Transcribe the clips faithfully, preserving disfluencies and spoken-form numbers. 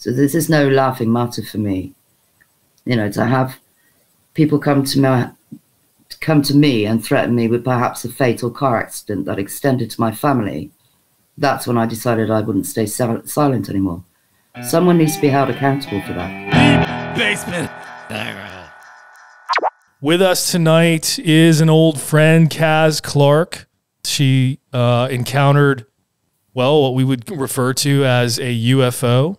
So this is no laughing matter for me. You know, to have people come to my, come to me and threaten me with perhaps a fatal car accident that extended to my family, that's when I decided I wouldn't stay silent anymore. Someone needs to be held accountable for that. Basement. With us tonight is an old friend, Caz Clarke. She uh, encountered, well, what we would refer to as a U F O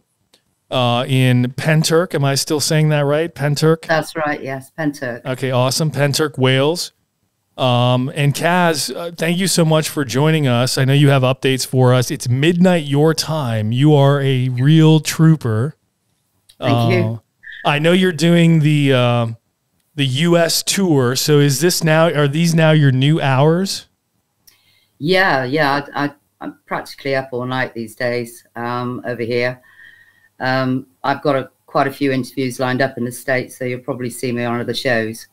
uh, in Pentyrch. Am I still saying that right? Pentyrch? That's right, yes, Pentyrch. Okay, awesome. Pentyrch, Wales. Um, and Caz, uh, thank you so much for joining us. I know you have updates for us. It's midnight your time. You are a real trooper. Thank uh, you. I know you're doing the uh, the U S tour. So is this now? Are these now your new hours? Yeah, yeah. I, I, I'm practically up all night these days um, over here. Um, I've got a, quite a few interviews lined up in the States, so you'll probably see me on other shows.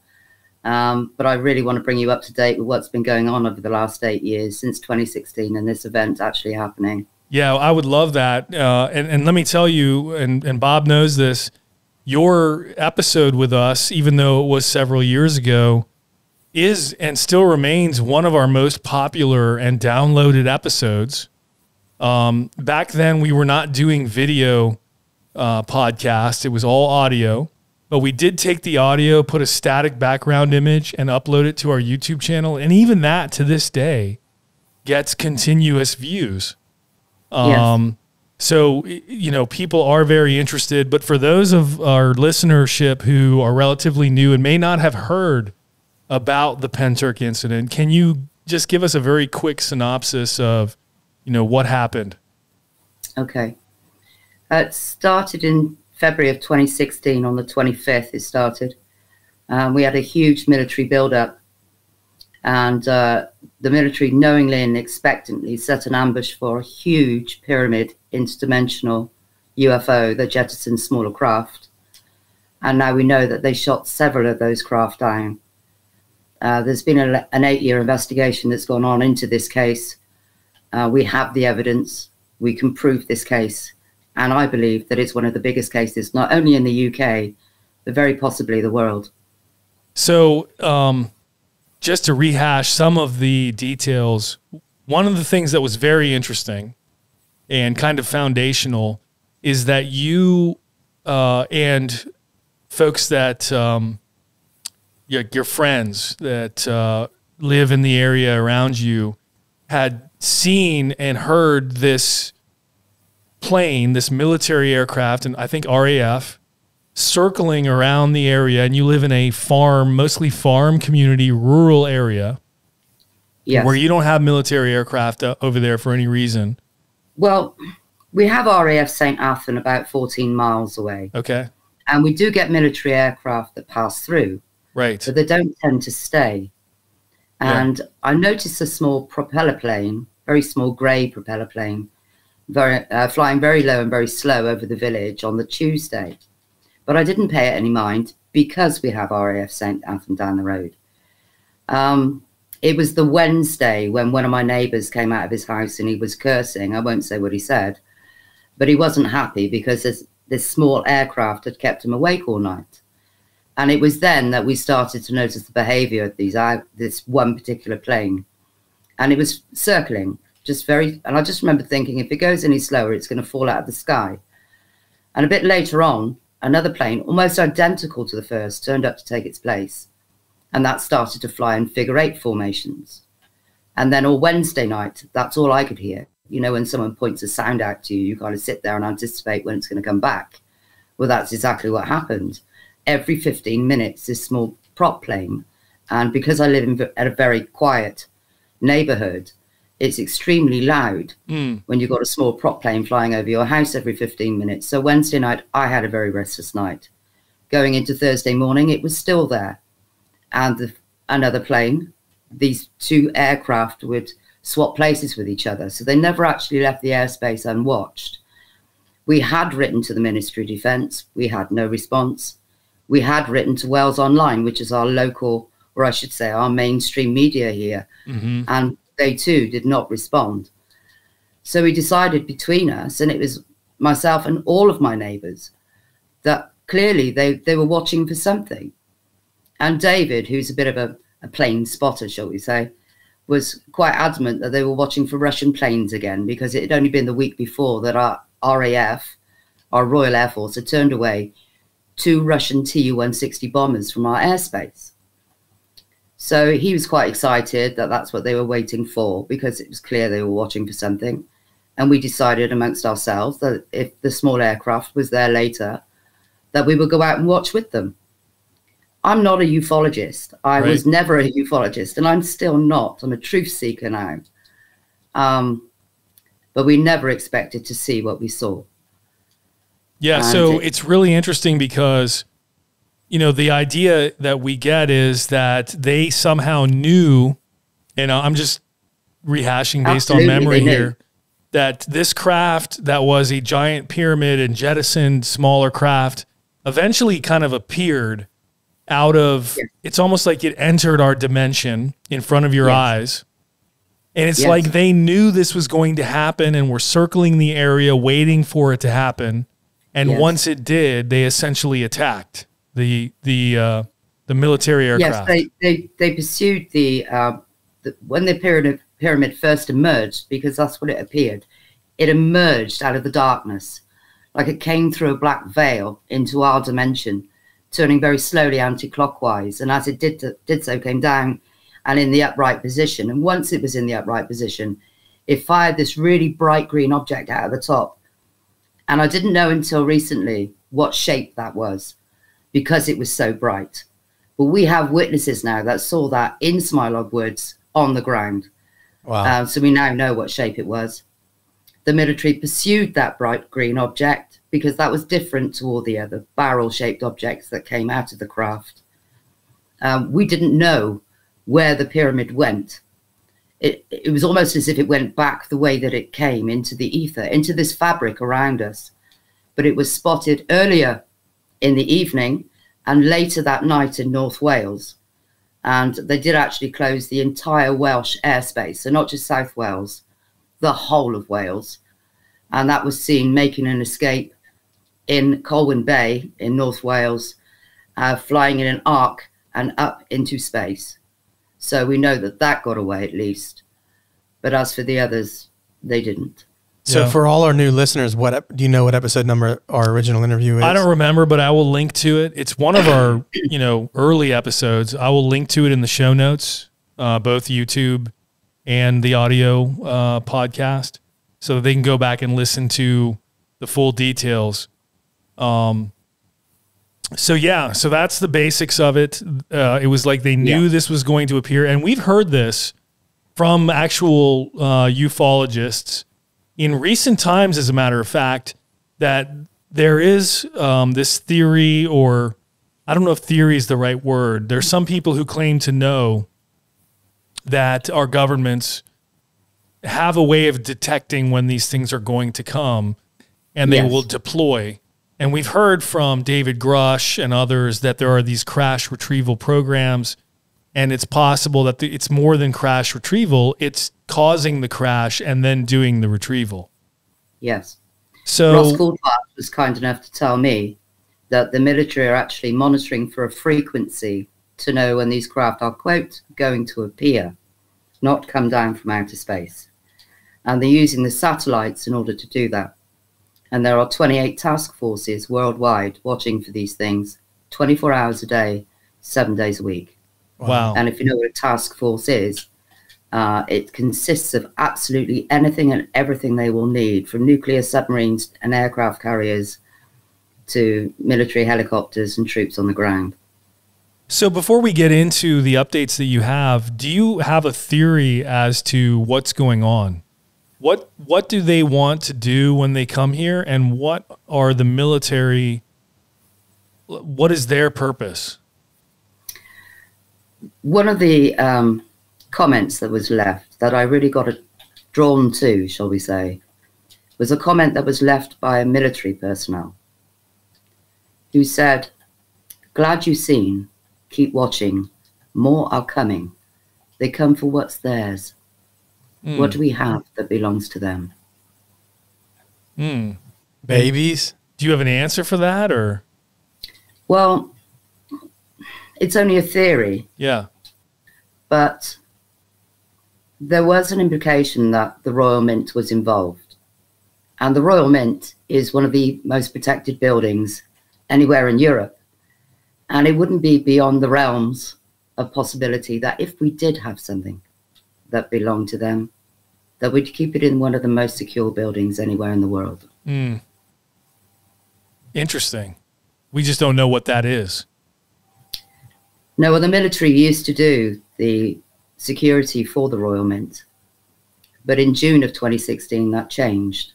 Um, but I really want to bring you up to date with what's been going on over the last eight years since twenty sixteen and this event actually happening. Yeah, I would love that. Uh, and, and let me tell you, and, and Bob knows this, your episode with us, even though it was several years ago, is and still remains one of our most popular and downloaded episodes. Um, back then, we were not doing video uh, podcasts. It was all audio. But we did take the audio, put a static background image, and upload it to our YouTube channel. And even that, to this day, gets continuous views. Um, yes. So, you know, people are very interested. But for those of our listenership who are relatively new and may not have heard about the Pentyrch incident, can you just give us a very quick synopsis of, you know, what happened? Okay. Uh, it started in February of twenty sixteen, on the twenty-fifth it started. Um, we had a huge military build-up, and uh, the military knowingly and expectantly set an ambush for a huge pyramid interdimensional U F O that jettisoned smaller craft. And now we know that they shot several of those craft down. Uh, there's been a, an eight-year investigation that's gone on into this case. Uh, we have the evidence. We can prove this case. And I believe that it's one of the biggest cases, not only in the U K, but very possibly the world. So um, just to rehash some of the details, one of the things that was very interesting and kind of foundational is that you uh, and folks that, um, your, your friends that uh, live in the area around you had seen and heard this plane, this military aircraft, and I think R A F, circling around the area, and you live in a farm, mostly farm community, rural area, yes, where you don't have military aircraft uh, over there for any reason. Well, we have R A F Saint Athan about fourteen miles away. Okay. And we do get military aircraft that pass through. Right. But they don't tend to stay. And yeah. I noticed a small propeller plane, very small grey propeller plane, Very, uh, flying very low and very slow over the village on the Tuesday. But I didn't pay it any mind because we have R A F Saint Athan down the road. Um, it was the Wednesday when one of my neighbours came out of his house and he was cursing. I won't say what he said, but he wasn't happy because this, this small aircraft had kept him awake all night. And it was then that we started to notice the behaviour of these, uh, this one particular plane. And it was circling. Just very, and I just remember thinking, if it goes any slower, it's going to fall out of the sky. And a bit later on, another plane, almost identical to the first, turned up to take its place. And that started to fly in figure eight formations. And then all Wednesday night, that's all I could hear. You know, when someone points a sound out to you, you kind of sit there and anticipate when it's going to come back. Well, that's exactly what happened. Every fifteen minutes, this small prop plane. And because I live in a very quiet neighborhood, it's extremely loud mm. when you've got a small prop plane flying over your house every fifteen minutes. So Wednesday night, I had a very restless night. Going into Thursday morning, it was still there. And the, another plane, these two aircraft would swap places with each other. So they never actually left the airspace unwatched. We had written to the Ministry of Defence. We had no response. We had written to Wales Online, which is our local, or I should say our mainstream media here. Mm-hmm. And they too did not respond. So we decided between us, and it was myself and all of my neighbours, that clearly they, they were watching for something. And David, who's a bit of a, a plane spotter, shall we say, was quite adamant that they were watching for Russian planes again, because it had only been the week before that our R A F, our Royal Air Force, had turned away two Russian T U one sixty bombers from our airspace. So he was quite excited that that's what they were waiting for, because it was clear they were watching for something. And we decided amongst ourselves that if the small aircraft was there later, that we would go out and watch with them. I'm not a ufologist. I right. was never a ufologist, and I'm still not. I'm a truth seeker now. Um, but we never expected to see what we saw. Yeah, and so it, it's really interesting because, you know, the idea that we get is that they somehow knew, and I'm just rehashing based on memory here, that this craft that was a giant pyramid and jettisoned smaller craft eventually kind of appeared out of, yes. it's almost like it entered our dimension in front of your yes. eyes. And it's yes. like they knew this was going to happen and were circling the area waiting for it to happen. And yes. once it did, they essentially attacked the the uh, the military aircraft. Yes, they, they, they pursued the, uh, the, when the pyramid, pyramid first emerged, because that's what it appeared. It emerged out of the darkness, like it came through a black veil into our dimension, turning very slowly anti-clockwise, and as it did, to, did so, came down and in the upright position. And once it was in the upright position, it fired this really bright green object out of the top. And I didn't know until recently what shape that was, because it was so bright. But we have witnesses now that saw that in Smilog Woods on the ground. Wow. Uh, so we now know what shape it was. The military pursued that bright green object, because that was different to all the other barrel-shaped objects that came out of the craft. Um, we didn't know where the pyramid went. It, it was almost as if it went back the way that it came, into the ether, into this fabric around us. But it was spotted earlier in the evening and later that night in North Wales. And they did actually close the entire Welsh airspace, so not just South Wales, the whole of Wales. And that was seen making an escape in Colwyn Bay in North Wales, uh, flying in an arc and up into space. So we know that that got away at least. But as for the others, they didn't. So yeah. for all our new listeners, what do you know what episode number our original interview is? I don't remember, but I will link to it. It's one of our you know early episodes. I will link to it in the show notes, uh, both YouTube and the audio uh, podcast, so that they can go back and listen to the full details. Um, so yeah, so that's the basics of it. Uh, it was like they knew yeah. this was going to appear, and we've heard this from actual uh, ufologists in recent times, as a matter of fact, that there is um, this theory, or I don't know if theory is the right word. There's some people who claim to know that our governments have a way of detecting when these things are going to come, and they yes. will deploy. And we've heard from David Grusch and others that there are these crash retrieval programs, and it's possible that the, it's more than crash retrieval. It's causing the crash and then doing the retrieval. Yes. So Ross Coulthart was kind enough to tell me that the military are actually monitoring for a frequency to know when these craft are, quote, going to appear, not come down from outer space. And they're using the satellites in order to do that. And there are twenty-eight task forces worldwide watching for these things twenty-four hours a day, seven days a week. Wow. And if you know what a task force is, uh, it consists of absolutely anything and everything they will need, from nuclear submarines and aircraft carriers to military helicopters and troops on the ground. So before we get into the updates that you have, do you have a theory as to what's going on? What what do they want to do when they come here, and what are the military, what is their purpose? One of the um, comments that was left that I really got drawn to, shall we say, was a comment that was left by a military personnel who said, "Glad you've seen. Keep watching. More are coming. They come for what's theirs." Mm. What do we have that belongs to them? Mm. babies. Do you have an answer for that, or? Well, it's only a theory. Yeah. But there was an implication that the Royal Mint was involved. And the Royal Mint is one of the most protected buildings anywhere in Europe. And it wouldn't be beyond the realms of possibility that if we did have something that belonged to them, that we'd keep it in one of the most secure buildings anywhere in the world. Mm. Interesting. We just don't know what that is. No, well, the military used to do the security for the Royal Mint. But in June of twenty sixteen, that changed.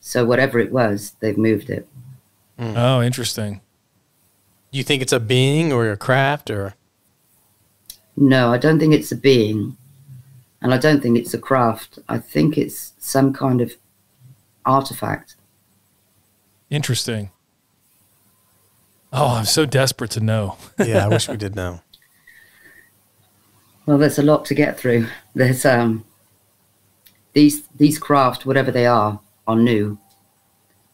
So whatever it was, they've moved it. Mm. Oh, interesting. Do you think it's a being or a craft or? No, I don't think it's a being. And I don't think it's a craft. I think it's some kind of artifact. Interesting. Oh, I'm so desperate to know. Yeah, I wish we did know. Well, there's a lot to get through. There's um, these these craft, whatever they are, are new.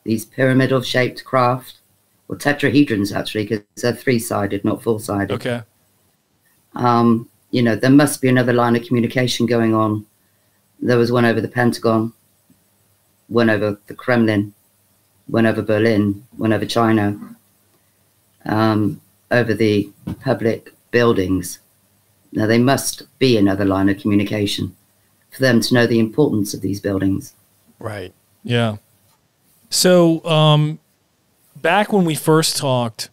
These pyramidal-shaped craft, or tetrahedrons actually, because they're three-sided, not four-sided. Okay. Um, you know, there must be another line of communication going on. There was one over the Pentagon, one over the Kremlin, one over Berlin, one over China, um, over the public buildings. Now, they must be another line of communication for them to know the importance of these buildings. Right. Yeah. So um, back when we first talked,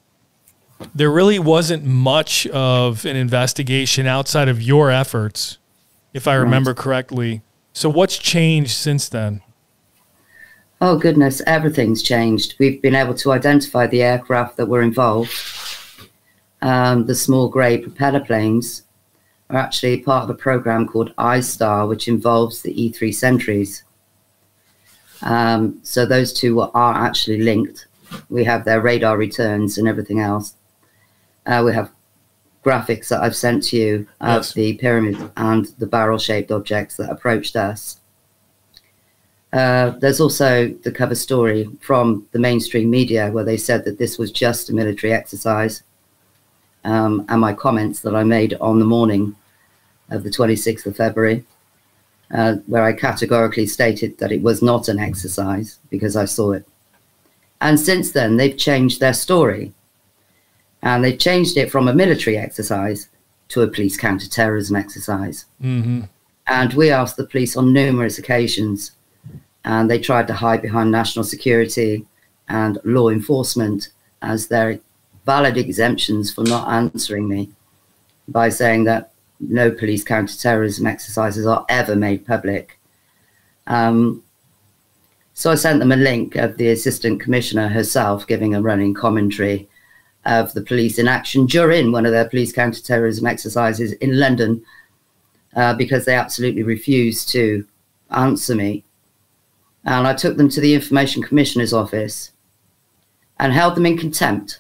there really wasn't much of an investigation outside of your efforts, if I remember right. correctly. So what's changed since then? Oh, goodness, everything's changed. We've been able to identify the aircraft that were involved. Um, the small grey propeller planes are actually part of a program called ISTAR, which involves the E three sentries. Um, so those two are actually linked. We have their radar returns and everything else. Uh, we have graphics that I've sent to you of yes. the pyramid and the barrel-shaped objects that approached us. Uh, there's also the cover story from the mainstream media where they said that this was just a military exercise, um, and my comments that I made on the morning of the twenty-sixth of February, uh, where I categorically stated that it was not an exercise because I saw it. And since then, they've changed their story. And they've changed it from a military exercise to a police counter-terrorism exercise. Mm-hmm. And we asked the police on numerous occasions, and they tried to hide behind national security and law enforcement as their valid exemptions for not answering me by saying that no police counter-terrorism exercises are ever made public. Um, so I sent them a link of the Assistant Commissioner herself giving a running commentary of the police in action during one of their police counter-terrorism exercises in London, uh, because they absolutely refused to answer me. And I took them to the Information Commissioner's Office and held them in contempt.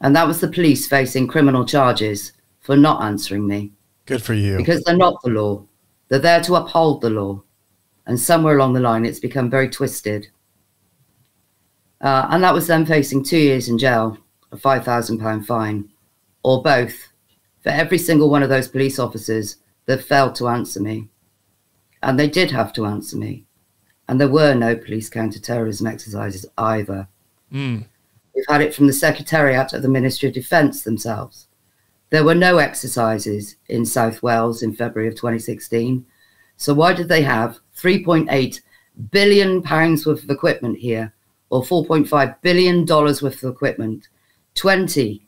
And that was the police facing criminal charges for not answering me. Good for you. Because they're not the law. They're there to uphold the law. And somewhere along the line, it's become very twisted. Uh, and that was them facing two years in jail, a five thousand pound fine, or both, for every single one of those police officers that failed to answer me. And they did have to answer me. And there were no police counter-terrorism exercises either. Mm. We've had it from the Secretariat of the Ministry of Defence themselves. There were no exercises in South Wales in February of twenty sixteen. So why did they have three point eight billion pounds worth of equipment here, or four point five billion dollars worth of equipment, twenty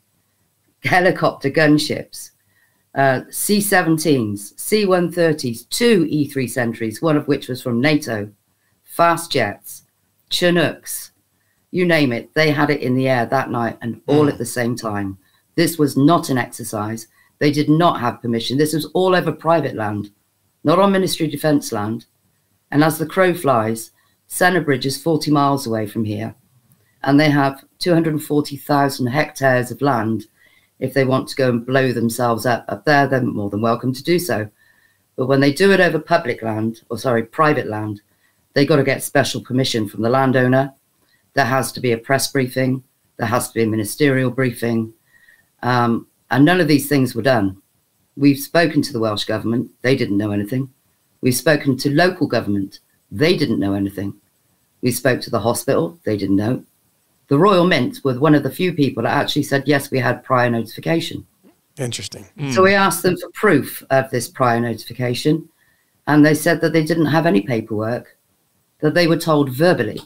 helicopter gunships, uh, C seventeens, C one thirties, two E three sentries, one of which was from NATO, fast jets, Chinooks, you name it. They had it in the air that night and all mm. at the same time. This was not an exercise. They did not have permission. This was all over private land, not on Ministry of Defence land. And as the crow flies, Sennybridge is forty miles away from here. And they have two hundred forty thousand hectares of land. If they want to go and blow themselves up up there, they're more than welcome to do so. But when they do it over public land, or sorry, private land, they got to get special permission from the landowner there has to be a press briefing, there has to be a ministerial briefing, um, and none of these things were done. We've spoken to the Welsh Government, they didn't know anything. We've spoken to local government, they didn't know anything. We spoke to the hospital, they didn't know. The Royal Mint was one of the few people that actually said, yes, we had prior notification. Interesting. Mm. So we asked them for proof of this prior notification, and they said that they didn't have any paperwork, that they were told verbally.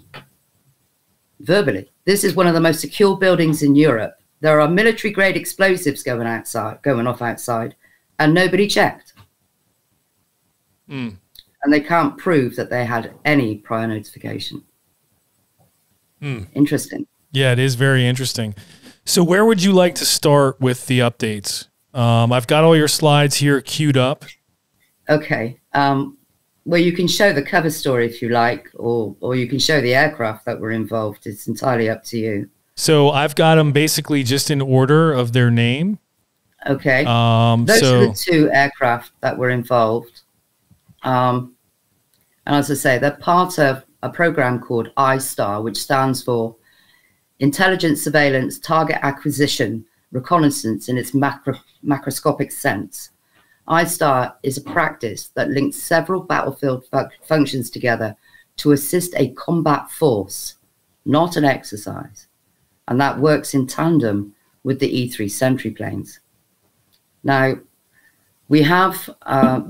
Verbally. This is one of the most secure buildings in Europe. There are military-grade explosives going outside, going off outside, and nobody checked. Mm. And they can't prove that they had any prior notification. Mm. Interesting. Yeah, it is very interesting. So where would you like to start with the updates? Um, I've got all your slides here queued up. Okay. Um, well, you can show the cover story if you like, or, or you can show the aircraft that were involved. It's entirely up to you. So I've got them basically just in order of their name. Okay. Um, Those so are the two aircraft that were involved. Um, and as I say, they're part of a program called ISTAR, which stands for Intelligence, Surveillance, Target Acquisition, Reconnaissance in its macro macroscopic sense. ISTAR is a practice that links several battlefield fu functions together to assist a combat force, not an exercise. And that works in tandem with the E three sentry planes. Now, we have, uh,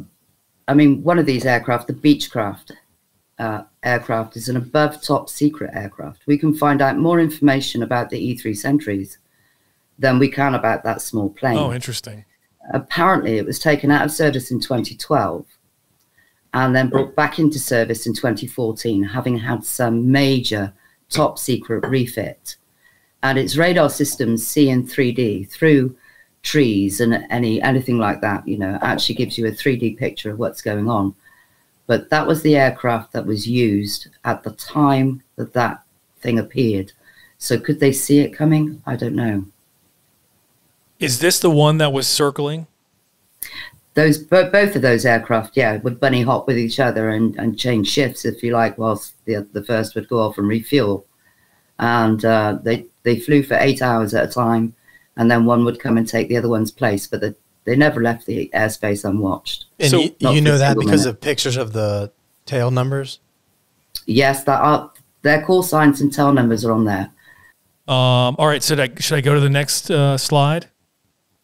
I mean, one of these aircraft, the Beechcraft uh, aircraft, is an above top secret aircraft. We can find out more information about the E three sentries than we can about that small plane. Oh, interesting. Apparently, it was taken out of service in twenty twelve and then brought back into service in twenty fourteen, having had some major top secret refit. And its radar systems see in three D through trees and any anything like that, you know, actually gives you a three D picture of what's going on. But that was the aircraft that was used at the time that that thing appeared. So could they see it coming? I don't know. Is this the one that was circling? Those bo both of those aircraft, yeah, would bunny hop with each other and, and change shifts, if you like, whilst the, the first would go off and refuel. And uh, they, they flew for eight hours at a time, and then one would come and take the other one's place, but the, they never left the airspace unwatched. And so you, you know that because minute. of pictures of the tail numbers? Yes, that are, their call signs and tail numbers are on there. Um, all right, so that, should I go to the next uh, slide?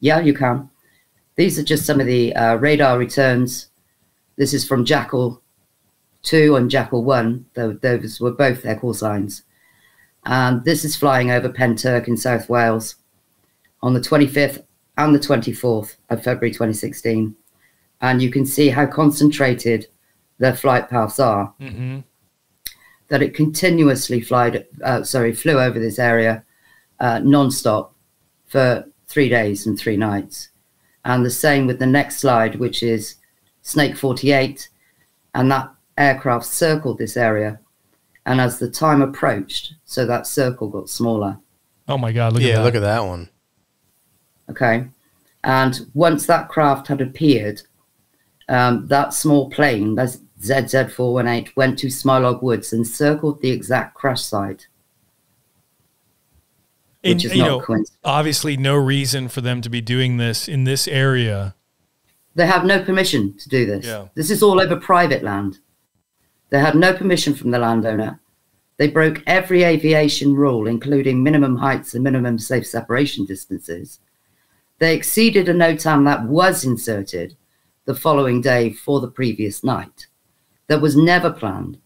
Yeah, you can. These are just some of the uh, radar returns. This is from Jackal two and Jackal one. Those were both their call signs. And this is flying over Pentyrch in South Wales on the twenty-fifth and the twenty-fourth of February twenty sixteen. And you can see how concentrated their flight paths are. Mm-hmm. That it continuously flied, uh, sorry, flew over this area uh, non-stop for three days and three nights. And the same with the next slide, which is Snake forty-eight. And that aircraft circled this area. And as the time approached, so that circle got smaller. Oh, my God. Look yeah, at that. look at that one. Okay. And once that craft had appeared, um, that small plane, that's Z Z four one eight, went to Smilog Woods and circled the exact crash site. And, which is you not know, coincidence. Obviously no reason for them to be doing this in this area. They have no permission to do this. Yeah. This is all over private land. They had no permission from the landowner. They broke every aviation rule, including minimum heights and minimum safe separation distances. They exceeded a NOTAM that was inserted the following day for the previous night. That was never planned.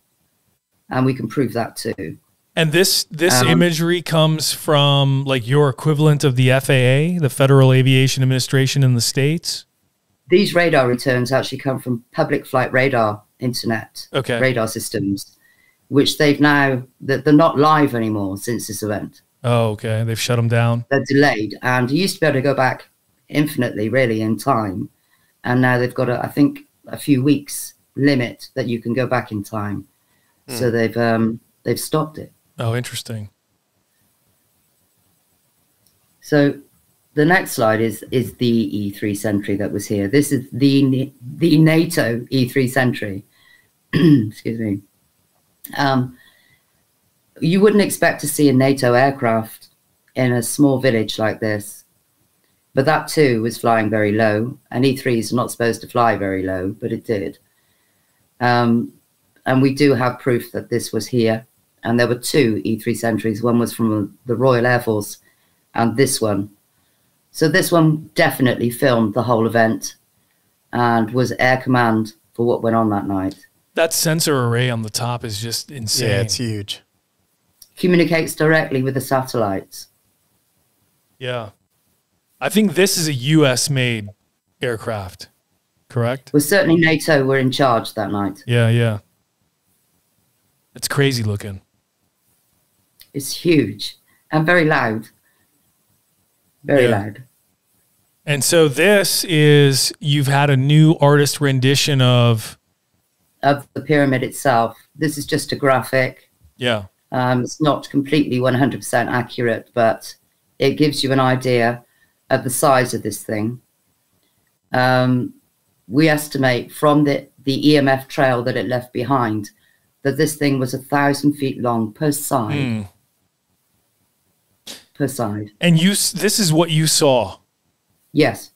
And we can prove that too. And this, this um, imagery comes from like your equivalent of the F A A, the Federal Aviation Administration in the States? These radar returns actually come from public flight radar internet okay. radar systems, which they've now, that they're not live anymore since this event. Oh, okay. They've shut them down. They're delayed. And you used to be able to go back infinitely, really, in time. And now they've got, a, I think, a few weeks limit that you can go back in time. Hmm. So they've um, they've stopped it. Oh, interesting. So the next slide is is the E three sentry that was here. This is the the NATO E three sentry. Excuse me. Um, you wouldn't expect to see a NATO aircraft in a small village like this. But that too was flying very low, and E threes are not supposed to fly very low, but it did. Um, and we do have proof that this was here. And there were two E three sentries. One was from the Royal Air Force and this one. So this one definitely filmed the whole event and was air command for what went on that night. That sensor array on the top is just insane. Yeah, it's huge. Communicates directly with the satellites. Yeah. I think this is a U S made aircraft, correct? Well, certainly NATO were in charge that night. Yeah, yeah. It's crazy looking. It's huge and very loud. Very yeah. loud. And so this is, you've had a new artist rendition of... Of the pyramid itself. This is just a graphic. Yeah. Um, it's not completely one hundred percent accurate, but it gives you an idea of the size of this thing. Um, we estimate from the, the E M F trail that it left behind that this thing was a thousand feet long per side. Mm. Per side. And you, this is what you saw? Yes.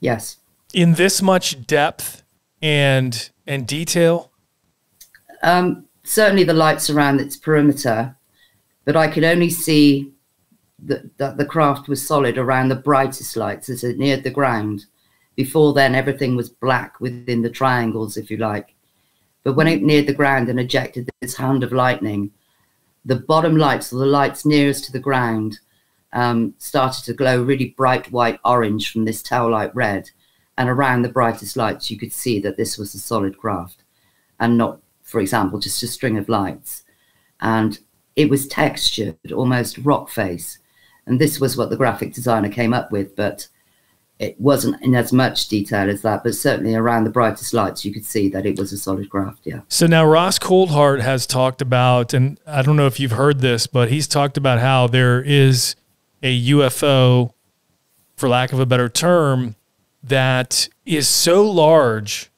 Yes. In this much depth and, and detail? Um, certainly the lights around its perimeter, but I could only see that the, the craft was solid around the brightest lights as it neared the ground. Before then, everything was black within the triangles, if you like. But when it neared the ground and ejected this hand of lightning, the bottom lights, or the lights nearest to the ground, um, started to glow really bright white orange from this tail light red. And around the brightest lights, you could see that this was a solid craft and not, for example, just a string of lights. And it was textured, almost rock face. And this was what the graphic designer came up with, but it wasn't in as much detail as that, but certainly around the brightest lights, you could see that it was a solid craft, yeah. So now Ross Coulthart has talked about, and I don't know if you've heard this, but he's talked about how there is a U F O, for lack of a better term, that is so large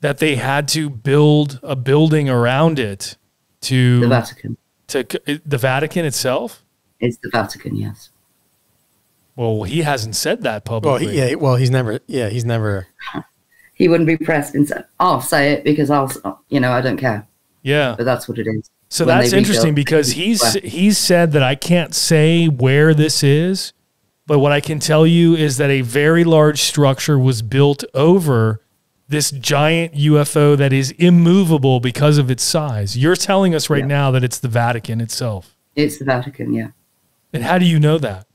that they had to build a building around it to... The Vatican. To, the Vatican itself? It's the Vatican, yes. Well, he hasn't said that publicly. Well, he, yeah, well, he's never. Yeah, he's never. He wouldn't be pressed and said, "I'll say it because I'll." You know, I don't care. Yeah, but that's what it is. So that's interesting because he's he's said that I can't say where this is, but what I can tell you is that a very large structure was built over this giant U F O that is immovable because of its size. You're telling us right yeah. now that it's the Vatican itself. It's the Vatican, yeah. And how do you know that?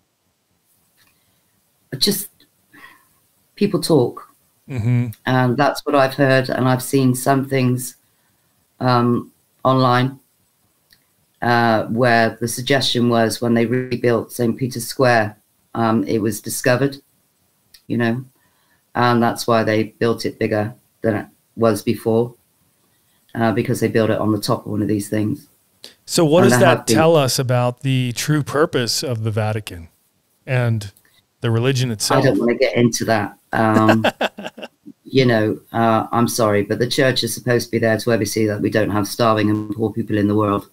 Just people talk, mm-hmm. and that's what I've heard, and I've seen some things um, online uh, where the suggestion was when they rebuilt Saint Peter's Square, um, it was discovered, you know, and that's why they built it bigger than it was before, uh, because they built it on the top of one of these things. So what and does that tell been. us about the true purpose of the Vatican and the religion itself? I don't want to get into that. Um, you know, uh, I'm sorry, but the church is supposed to be there to oversee that we don't have starving and poor people in the world.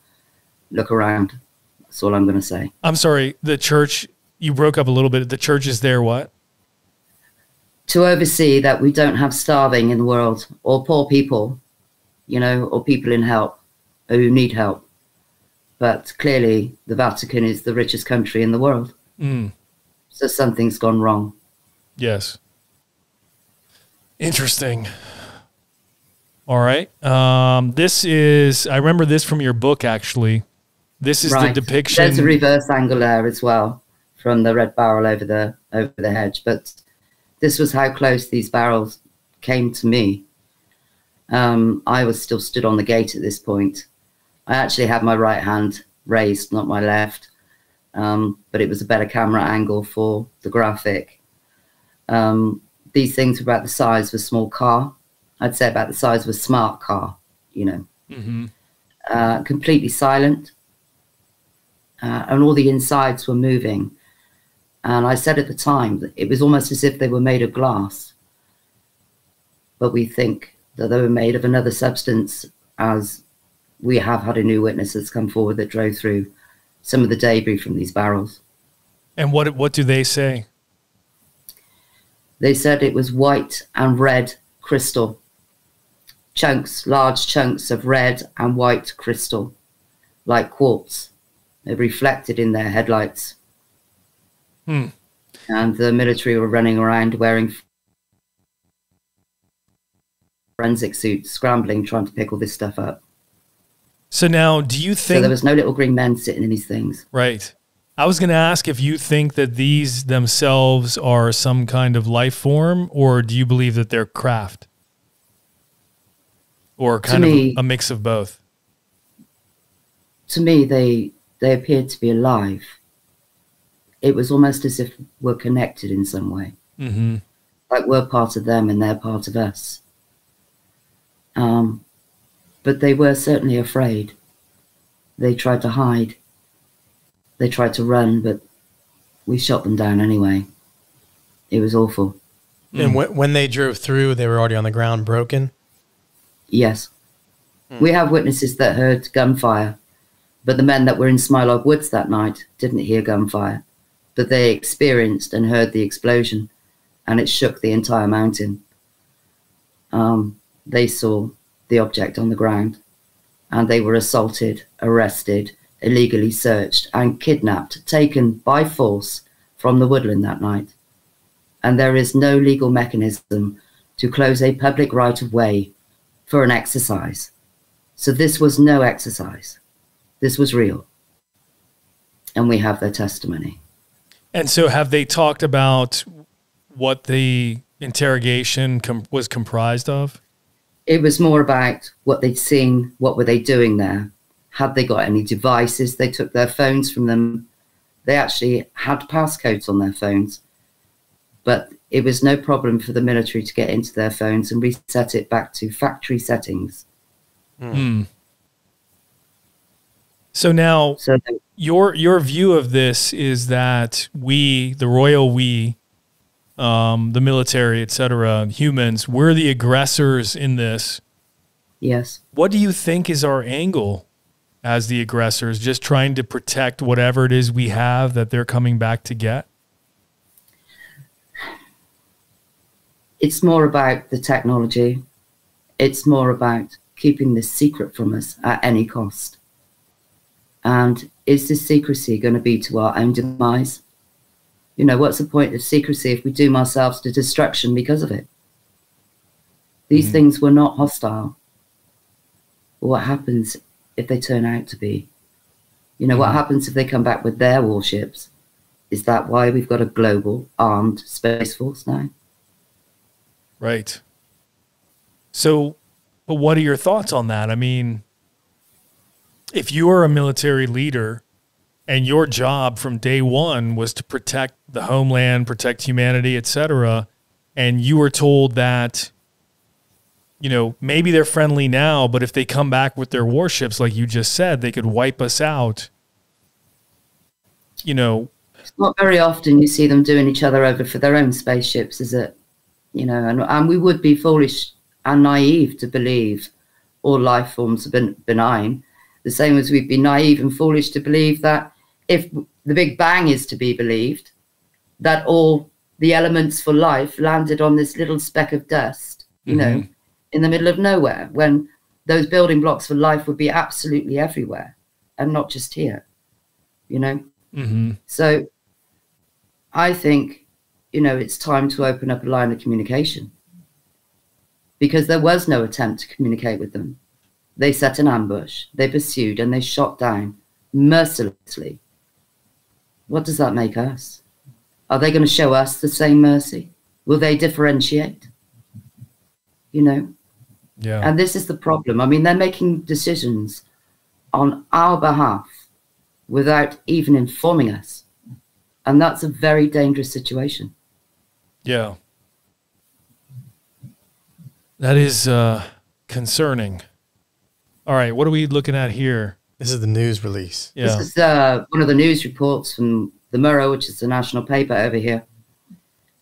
Look around. That's all I'm going to say. I'm sorry. The church, you broke up a little bit. The church is there what? To oversee that we don't have starving in the world or poor people, you know, or people in help or who need help. But clearly the Vatican is the richest country in the world. Mm. So something's gone wrong. Yes. Interesting. All right. Um, this is, I remember this from your book, actually. This is right. the depiction. There's a reverse angle there as well from the red barrel over the, over the hedge. But this was how close these barrels came to me. Um, I was still stood on the gate at this point. I actually had my right hand raised, not my left. Um, but it was a better camera angle for the graphic. Um, these things were about the size of a small car. I'd say about the size of a smart car, you know. Mm-hmm. uh, completely silent. Uh, and all the insides were moving. And I said at the time that it was almost as if they were made of glass. But we think that they were made of another substance as we have had a new witness that's come forward that drove through some of the debris from these barrels. And what what do they say? They said it was white and red crystal. Chunks, large chunks of red and white crystal, like quartz. They reflected in their headlights. Hmm. And the military were running around wearing forensic suits, scrambling, trying to pick all this stuff up. So now, do you think... So there was no little green men sitting in these things. Right. I was going to ask if you think that these themselves are some kind of life form, or do you believe that they're craft? Or kind of a mix of both? To me, they, they appeared to be alive. It was almost as if we're connected in some way. Mm-hmm. Like we're part of them and they're part of us. Um, but they were certainly afraid. They tried to hide. They tried to run, but we shot them down anyway. It was awful. And wh when they drove through, they were already on the ground broken? Yes. Mm. We have witnesses that heard gunfire, but the men that were in Smilog Woods that night didn't hear gunfire, but they experienced and heard the explosion, and it shook the entire mountain. Um, they saw the object on the ground, and they were assaulted, arrested, illegally searched and kidnapped, taken by force from the woodland that night. And there is no legal mechanism to close a public right of way for an exercise. So this was no exercise. This was real. And we have their testimony. And so have they talked about what the interrogation com was comprised of? It was more about what they'd seen, what were they doing there. Had they got any devices? They took their phones from them. They actually had passcodes on their phones, but it was no problem for the military to get into their phones and reset it back to factory settings. Mm. So now so, your, your view of this is that we, the royal we, um, the military, et cetera, humans, we're the aggressors in this. Yes. What do you think is our angle as the aggressors, just trying to protect whatever it is we have that they're coming back to get? It's more about the technology. It's more about keeping this secret from us at any cost. And is this secrecy going to be to our own demise? You know, what's the point of secrecy if we doom ourselves to destruction because of it? These mm-hmm. things were not hostile. What happens if they turn out to be? You know, what happens if they come back with their warships? Is that why we've got a global armed space force now? Right. So, but what are your thoughts on that? I mean, if you are a military leader and your job from day one was to protect the homeland, protect humanity, et cetera, and you were told that, you know, maybe they're friendly now, but if they come back with their warships, like you just said, they could wipe us out. You know, it's not very often you see them doing each other over for their own spaceships, is it? You know, and, and we would be foolish and naive to believe all life forms have been benign, the same as we'd be naive and foolish to believe that if the Big Bang is to be believed, that all the elements for life landed on this little speck of dust, you mm-hmm. know, in the middle of nowhere, when those building blocks for life would be absolutely everywhere and not just here, you know? Mm-hmm. So I think, you know, it's time to open up a line of communication, because there was no attempt to communicate with them. They set an ambush, they pursued, and they shot down mercilessly. What does that make us? Are they going to show us the same mercy? Will they differentiate? You know? Yeah. And this is the problem. I mean, they're making decisions on our behalf without even informing us. And that's a very dangerous situation. Yeah. That is uh, concerning. All right, what are we looking at here? This is the news release. Yeah. This is uh, one of the news reports from the Mirror, which is the national paper over here.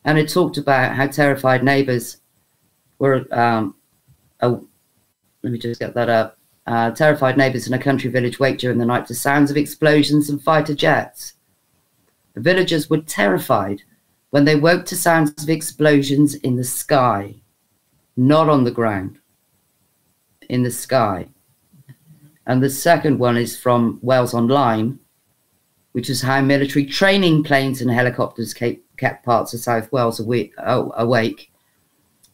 And it talked about how terrified neighbours were. Um, oh, let me just get that up. Uh, terrified neighbours in a country village wake during the night to sounds of explosions and fighter jets. The villagers were terrified when they woke to sounds of explosions in the sky, not on the ground, in the sky. And the second one is from Wales Online, which is how military training planes and helicopters kept parts of South Wales awake. Oh, awake.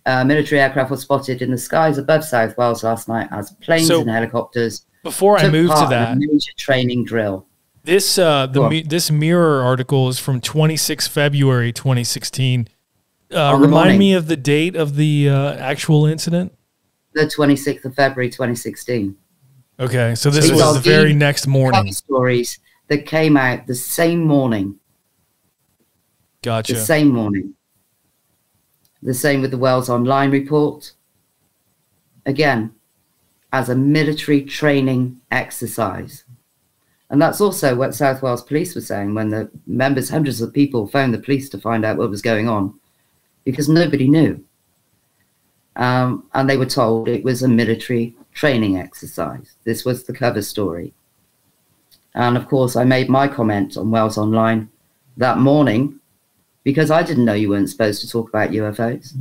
Uh, military aircraft were spotted in the skies above South Wales last night as planes so, and helicopters before took I move part to that, in a major training drill. This uh, the mi this Mirror article is from twenty-sixth February twenty sixteen. Uh, remind me of the date of the uh, actual incident. The twenty-sixth of February twenty sixteen. Okay, so this These was the very next morning. Stories that came out the same morning. Gotcha. The same morning. The same with the Wales Online report. Again, as a military training exercise. And that's also what South Wales Police were saying when the members, hundreds of people, phoned the police to find out what was going on, because nobody knew. Um, and they were told it was a military training exercise. This was the cover story. And of course, I made my comment on Wales Online that morning, because I didn't know you weren't supposed to talk about U F Os.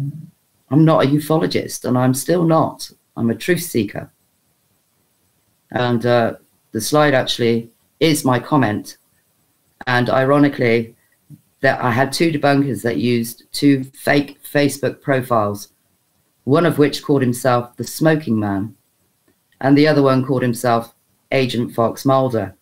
I'm not a ufologist, and I'm still not. I'm a truth seeker. And uh, the slide actually is my comment, and ironically that I had two debunkers that used two fake Facebook profiles, one of which called himself The Smoking Man and the other one called himself Agent Fox Mulder,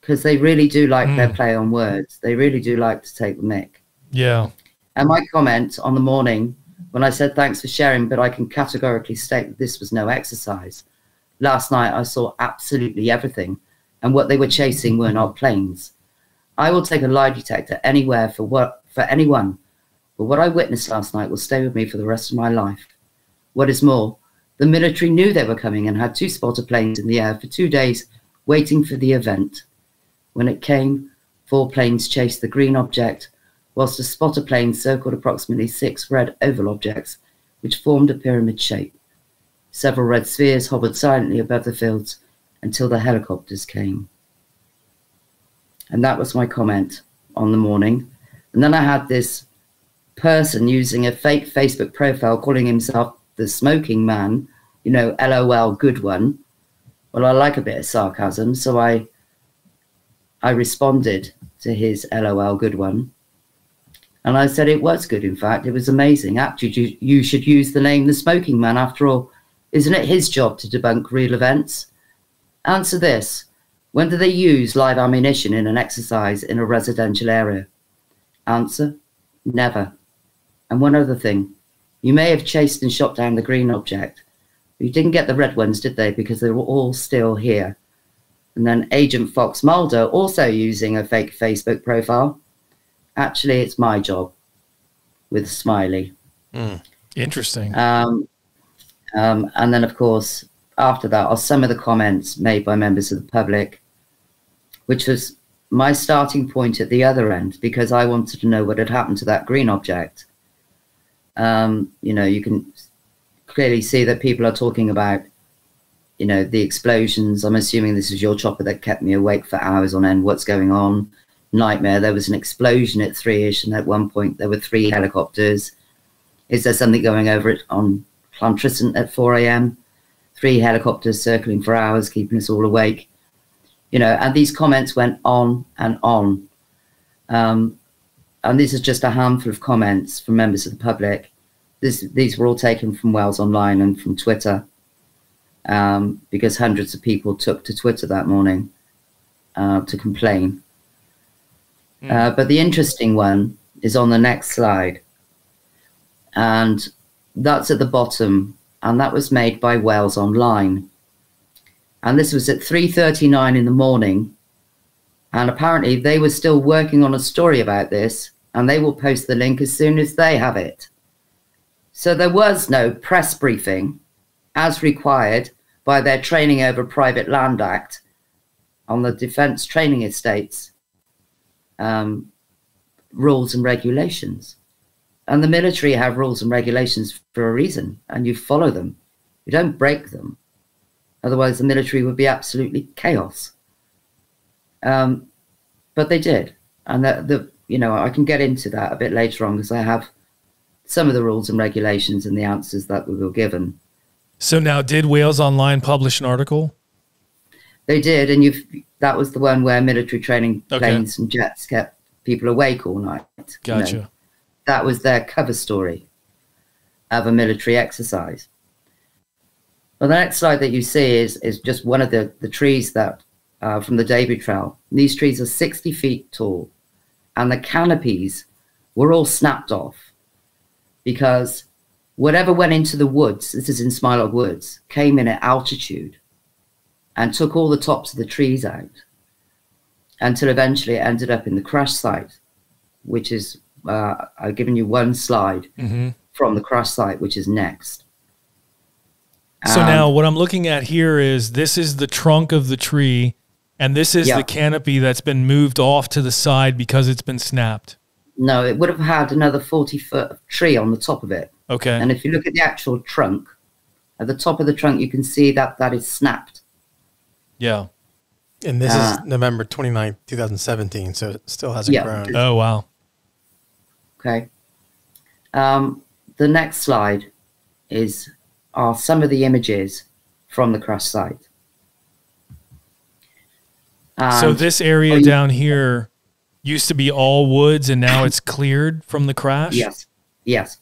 because they really do like mm. their play on words. They really do like to take the mic. Yeah. And my comment on the morning when I said thanks for sharing, but I can categorically state that this was no exercise. Last night I saw absolutely everything, and what they were chasing were not planes. I will take a lie detector anywhere for what for anyone, but what I witnessed last night will stay with me for the rest of my life. What is more, the military knew they were coming and had two spotter planes in the air for two days waiting for the event. When it came, four planes chased the green object, whilst a spotter plane circled approximately six red oval objects, which formed a pyramid shape. Several red spheres hovered silently above the fields until the helicopters came. And that was my comment on the morning. And then I had this person using a fake Facebook profile calling himself The Smoking Man, you know, LOL, good one. Well, I like a bit of sarcasm, so I, I responded to his LOL, good one. And I said it was good, in fact. It was amazing. Actually, you, you should use the name The Smoking Man. After all, isn't it his job to debunk real events? Answer this. When do they use live ammunition in an exercise in a residential area? Answer, never. And one other thing. You may have chased and shot down the green object, but you didn't get the red ones, did they? Because they were all still here. And then Agent Fox Mulder, also using a fake Facebook profile. Actually, it's my job, with Smiley. Mm, interesting. Um, um, and then, of course, after that are some of the comments made by members of the public, which was my starting point at the other end, because I wanted to know what had happened to that green object. Um, you know, you can clearly see that people are talking about, you know, the explosions. I'm assuming this is your chopper that kept me awake for hours on end. What's going on? Nightmare. There was an explosion at three-ish, and at one point there were three helicopters. Is there something going over it on Llantrisant at four A M? Three helicopters circling for hours, keeping us all awake. You know, and these comments went on and on. Um, and this is just a handful of comments from members of the public. This, these were all taken from Wales Online and from Twitter, um, because hundreds of people took to Twitter that morning uh, to complain. Mm. Uh, but the interesting one is on the next slide. And that's at the bottom. And that was made by Wales Online. And this was at three thirty-nine in the morning. And apparently they were still working on a story about this, and they will post the link as soon as they have it. So there was no press briefing as required by their Training Over Private Land Act on the Defence Training Estates um, rules and regulations. And the military have rules and regulations for a reason, and you follow them. You don't break them. Otherwise, the military would be absolutely chaos. Um, but they did. And the, the, you know, I can get into that a bit later on, because I have some of the rules and regulations and the answers that we were given. So now, did Wales Online publish an article? They did, and you've that was the one where military training planes okay. and jets kept people awake all night. Gotcha. You know, that was their cover story of a military exercise. Well, the next slide that you see is, is just one of the, the trees that uh, from the Davy Trail. And these trees are sixty feet tall, and the canopies were all snapped off because whatever went into the woods, this is in Smilog Woods, came in at altitude and took all the tops of the trees out until eventually it ended up in the crash site, which is, uh, I've given you one slide mm-hmm. from the crash site, which is next. So um, now what I'm looking at here is this is the trunk of the tree, and this is yeah. the canopy that's been moved off to the side because it's been snapped. No, it would have had another forty foot tree on the top of it. Okay. And if you look at the actual trunk, at the top of the trunk, you can see that that is snapped. Yeah. And this uh, is November twenty-ninth, two thousand seventeen, so it still hasn't yeah. grown. Oh, wow. Okay. Um, the next slide is are some of the images from the crash site. Um, so this area you, down here used to be all woods, and now it's cleared from the crash? Yes, yes.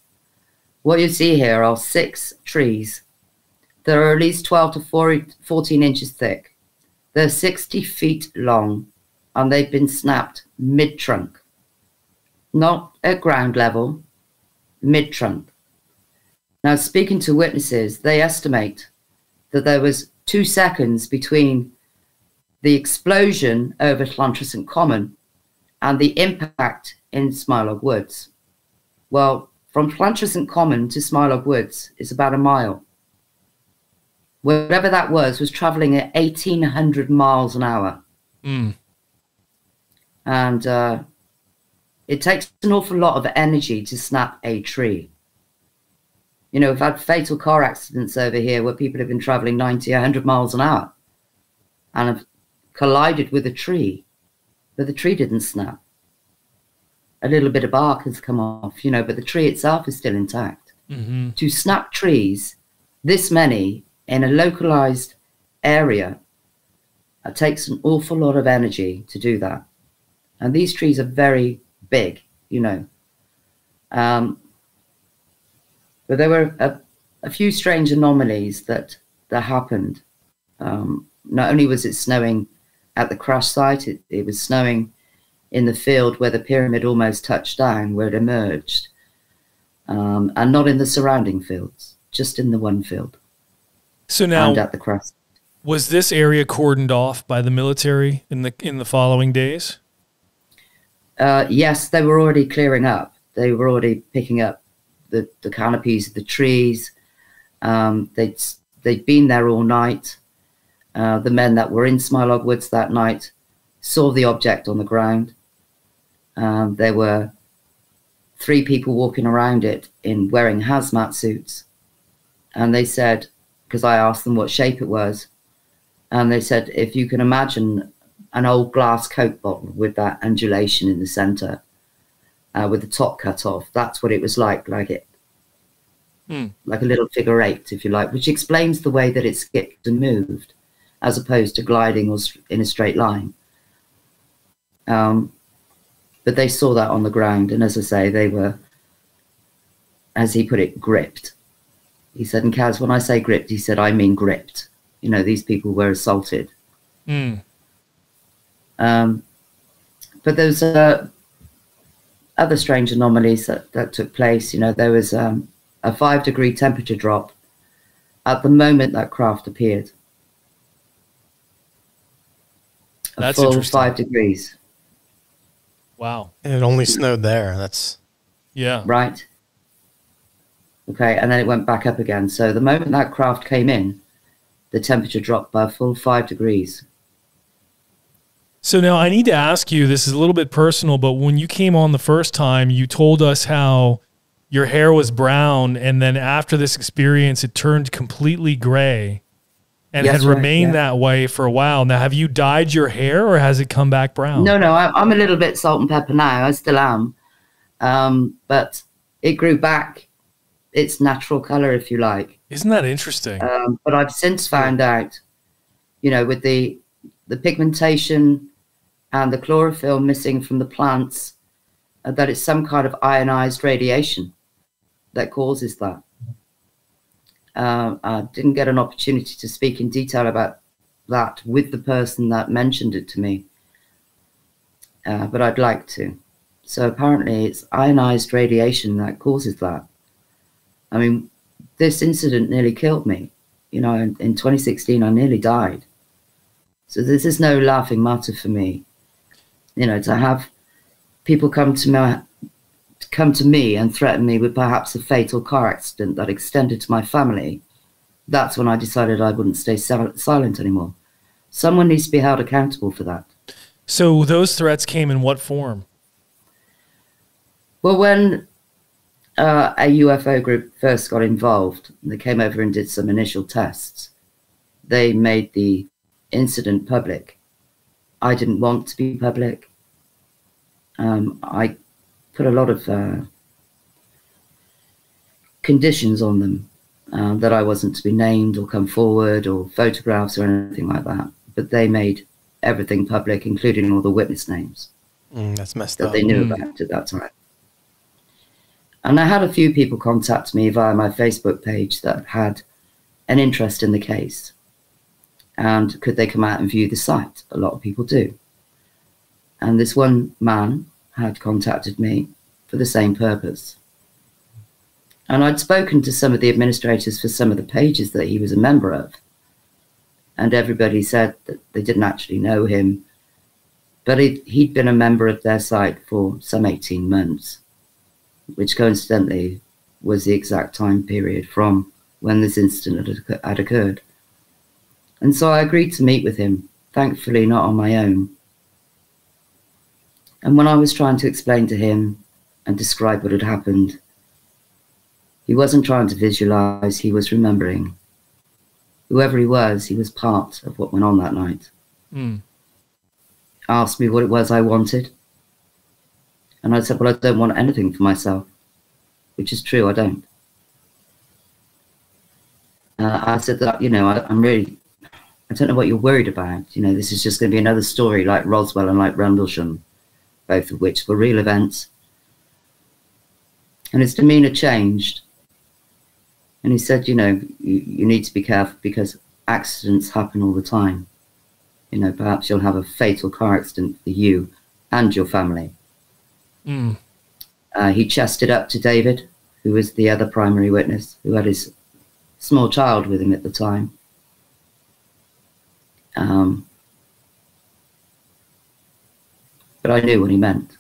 What you see here are six trees that are at least twelve to fourteen inches thick. They're sixty feet long, and they've been snapped mid-trunk. Not at ground level, mid-trunk. Now, speaking to witnesses, they estimate that there was two seconds between the explosion over Llantrisant Common and the impact in Smilog Woods. Well, from Llantrisant Common to Smilog Woods is about a mile. Whatever that was, was traveling at eighteen hundred miles an hour. Mm. And uh, it takes an awful lot of energy to snap a tree. You know, we've had fatal car accidents over here where people have been traveling ninety, a hundred miles an hour and have collided with a tree, but the tree didn't snap. A little bit of bark has come off, you know, but the tree itself is still intact. Mm-hmm. To snap trees this many in a localized area, it takes an awful lot of energy to do that. And these trees are very big, you know. Um, But there were a, a few strange anomalies that, that happened. Um, not only was it snowing at the crash site, it, it was snowing in the field where the pyramid almost touched down, where it emerged, um, and not in the surrounding fields, just in the one field. So now, at the crash site. Was this area cordoned off by the military in the, in the following days? Uh, yes, they were already clearing up. They were already picking up The, the canopies of the trees. Um, they'd, they'd been there all night. Uh, the men that were in Smilog Woods that night saw the object on the ground. Um, there were three people walking around it in wearing hazmat suits. And they said, because I asked them what shape it was, and they said, if you can imagine an old glass Coke bottle with that undulation in the center, Uh, with the top cut off, that's what it was like, like it, mm. like a little figure eight, if you like, which explains the way that it skipped and moved, as opposed to gliding or in a straight line. Um, but they saw that on the ground, and as I say, they were, as he put it, gripped. He said, and Caz, when I say gripped, he said, I mean gripped. You know, these people were assaulted. Mm. Um, but there's a other strange anomalies that, that took place. You know, there was um, a five degree temperature drop at the moment that craft appeared. A That's full five degrees. Wow. And it only snowed there. That's yeah. Right. Okay. And then it went back up again. So the moment that craft came in, the temperature dropped by a full five degrees. So now I need to ask you, this is a little bit personal, but when you came on the first time, you told us how your hair was brown, and then after this experience, it turned completely gray. and yes, had right, remained yeah. that way for a while. Now, have you dyed your hair or has it come back brown? No, no, I, I'm a little bit salt and pepper now. I still am. Um, but it grew back its natural color, if you like. Isn't that interesting? Um, but I've since found out, you know, with the, the pigmentation and the chlorophyll missing from the plants, uh, that it's some kind of ionized radiation that causes that. Uh, I didn't get an opportunity to speak in detail about that with the person that mentioned it to me, uh, but I'd like to. So apparently it's ionized radiation that causes that. I mean, this incident nearly killed me. You know, in, in twenty sixteen, I nearly died. So this is no laughing matter for me. You know, to have people come to my... come to me and threaten me with perhaps a fatal car accident that extended to my family, that's when I decided I wouldn't stay silent anymore. Someone needs to be held accountable for that. So those threats came in what form? Well, when uh, a U F O group first got involved, they came over and did some initial tests. They made the incident public. I didn't want to be public. Um, I put a lot of uh, conditions on them, uh, that I wasn't to be named or come forward or photographs or anything like that. But they made everything public, including all the witness names. Mm, that's messed that up. That they knew mm. about at that time. And I had a few people contact me via my Facebook page that had an interest in the case. And could they come out and view the site? A lot of people do. And this one man had contacted me for the same purpose. And I'd spoken to some of the administrators for some of the pages that he was a member of. And everybody said that they didn't actually know him, but he'd, he'd been a member of their site for some eighteen months, which coincidentally was the exact time period from when this incident had occurred. And so I agreed to meet with him, thankfully not on my own. And when I was trying to explain to him and describe what had happened, he wasn't trying to visualize, he was remembering. Whoever he was, he was part of what went on that night. Mm. Asked me what it was I wanted. And I said, well, I don't want anything for myself, which is true, I don't. Uh, I said that, you know, I, I'm really, I don't know what you're worried about. You know, this is just going to be another story like Roswell and like Rendlesham, both of which were real events. And his demeanour changed. And he said, you know, you, you need to be careful because accidents happen all the time. You know, perhaps you'll have a fatal car accident for you and your family. Mm. Uh, he chested up to David, who was the other primary witness, who had his small child with him at the time. Um, But I knew what he meant.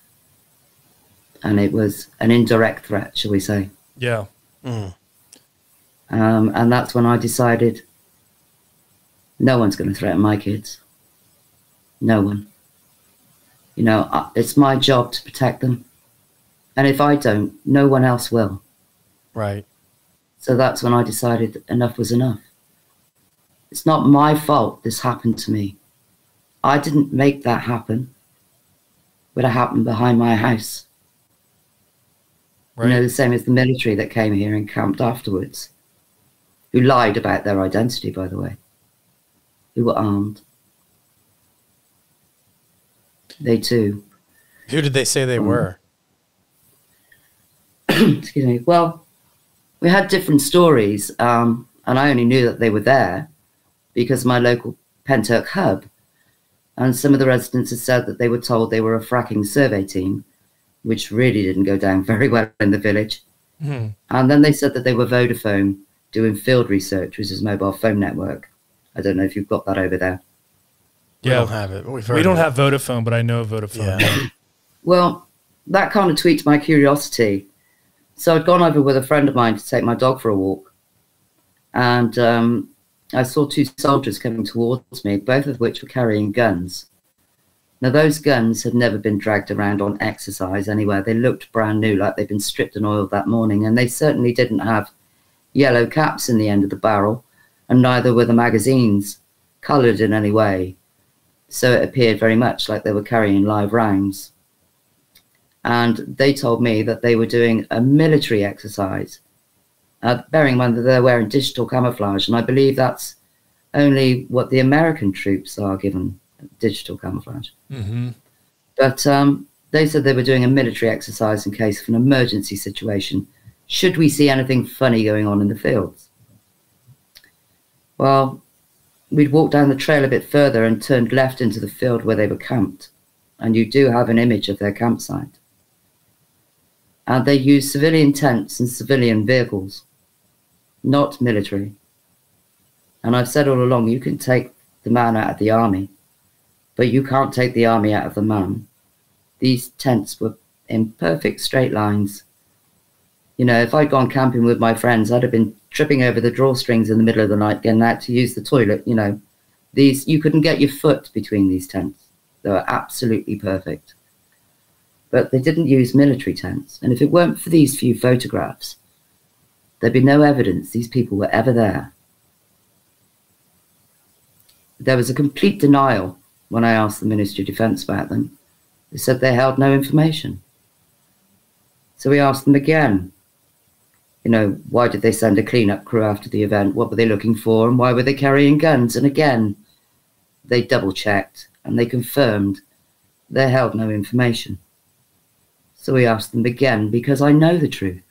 And it was an indirect threat, shall we say. Yeah. Mm. Um, and that's when I decided no one's going to threaten my kids. No one. You know, I, it's my job to protect them. And if I don't, no one else will. Right. So that's when I decided enough was enough. It's not my fault this happened to me. I didn't make that happen. But it happened behind my house. Right. You know, the same as the military that came here and camped afterwards, who lied about their identity, by the way, who were armed. They too. Who did they say they um, were? Excuse me. Well, we had different stories, um, and I only knew that they were there because my local Pentyrch hub. And some of the residents had said that they were told they were a fracking survey team, which really didn't go down very well in the village. Mm. And then they said that they were Vodafone doing field research, which is a mobile phone network. I don't know if you've got that over there. Yeah, we don't have it. We've heard we don't it. have Vodafone, but I know Vodafone. Yeah. Well, that kind of tweaked my curiosity. So I'd gone over with a friend of mine to take my dog for a walk. And... Um, I saw two soldiers coming towards me, both of which were carrying guns. Now, those guns had never been dragged around on exercise anywhere. They looked brand new, like they'd been stripped and oiled that morning, and they certainly didn't have yellow caps in the end of the barrel and neither were the magazines coloured in any way, so it appeared very much like they were carrying live rounds. And they told me that they were doing a military exercise, uh, bearing in mind that they're wearing digital camouflage, and I believe that's only what the American troops are given, digital camouflage. Mm-hmm. But um, they said they were doing a military exercise in case of an emergency situation, should we see anything funny going on in the fields. Well, we'd walked down the trail a bit further and turned left into the field where they were camped, and you do have an image of their campsite. And they used civilian tents and civilian vehicles, not military. And I've said all along, you can take the man out of the army, but you can't take the army out of the man. These tents were in perfect straight lines. You know, if I'd gone camping with my friends, I'd have been tripping over the drawstrings in the middle of the night, getting out to use the toilet, you know. These, you couldn't get your foot between these tents. They were absolutely perfect. But they didn't use military tents. And if it weren't for these few photographs, there'd be no evidence these people were ever there. There was a complete denial when I asked the Ministry of Defence about them. They said they held no information. So we asked them again, you know, why did they send a clean-up crew after the event? What were they looking for? And why were they carrying guns? And again, they double-checked and they confirmed they held no information. So we asked them again, because I know the truth.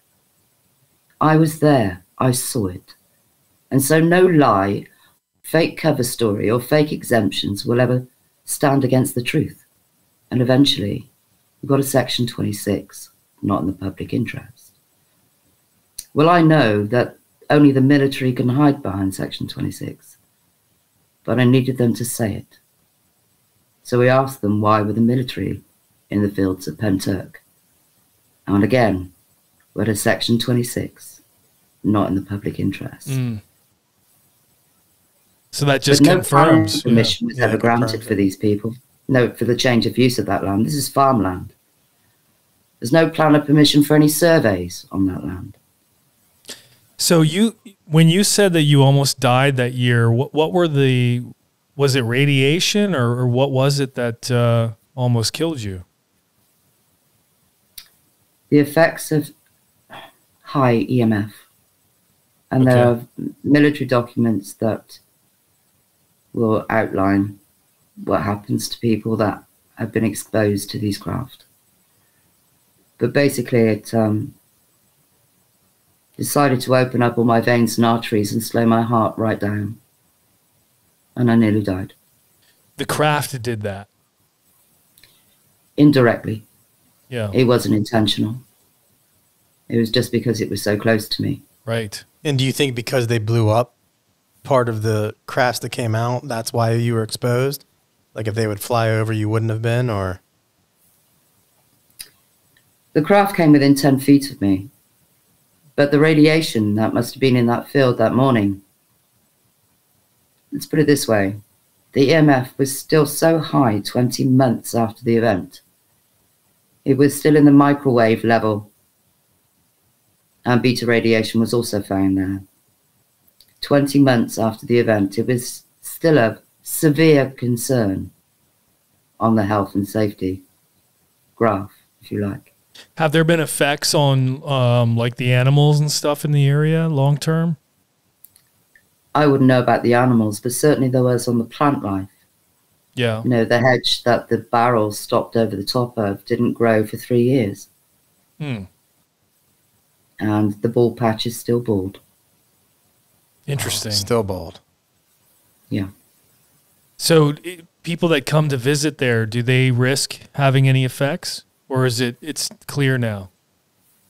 I was there. I saw it. And so no lie, fake cover story or fake exemptions will ever stand against the truth. And eventually, we've got a Section twenty-six, not in the public interest. Well, I know that only the military can hide behind Section twenty-six, but I needed them to say it. So we asked them, why were the military in the fields of Pentyrch? And again, we're at a Section twenty-six, not in the public interest. Mm. So that just but confirms. No permission yeah. was yeah, ever granted for these people. No, for the change of use of that land. This is farmland. There's no plan of permission for any surveys on that land. So you, when you said that you almost died that year, what, what were the, was it radiation or, or what was it that uh, almost killed you? The effects of high E M F. And okay. there are military documents that will outline what happens to people that have been exposed to these craft. But basically it um, decided to open up all my veins and arteries and slow my heart right down. And I nearly died. The craft did that? Indirectly. Yeah. It wasn't intentional. It was just because it was so close to me. Right. And do you think because they blew up part of the crafts that came out, that's why you were exposed? Like if they would fly over, you wouldn't have been, or? The craft came within ten feet of me, but the radiation that must have been in that field that morning, let's put it this way, the E M F was still so high twenty months after the event. It was still in the microwave level, and beta radiation was also found there. twenty months after the event, it was still a severe concern on the health and safety graph, if you like. Have there been effects on um, like the animals and stuff in the area long term? I wouldn't know about the animals, but certainly there was on the plant life. Yeah. You know, the hedge that the barrel stopped over the top of didn't grow for three years. Hmm. And the bald patch is still bald. Interesting. Oh, still bald. Yeah. So it, people that come to visit there, do they risk having any effects? Or is it, it's clear now?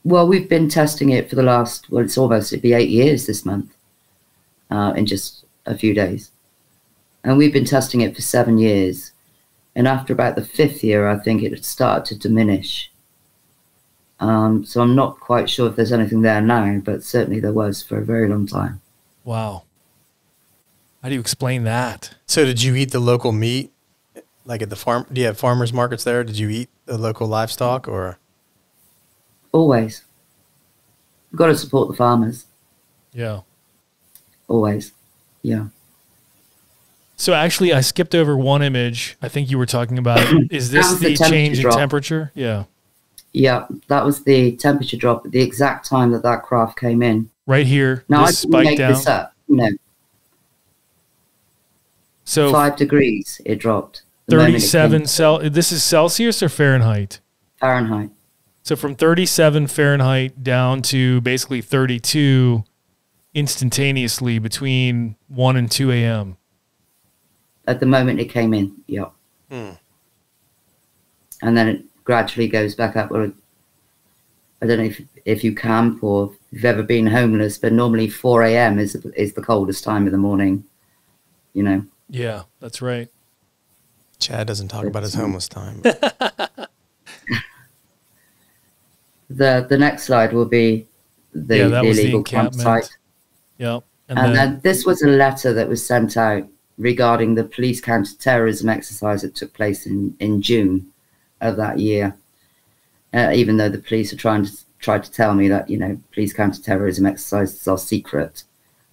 Well, we've been testing it for the last, well, it's almost, it'd be eight years this month, uh, in just a few days. And we've been testing it for seven years. And after about the fifth year, I think it had started to diminish. Um, so I'm not quite sure if there's anything there now, but certainly there was for a very long time. Wow. How do you explain that? So did you eat the local meat? Like at the farm, do you have farmers markets there? Did you eat the local livestock or? Always. We've got to support the farmers. Yeah. Always. yeah. So actually, I skipped over one image. I think you were talking about. Is this the, the change in temperature? Yeah. Yeah, that was the temperature drop at the exact time that that craft came in. Right here. Now I didn't make this up. No. So five degrees it dropped. Thirty-seven Cel. This is Celsius or Fahrenheit? Fahrenheit. So from thirty-seven Fahrenheit down to basically thirty-two instantaneously between one and two a m. At the moment it came in, yeah. Hmm. And then it gradually goes back up. Well, I don't know if if you camp or if you've ever been homeless, but normally four a m is is the coldest time of the morning. You know. Yeah, that's right. Chad doesn't talk about his homeless time. the the next slide will be the yeah, that illegal was the campsite. Yeah, and, and then, then this was a letter that was sent out regarding the police counter-terrorism exercise that took place in in June of that year. Uh, even though the police are trying to try to tell me that, you know, police counter-terrorism exercises are secret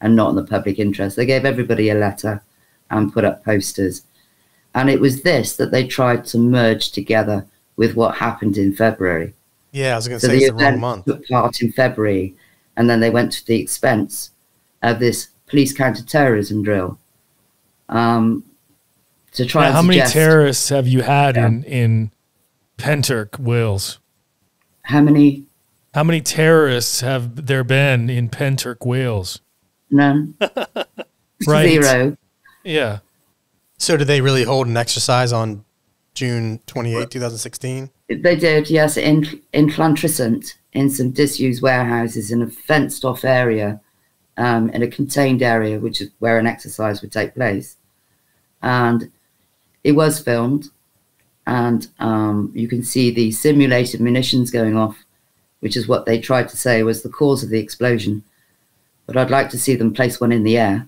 and not in the public interest, they gave everybody a letter and put up posters. And it was this that they tried to merge together with what happened in February. Yeah, I was going to so say the it's the wrong month. Took part in February, and then they went to the expense of this police counter-terrorism drill um, to try. Now, and how suggest, many terrorists have you had yeah. in in Pentyrch, Wales? How many? How many terrorists have there been in Pentyrch, Wales? None. Right. Zero. Yeah. So did they really hold an exercise on June twenty-eighth, two thousand sixteen? They did, yes, in, in Llantrisant, in some disused warehouses in a fenced-off area, um, in a contained area, which is where an exercise would take place. And it was filmed, and um, you can see the simulated munitions going off, which is what they tried to say was the cause of the explosion. But I'd like to see them place one in the air.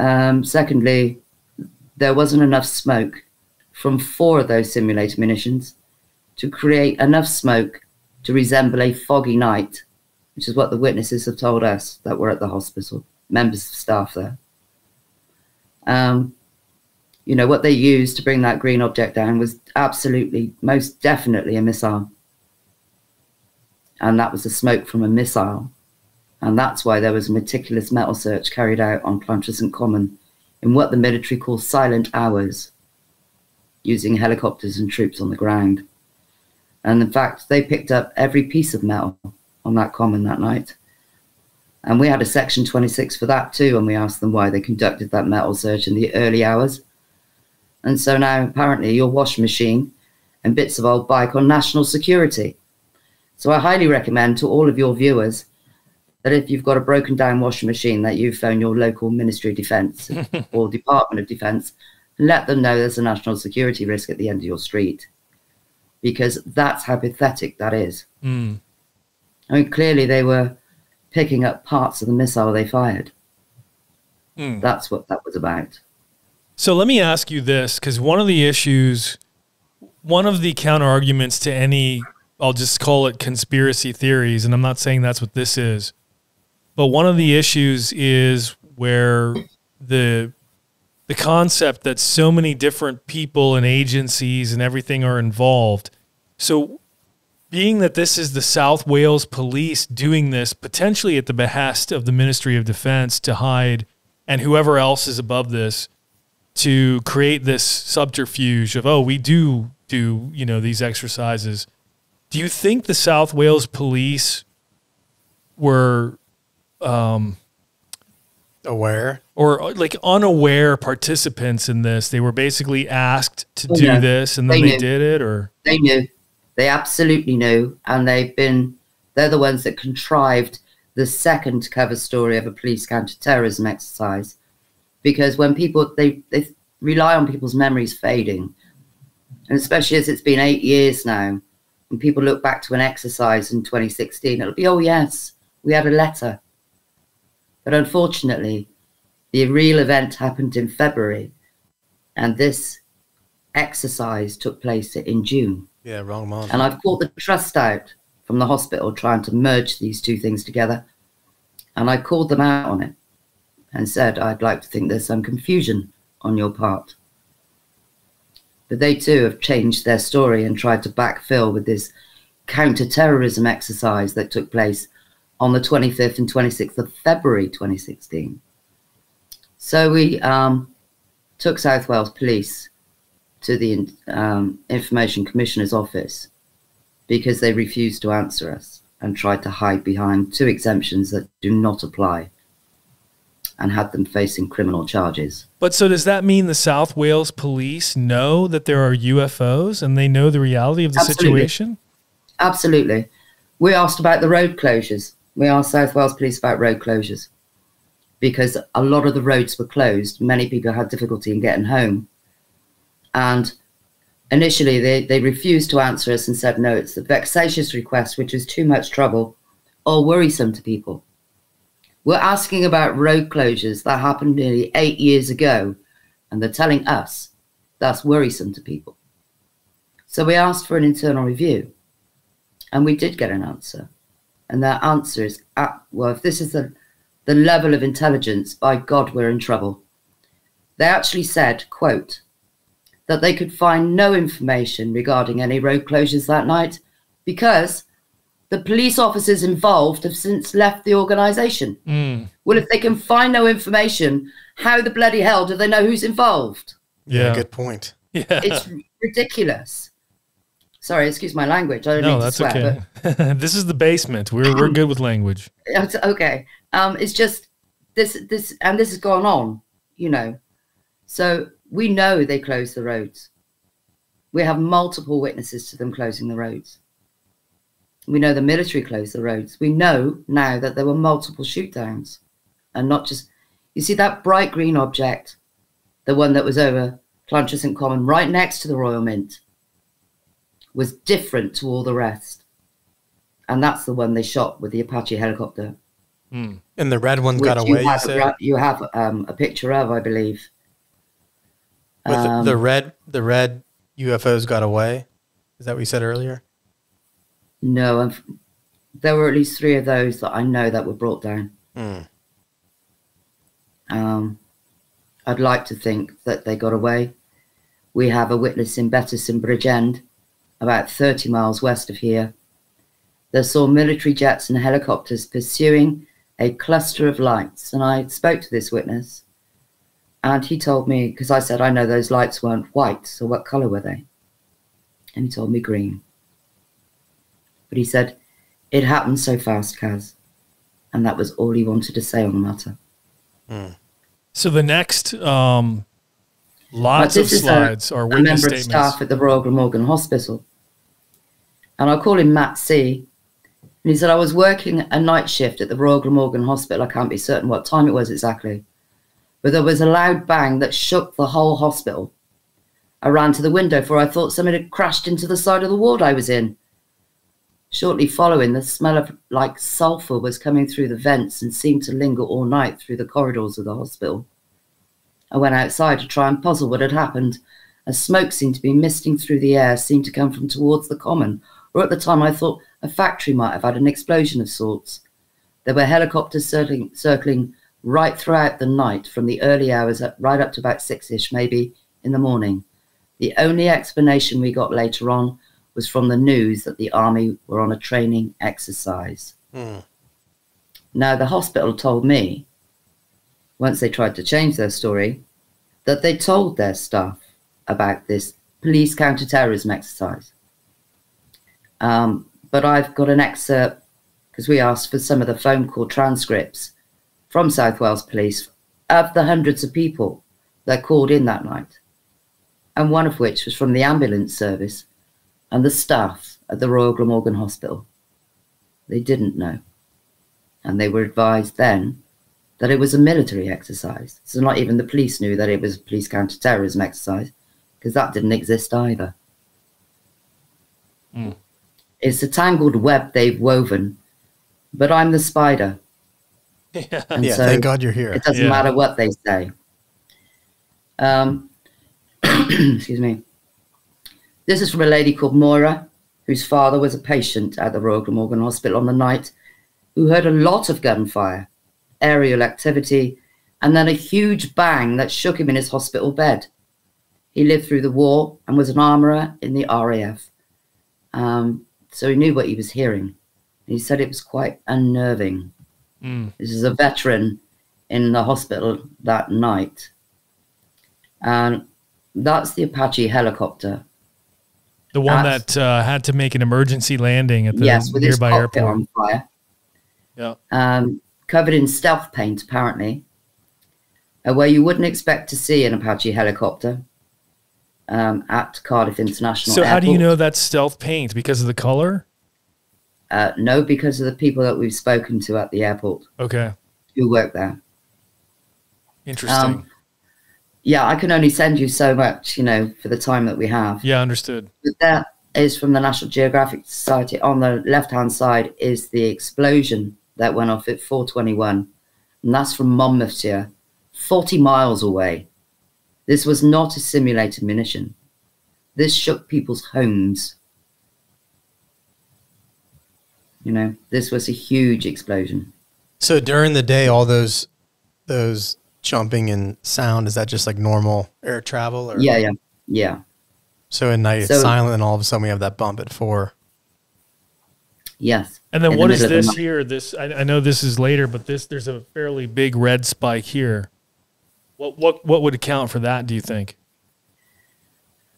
Um, secondly, there wasn't enough smoke from four of those simulated munitions to create enough smoke to resemble a foggy night, which is what the witnesses have told us that were at the hospital, members of staff there. Um, you know, what they used to bring that green object down was absolutely, most definitely a missile. And that was the smoke from a missile. And that's why there was a meticulous metal search carried out on Llantrisant Common in what the military call silent hours, using helicopters and troops on the ground. And in fact, they picked up every piece of metal on that common that night. And we had a Section twenty-six for that too, and we asked them why they conducted that metal search in the early hours. And so now apparently your washing machine and bits of old bike are national security. So I highly recommend to all of your viewers that if you've got a broken down washing machine, that you phone your local Ministry of Defence or Department of Defence and let them know there's a national security risk at the end of your street, because that's how pathetic that is. Mm. I mean, clearly they were picking up parts of the missile they fired. Mm. That's what that was about. So let me ask you this, because one of the issues, one of the counter-arguments to any, I'll just call it conspiracy theories, and I'm not saying that's what this is, but one of the issues is where the the concept that so many different people and agencies and everything are involved. So being that this is the South Wales Police doing this potentially at the behest of the Ministry of Defence to hide, and whoever else is above this, to create this subterfuge of, oh, we do do, you know, these exercises. Do you think the South Wales Police were um, aware or like unaware participants in this? They were basically asked to oh, do no. this and then they, they did it, or they knew, they absolutely knew. And they've been, they're the ones that contrived the second cover story of a police counterterrorism exercise, because when people, they, they rely on people's memories fading. And especially as it's been eight years now, when people look back to an exercise in twenty sixteen, it'll be, oh yes, we had a letter. But unfortunately, the real event happened in February, and this exercise took place in June. Yeah, wrong month. And I've caught the trust out from the hospital trying to merge these two things together, and I called them out on it. and said, I'd like to think there's some confusion on your part. But they too have changed their story and tried to backfill with this counter-terrorism exercise that took place on the twenty-fifth and twenty-sixth of February twenty sixteen. So we um, took South Wales Police to the um, Information Commissioner's Office because they refused to answer us and tried to hide behind two exemptions that do not apply, and had them facing criminal charges. But so does that mean the South Wales Police know that there are U F Os and they know the reality of the Absolutely. situation? Absolutely. We asked about the road closures. We asked South Wales Police about road closures because a lot of the roads were closed. Many people had difficulty in getting home. And initially they, they refused to answer us and said, no, it's a vexatious request, which is too much trouble or worrisome to people. We're asking about road closures that happened nearly eight years ago, and they're telling us that's worrisome to people. So we asked for an internal review, and we did get an answer. And that answer is, at, well, if this is the, the level of intelligence, by God, we're in trouble. They actually said, quote, that they could find no information regarding any road closures that night because the police officers involved have since left the organisation. Mm. Well, if they can find no information, how the bloody hell do they know who's involved? Yeah, yeah, good point. Yeah. It's ridiculous. Sorry, excuse my language. I don't no, need to swear. No, that's okay. But this is the basement. We're we're good with language. It's okay. Um, it's just this this and this has gone on, you know. So we know they closed the roads. We have multiple witnesses to them closing the roads. We know the military closed the roads. We know now that there were multiple shoot-downs and not just... You see that bright green object, the one that was over Llantrisant Common, right next to the Royal Mint, was different to all the rest. And that's the one they shot with the Apache helicopter. Mm. And the red one got away, you said? You have um, a picture of, I believe. With um, the, the, red, the red U F Os got away? Is that what you said earlier? No, I've, there were at least three of those that I know that were brought down. Mm. Um, I'd like to think that they got away. We have a witness in Betterson Bridge End, about thirty miles west of here, that saw military jets and helicopters pursuing a cluster of lights. And I spoke to this witness, and he told me, because I said, I know those lights weren't white, so what colour were they? And he told me green. But he said, it happened so fast, Caz. And that was all he wanted to say on the matter. Mm. So the next um, lots of slides a, are witness statements. A member of staff at the Royal Glamorgan Hospital. And I'll call him Matt C. And he said, I was working a night shift at the Royal Glamorgan Hospital. I can't be certain what time it was exactly. But there was a loud bang that shook the whole hospital. I ran to the window, for I thought someone had crashed into the side of the ward I was in. Shortly following, the smell of like sulphur was coming through the vents and seemed to linger all night through the corridors of the hospital. I went outside to try and puzzle what had happened, as smoke seemed to be misting through the air, seemed to come from towards the common, or at the time I thought a factory might have had an explosion of sorts. There were helicopters circling, circling right throughout the night, from the early hours up, right up to about six-ish, maybe, in the morning. The only explanation we got later on was from the news that the army were on a training exercise. Mm. Now, the hospital told me, once they tried to change their story, that they told their staff about this police counterterrorism exercise. Um, but I've got an excerpt, because we asked for some of the phone call transcripts from South Wales Police of the hundreds of people that called in that night, and one of which was from the ambulance service and the staff at the Royal Glamorgan Hospital. They didn't know. And they were advised then that it was a military exercise. So not even the police knew that it was a police counter-terrorism exercise, because that didn't exist either. Mm. It's a tangled web they've woven, but I'm the spider. Yeah, and yeah so thank God you're here. It doesn't yeah. matter what they say. Um, excuse me. This is from a lady called Moira, whose father was a patient at the Royal Glamorgan Hospital on the night, who heard a lot of gunfire, aerial activity, and then a huge bang that shook him in his hospital bed. He lived through the war and was an armourer in the R A F. Um, so he knew what he was hearing. He said it was quite unnerving. Mm. This is a veteran in the hospital that night. And that's the Apache helicopter. The one that's, that uh, had to make an emergency landing at the yes, with nearby his airport. On fire. Yeah. Um, covered in stealth paint, apparently, uh, where you wouldn't expect to see an Apache helicopter um, at Cardiff International Airport. So how do you know that's stealth paint? Because of the color? Uh, no, because of the people that we've spoken to at the airport. Okay. Who work there. Interesting. Um, Yeah, I can only send you so much, you know, for the time that we have. Yeah, understood. But that is from the National Geographic Society. On the left-hand side is the explosion that went off at four twenty-one, and that's from Monmouthshire, forty miles away. This was not a simulated munition. This shook people's homes. You know, this was a huge explosion. So during the day, all those, those... jumping and sound, is that just like normal air travel? Or? Yeah, yeah, yeah. So at night so, it's silent, and all of a sudden we have that bump at four. Yes. And then what is this here? This I, I know this is later, but this there's a fairly big red spike here. What what what would account for that? Do you think?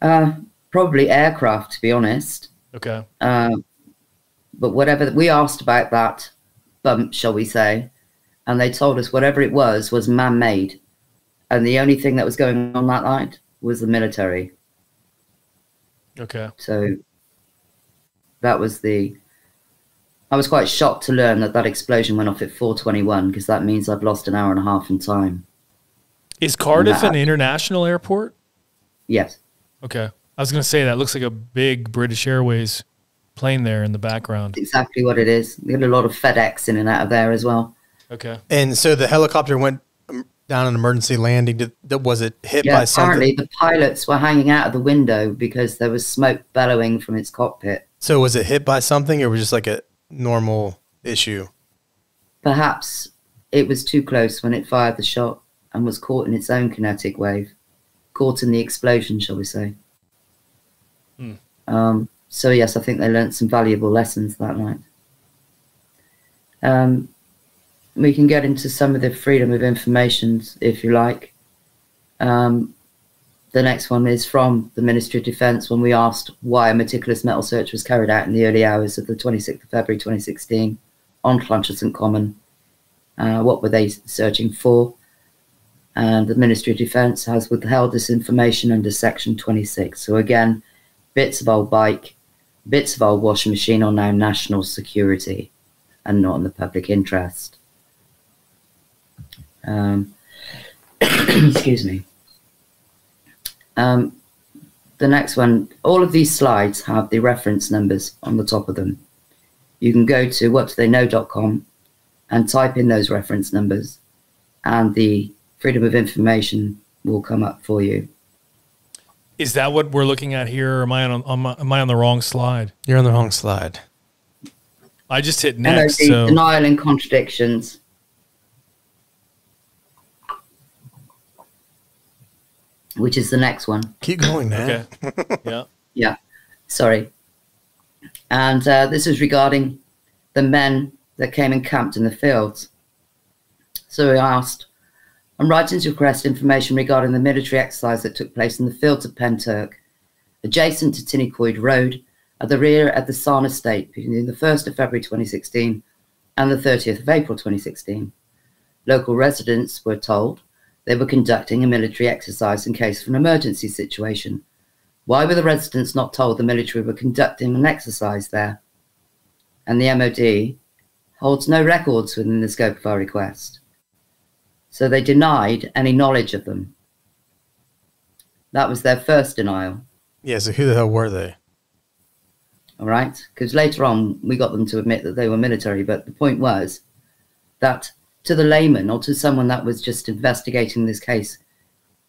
Uh, probably aircraft, to be honest. Okay. Uh, but whatever we asked about that bump, shall we say? And they told us whatever it was, was man-made. And the only thing that was going on that night was the military. Okay. So that was the... I was quite shocked to learn that that explosion went off at four twenty-one, because that means I've lost an hour and a half in time. Is Cardiff an international airport? Yes. Okay. I was going to say that looks like a big British Airways plane there in the background. That's exactly what it is. We had a lot of FedEx in and out of there as well. Okay. And so the helicopter went down an emergency landing. Did, was it hit yeah, by something? Apparently the pilots were hanging out of the window because there was smoke bellowing from its cockpit. So was it hit by something, or was it just like a normal issue? Perhaps it was too close when it fired the shot and was caught in its own kinetic wave, caught in the explosion, shall we say. Hmm. Um, so, yes, I think they learned some valuable lessons that night. Um. We can get into some of the freedom of information, if you like. Um, the next one is from the Ministry of Defence, when we asked why a meticulous metal search was carried out in the early hours of the twenty-sixth of February twenty sixteen on Llantrisant Common. Uh, what were they searching for? And the Ministry of Defence has withheld this information under Section twenty-six. So again, bits of old bike, bits of old washing machine are now national security and not in the public interest. Um, excuse me. Um, the next one, all of these slides have the reference numbers on the top of them. You can go to what do they know dot com and type in those reference numbers, and the freedom of information will come up for you. Is that what we're looking at here? Or am I on, on my, am I on the wrong slide? You're on the wrong slide. I just hit next. N O D, so. Denial and contradictions. Which is the next one. Keep going, man. Okay. Yeah. Yeah. Sorry. And uh, this is regarding the men that came and camped in the fields. So we asked, I'm writing to request information regarding the military exercise that took place in the fields of Pentyrch, adjacent to Tinnicoid Road, at the rear of the Sarn Estate between the first of February twenty sixteen and the thirtieth of April twenty sixteen. Local residents were told they were conducting a military exercise in case of an emergency situation. Why were the residents not told the military were conducting an exercise there? And the M O D holds no records within the scope of our request. So they denied any knowledge of them. That was their first denial. Yeah, so who the hell were they? All right, because later on we got them to admit that they were military, but the point was that to the layman, or to someone that was just investigating this case,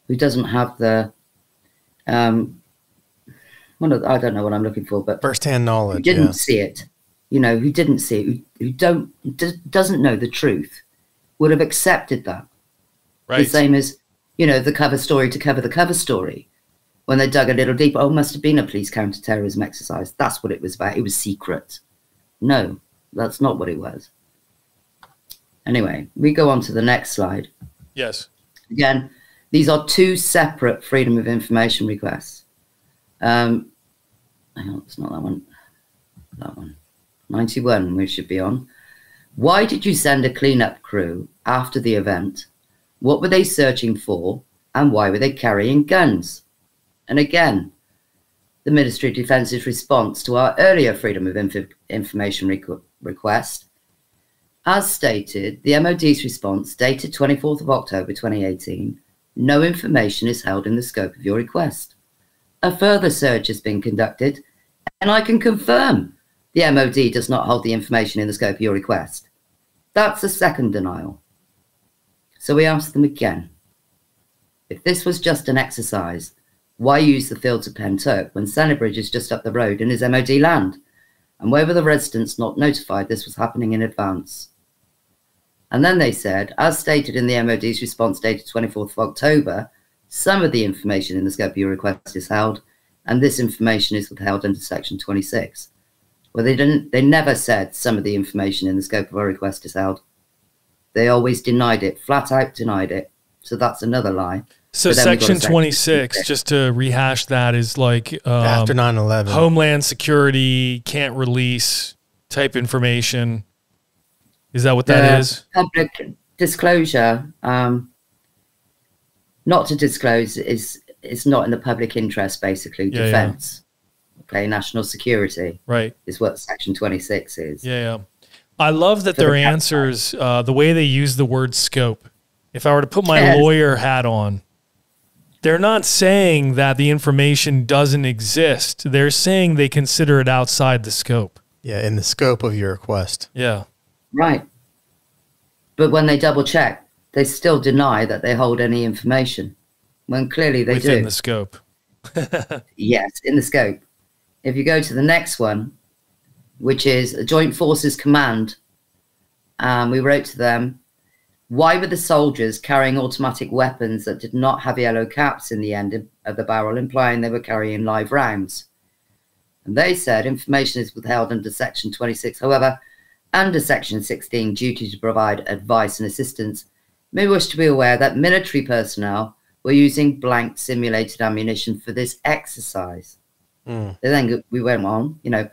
who doesn't have the, um, one of the, I don't know what I'm looking for, but first-hand knowledge, who didn't yeah. see it, you know, who didn't see it, who, who don't, d doesn't know the truth, would have accepted that. Right. The same as, you know, the cover story to cover the cover story. When they dug a little deeper, oh, must have been a police counter-terrorism exercise. That's what it was about. It was secret. No, that's not what it was. Anyway, we go on to the next slide. Yes. Again, these are two separate Freedom of Information requests. Um, hang on, it's not that one. That one. ninety-one we should be on. Why did you send a cleanup crew after the event? What were they searching for? And why were they carrying guns? And again, the Ministry of Defence's response to our earlier Freedom of Inf Information requ request. As stated, the M O D's response, dated twenty-fourth of October twenty eighteen, no information is held in the scope of your request. A further search has been conducted, and I can confirm the M O D does not hold the information in the scope of your request. That's the second denial. So we asked them again, if this was just an exercise, why use the fields of Pentyrch when Sennybridge is just up the road and is M O D land? And why were the residents not notified this was happening in advance? And then they said, as stated in the M O D's response dated twenty-fourth of October, some of the information in the scope of your request is held, and this information is withheld under Section twenty-six. Well, they didn't. They never said some of the information in the scope of our request is held. They always denied it, flat out denied it. So that's another lie. So Section twenty-six, just to rehash that, is like um, after nine eleven, Homeland Security can't release type information. Is that what the that is? Public disclosure, um, not to disclose is is not in the public interest. Basically, yeah, defense, yeah. Okay, national security, right, is what Section twenty-six is. Yeah, yeah. I love that For their the answers, uh, the way they use the word scope. If I were to put my yes. lawyer hat on. They're not saying that the information doesn't exist. They're saying they consider it outside the scope. Yeah, in the scope of your request. Yeah. Right. But when they double check, they still deny that they hold any information, when clearly they Within do. Within the scope. Yes, in the scope. If you go to the next one, which is a Joint Forces Command, um, we wrote to them, why were the soldiers carrying automatic weapons that did not have yellow caps in the end of the barrel, implying they were carrying live rounds? And they said information is withheld under Section twenty-six. However, under Section sixteen, duty to provide advice and assistance, may wish to be aware that military personnel were using blank simulated ammunition for this exercise. Mm. And then we went on, you know,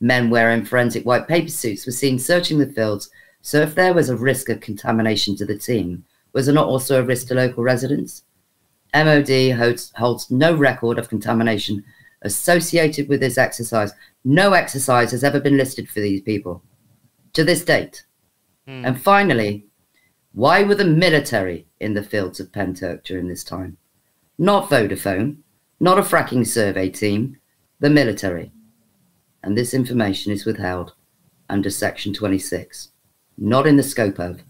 men wearing forensic white paper suits were seen searching the fields. So if there was a risk of contamination to the team, was there not also a risk to local residents? M O D holds, holds no record of contamination associated with this exercise. No exercise has ever been listed for these people to this date. Mm. And finally, why were the military in the fields of Pentyrch during this time? Not Vodafone, not a fracking survey team, the military. And this information is withheld under Section twenty-six. Not in the scope of,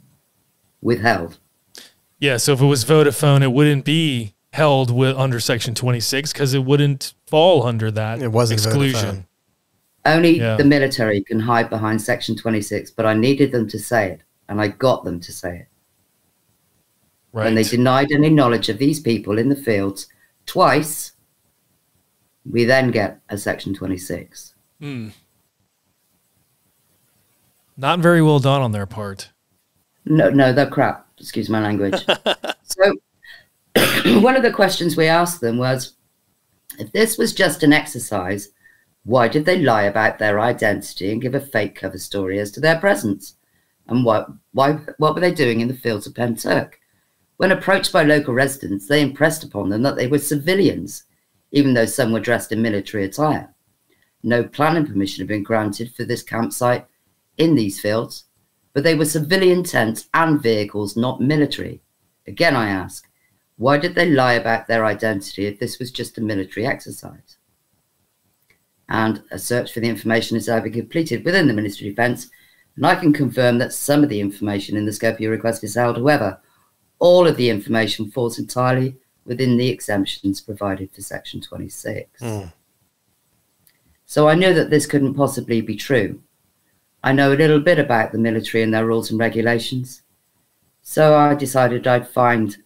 withheld. Yeah, so if it was Vodafone, it wouldn't be held with, under Section twenty-six because it wouldn't fall under that it wasn't exclusion. Vodafone. Only yeah. the military can hide behind Section twenty-six, but I needed them to say it, and I got them to say it. Right. And they denied any knowledge of these people in the fields twice. We then get a Section twenty-six. Hmm. Not very well done on their part. No, no, they're crap. Excuse my language. So one of the questions we asked them was, if this was just an exercise, why did they lie about their identity and give a fake cover story as to their presence? And what, why, what were they doing in the fields of Pentyrch? When approached by local residents, they impressed upon them that they were civilians, even though some were dressed in military attire. No planning permission had been granted for this campsite in these fields, but they were civilian tents and vehicles, not military. Again, I ask, why did they lie about their identity if this was just a military exercise? And a search for the information is either completed within the Ministry of Defence, and I can confirm that some of the information in the scope of your request is held. However, all of the information falls entirely within the exemptions provided for Section twenty-six. Mm. So I know that this couldn't possibly be true. I know a little bit about the military and their rules and regulations. So I decided I'd find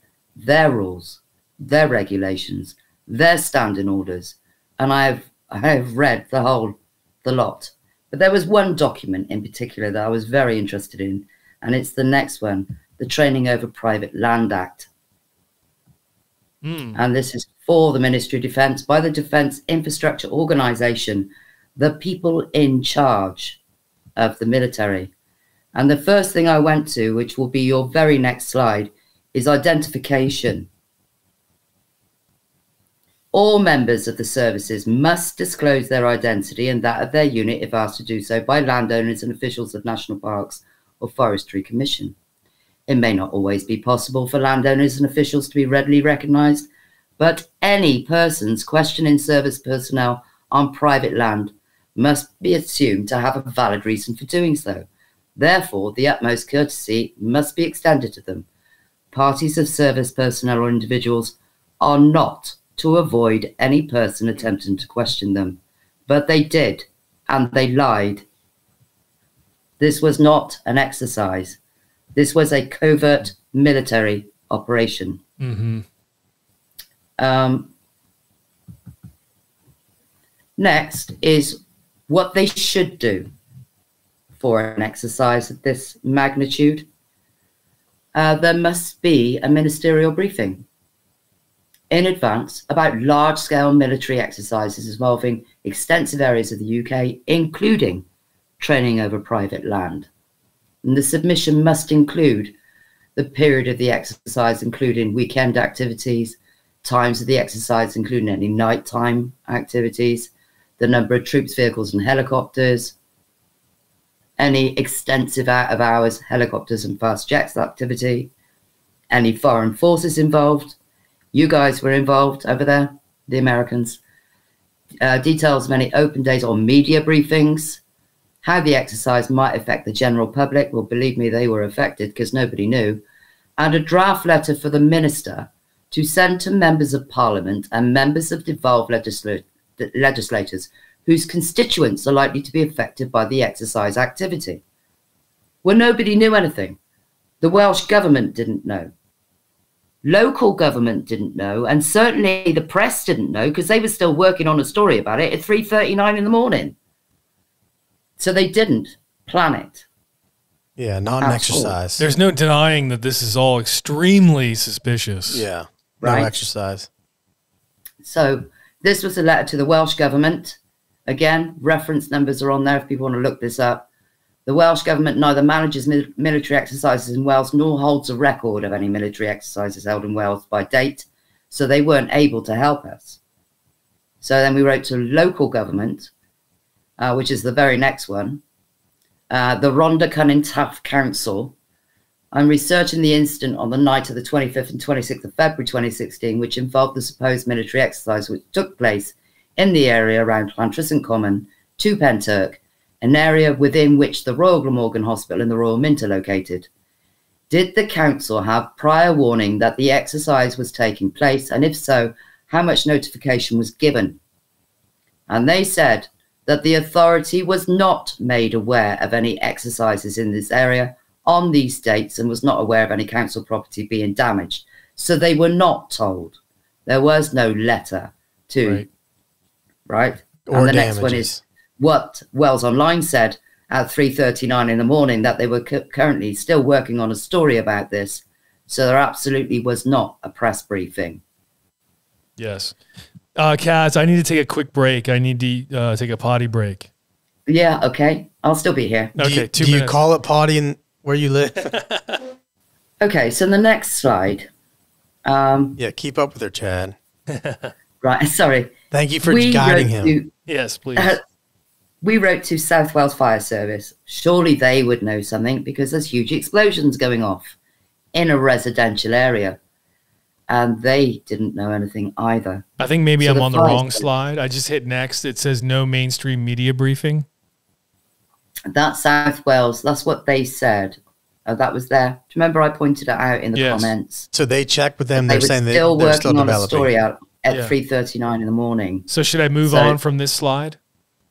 their rules, their regulations, their standing orders, and I've I've read the whole the lot. But there was one document in particular that I was very interested in, and it's the next one, the Training Over Private Land Act. Mm. And this is for the Ministry of Defence, by the Defence Infrastructure Organisation, the people in charge of the military. And the first thing I went to, which will be your very next slide, is identification. All members of the services must disclose their identity and that of their unit if asked to do so by landowners and officials of National Parks or Forestry Commission. It may not always be possible for landowners and officials to be readily recognised, but any persons questioning service personnel on private land must be assumed to have a valid reason for doing so. Therefore, the utmost courtesy must be extended to them. Parties of service personnel or individuals are not to avoid any person attempting to question them, but they did, and they lied. This was not an exercise. This was a covert military operation. Mm-hmm. Um, next is what they should do for an exercise of this magnitude. Uh, there must be a ministerial briefing in advance about large-scale military exercises involving extensive areas of the U K, including training over private land. And the submission must include the period of the exercise, including weekend activities, times of the exercise, including any nighttime activities, the number of troops, vehicles and helicopters, any extensive out-of-hours helicopters and fast jets activity, any foreign forces involved. You guys were involved over there, the Americans. Uh, details of any open days or media briefings, how the exercise might affect the general public. Well, believe me, they were affected because nobody knew. And a draft letter for the minister to send to members of parliament and members of devolved legisl legislators whose constituents are likely to be affected by the exercise activity. Well, nobody knew anything. The Welsh government didn't know. Local government didn't know, and certainly the press didn't know because they were still working on a story about it at three thirty-nine in the morning. So they didn't plan it. Yeah, not an exercise. There's no denying that this is all extremely suspicious. Yeah, no right? exercise. So this was a letter to the Welsh government. Again, reference numbers are on there if people want to look this up. The Welsh government neither manages military exercises in Wales nor holds a record of any military exercises held in Wales by date, so they weren't able to help us. So then we wrote to local government, uh, which is the very next one, uh, the Rhondda Cynon Taf Council. I'm researching the incident on the night of the twenty-fifth and twenty-sixth of February twenty sixteen, which involved the supposed military exercise which took place in the area around Llantrisant Common to Pentyrch, an area within which the Royal Glamorgan Hospital and the Royal Mint are located. Did the council have prior warning that the exercise was taking place, and if so, how much notification was given? And they said that the authority was not made aware of any exercises in this area on these dates and was not aware of any council property being damaged. So they were not told. There was no letter to... Right. right? Or and the damages. Next one is what Wales Online said at three thirty-nine in the morning, that they were cu currently still working on a story about this, so there absolutely was not a press briefing. Yes. Uh, Caz, I need to take a quick break. I need to uh, take a potty break. Yeah, okay. I'll still be here. Okay, do you, two do minutes. you call it potty in where you live? Okay, so the next slide. Um, yeah, keep up with her, Chad. Right, sorry. Thank you for we guiding him. To, yes, please. Uh, we wrote to South Wales Fire Service. Surely they would know something because there's huge explosions going off in a residential area. And they didn't know anything either. I think maybe so I'm the on the wrong slide. I just hit next. It says no mainstream media briefing. That's South Wales. That's what they said. Uh, that was there. Do you remember I pointed it out in the yes. comments? So they checked with them. They're they saying still they, they're still working on developing. a story out. At yeah. three thirty-nine in the morning. So should I move so, on from this slide?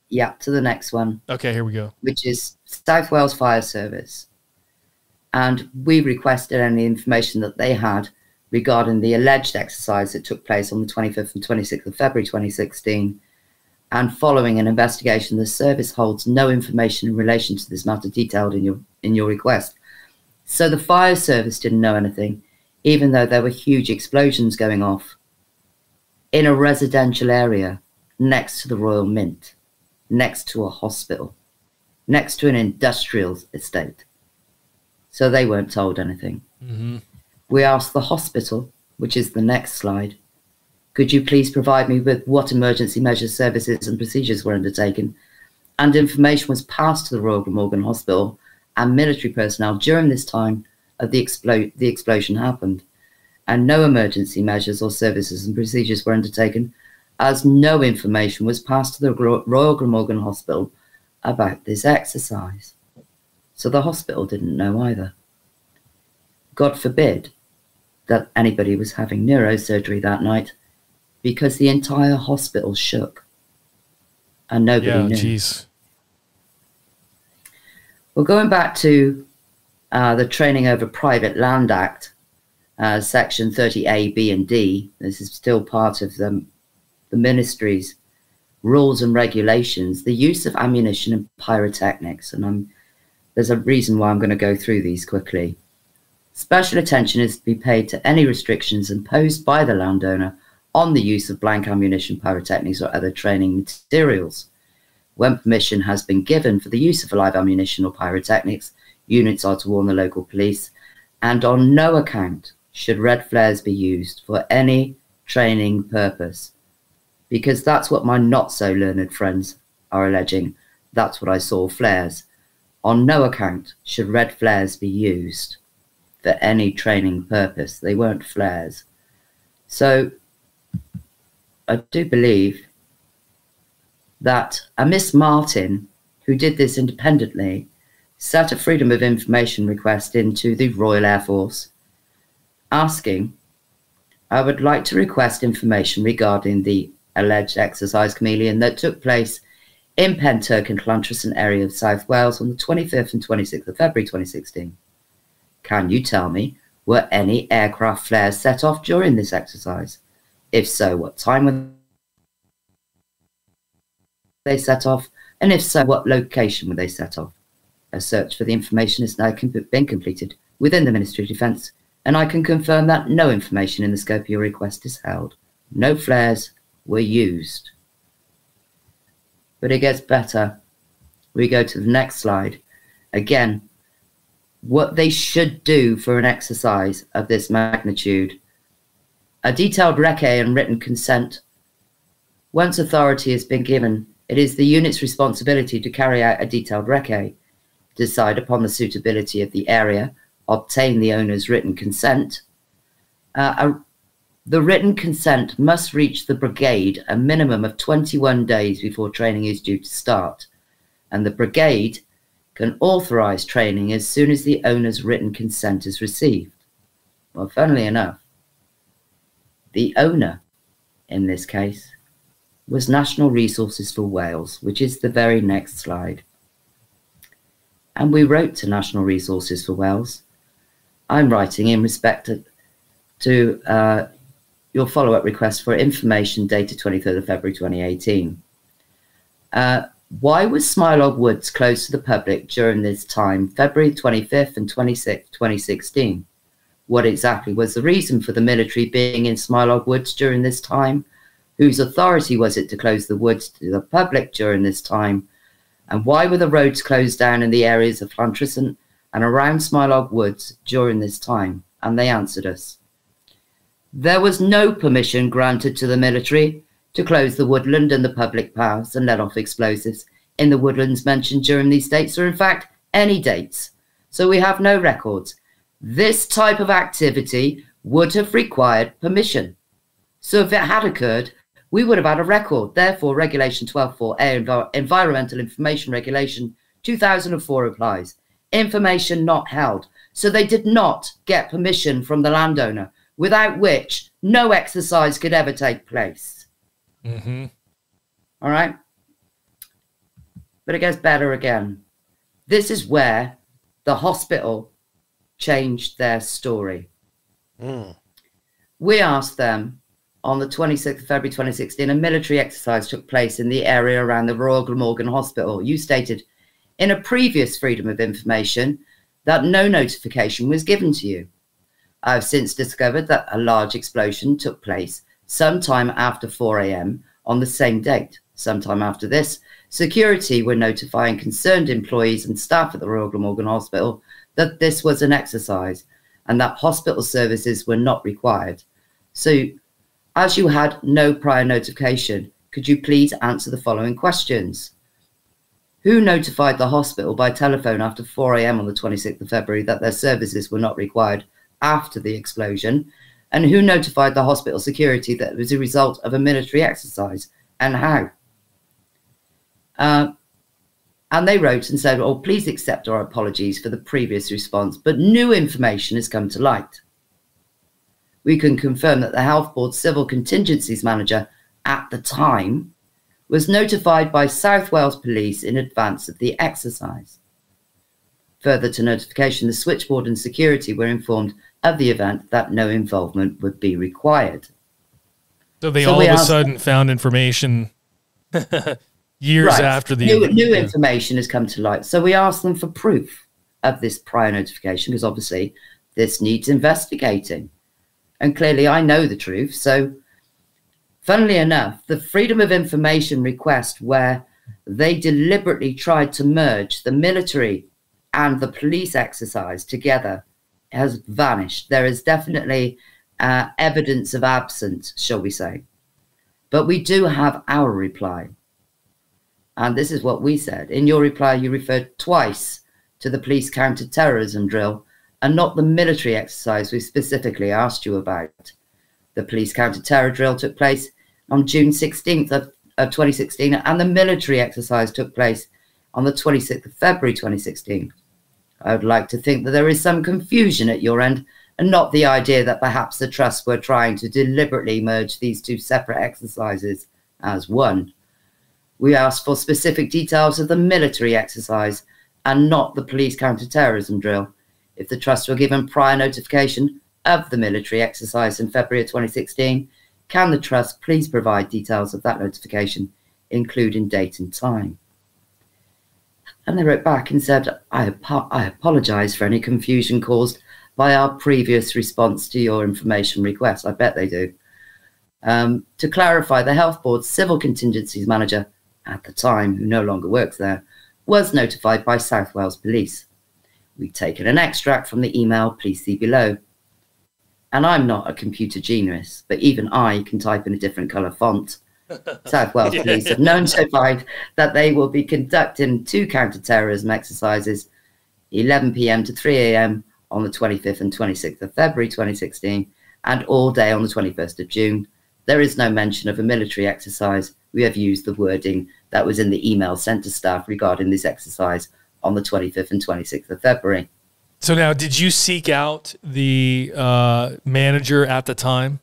Yeah, to the next one. Okay, here we go. Which is South Wales Fire Service. And we requested any information that they had regarding the alleged exercise that took place on the twenty-fifth and twenty-sixth of February twenty sixteen, and following an investigation, the service holds no information in relation to this matter detailed in your in your request. So the fire service didn't know anything, even though there were huge explosions going off in a residential area next to the Royal Mint, next to a hospital, next to an industrial estate. So they weren't told anything. Mm-hmm. We asked the hospital, which is the next slide, could you please provide me with what emergency measures, services and procedures were undertaken? And information was passed to the Royal Glamorgan Hospital and military personnel during this time of the, explo the explosion happened. And no emergency measures or services and procedures were undertaken, as no information was passed to the Royal Glamorgan Hospital about this exercise. So the hospital didn't know either. God forbid that anybody was having neurosurgery that night, because the entire hospital shook and nobody yeah, knew. Geez. Well, going back to uh, the Training Over Private Land Act, uh, Section thirty A, B and D, this is still part of the, the ministry's rules and regulations, the use of ammunition and pyrotechnics. And I'm, there's a reason why I'm going to go through these quickly. Special attention is to be paid to any restrictions imposed by the landowner on the use of blank ammunition, pyrotechnics or other training materials. When permission has been given for the use of live ammunition or pyrotechnics, units are to warn the local police, and on no account should red flares be used for any training purpose, because that's what my not-so-learned friends are alleging. That's what I saw, flares. On no account should red flares be used for any training purpose. They weren't flares. So I do believe that a Miss Martin, who did this independently, set a Freedom of Information request into the Royal Air Force asking, I would like to request information regarding the alleged exercise chameleon that took place in Pentyrch and Llantrisant area of South Wales on the twenty-fifth and twenty-sixth of February twenty sixteen. Can you tell me, were any aircraft flares set off during this exercise? If so, what time were they set off? And if so, what location were they set off? A search for the information has now been completed within the Ministry of Defence, and I can confirm that no information in the scope of your request is held. No flares were used. But it gets better. We go to the next slide. Again, what they should do for an exercise of this magnitude. A detailed recce and written consent. Once authority has been given, it is the unit's responsibility to carry out a detailed recce, decide upon the suitability of the area, obtain the owner's written consent. Uh, a, the written consent must reach the brigade a minimum of twenty-one days before training is due to start, and the brigade can authorise training as soon as the owner's written consent is received. Well, funnily enough, the owner, in this case, was National Resources for Wales, which is the very next slide. And we wrote to National Resources for Wales. I'm writing in respect to, to uh, your follow-up request for information dated twenty-third of February twenty eighteen. Uh, why was Smilog Woods closed to the public during this time, February twenty-fifth and twenty-sixth, twenty sixteen? What exactly was the reason for the military being in Smilog Woods during this time? Whose authority was it to close the woods to the public during this time? And why were the roads closed down in the areas of Llantrisant and around Smilog Woods during this time? And they answered us. There was no permission granted to the military to close the woodland and the public paths and let off explosives in the woodlands mentioned during these dates, or in fact, any dates. So we have no records. This type of activity would have required permission. So if it had occurred, we would have had a record. Therefore, Regulation twelve four A, Envi Environmental Information Regulation two thousand four applies. Information not held. So they did not get permission from the landowner, without which no exercise could ever take place. Mm-hmm. All right? But it gets better again. This is where the hospital changed their story. Mm. We asked them on the twenty-sixth of February twenty sixteen, a military exercise took place in the area around the Royal Glamorgan Hospital. You stated in a previous Freedom of Information that no notification was given to you. I have since discovered that a large explosion took place sometime after four A M on the same date. Sometime after this, security were notifying concerned employees and staff at the Royal Glamorgan Hospital that this was an exercise and that hospital services were not required. So, as you had no prior notification, could you please answer the following questions? Who notified the hospital by telephone after four A M on the twenty-sixth of February that their services were not required after the explosion? And who notified the hospital security that it was a result of a military exercise, and how? Uh, and they wrote and said, oh, please accept our apologies for the previous response, but new information has come to light. We can confirm that the Health Board Civil Contingencies Manager at the time was notified by South Wales Police in advance of the exercise. Further to notification, the switchboard and security were informed of the event that no involvement would be required. So they so all of a sudden them, found information years right, after the new, new yeah. information has come to light. So we asked them for proof of this prior notification, because obviously this needs investigating. And clearly I know the truth. So funnily enough, the Freedom of Information request where they deliberately tried to merge the military and the police exercise together has vanished. There is definitely uh, evidence of absence, shall we say. But we do have our reply. And this is what we said. In your reply, you referred twice to the police counter-terrorism drill and not the military exercise we specifically asked you about. The police counter-terror drill took place on June sixteenth of, of twenty sixteen, and the military exercise took place on the twenty-sixth of February twenty sixteen. I would like to think that there is some confusion at your end and not the idea that perhaps the trusts were trying to deliberately merge these two separate exercises as one. We asked for specific details of the military exercise and not the police counter-terrorism drill. If the trusts were given prior notification of the military exercise in February twenty sixteen, can the trust please provide details of that notification, including date and time? And they wrote back and said, I, ap I apologise for any confusion caused by our previous response to your information request. I bet they do. Um, to clarify, the Health Board's Civil Contingencies Manager at the time, who no longer works there, was notified by South Wales Police. We've taken an extract from the email, please see below. And I'm not a computer genius, but even I can type in a different colour font. South Wales Police have notified that they will be conducting two counter-terrorism exercises, eleven P M to three A M on the twenty-fifth and twenty-sixth of February twenty sixteen, and all day on the twenty-first of June. There is no mention of a military exercise. We have used the wording that was in the email sent to staff regarding this exercise on the twenty-fifth and twenty-sixth of February. So now, did you seek out the uh, manager at the time?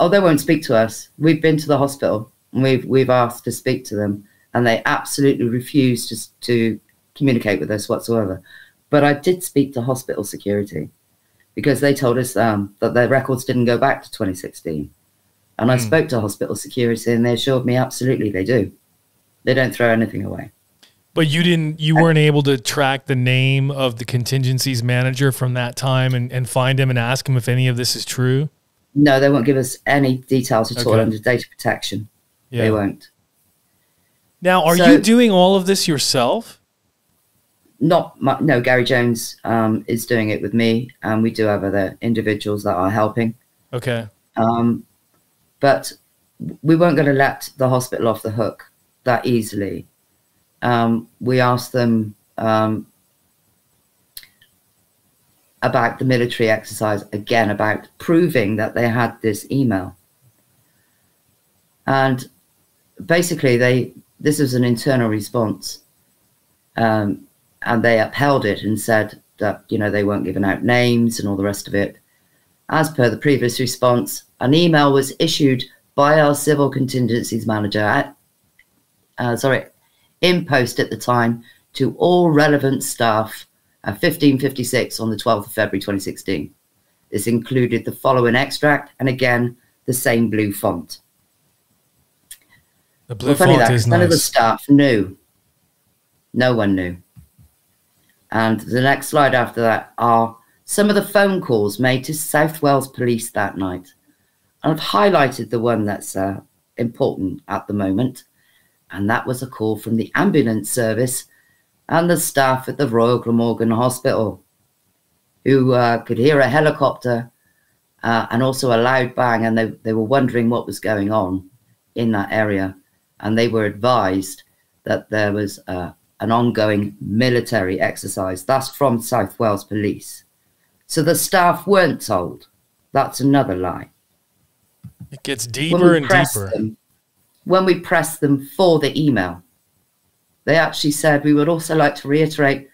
Oh, they won't speak to us. We've been to the hospital and we've, we've asked to speak to them, and they absolutely refuse to, to communicate with us whatsoever. But I did speak to hospital security because they told us um, that their records didn't go back to twenty sixteen. And I mm. spoke to hospital security and they assured me absolutely they do. They don't throw anything away. But you didn't, you weren't able to track the name of the contingencies manager from that time and, and find him and ask him if any of this is true? No, they won't give us any details at okay. all under data protection. Yeah. They won't. Now, are so, you doing all of this yourself? Not my, no, Gary Jones um, is doing it with me, and we do have other individuals that are helping. Okay. Um, but we weren't going to let the hospital off the hook that easily. Um, we asked them um, about the military exercise, again, about proving that they had this email. And basically, they this was an internal response. Um, and they upheld it and said that, you know, they weren't giving out names and all the rest of it. As per the previous response, an email was issued by our civil contingencies manager at, uh, sorry, in post at the time to all relevant staff at fifteen fifty-six on the twelfth of February twenty sixteen. This included the following extract, and again, the same blue font. The blue well, font that, is none nice. of the staff knew. No one knew. And the next slide after that are some of the phone calls made to South Wales Police that night. And I've highlighted the one that's uh, important at the moment. And that was a call from the ambulance service and the staff at the Royal Glamorgan Hospital, who uh, could hear a helicopter uh, and also a loud bang. And they, they were wondering what was going on in that area. And they were advised that there was uh, an ongoing military exercise. That's from South Wales Police. So the staff weren't told. That's another lie. It gets deeper and deeper. Them, when we pressed them for the email, they actually said, we would also like to reiterate,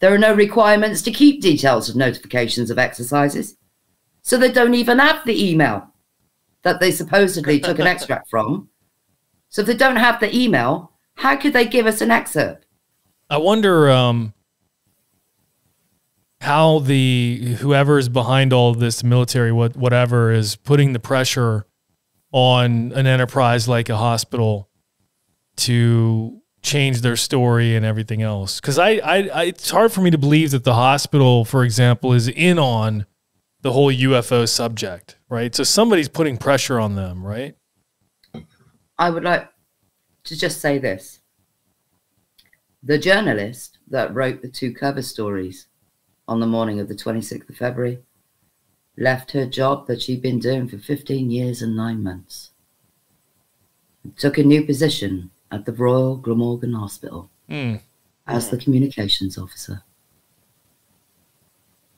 there are no requirements to keep details of notifications of exercises. So they don't even have the email that they supposedly took an extract from. So if they don't have the email, how could they give us an excerpt? I wonder um, how the whoever's behind all this military, what, whatever, is putting the pressure on an enterprise like a hospital to change their story and everything else. Because I, I, I, it's hard for me to believe that the hospital, for example, is in on the whole U F O subject, right? So somebody's putting pressure on them, right? I would like to just say this. The journalist that wrote the two cover stories on the morning of the twenty-sixth of February left her job that she'd been doing for fifteen years and nine months and took a new position at the Royal Glamorgan Hospital mm. as the communications officer.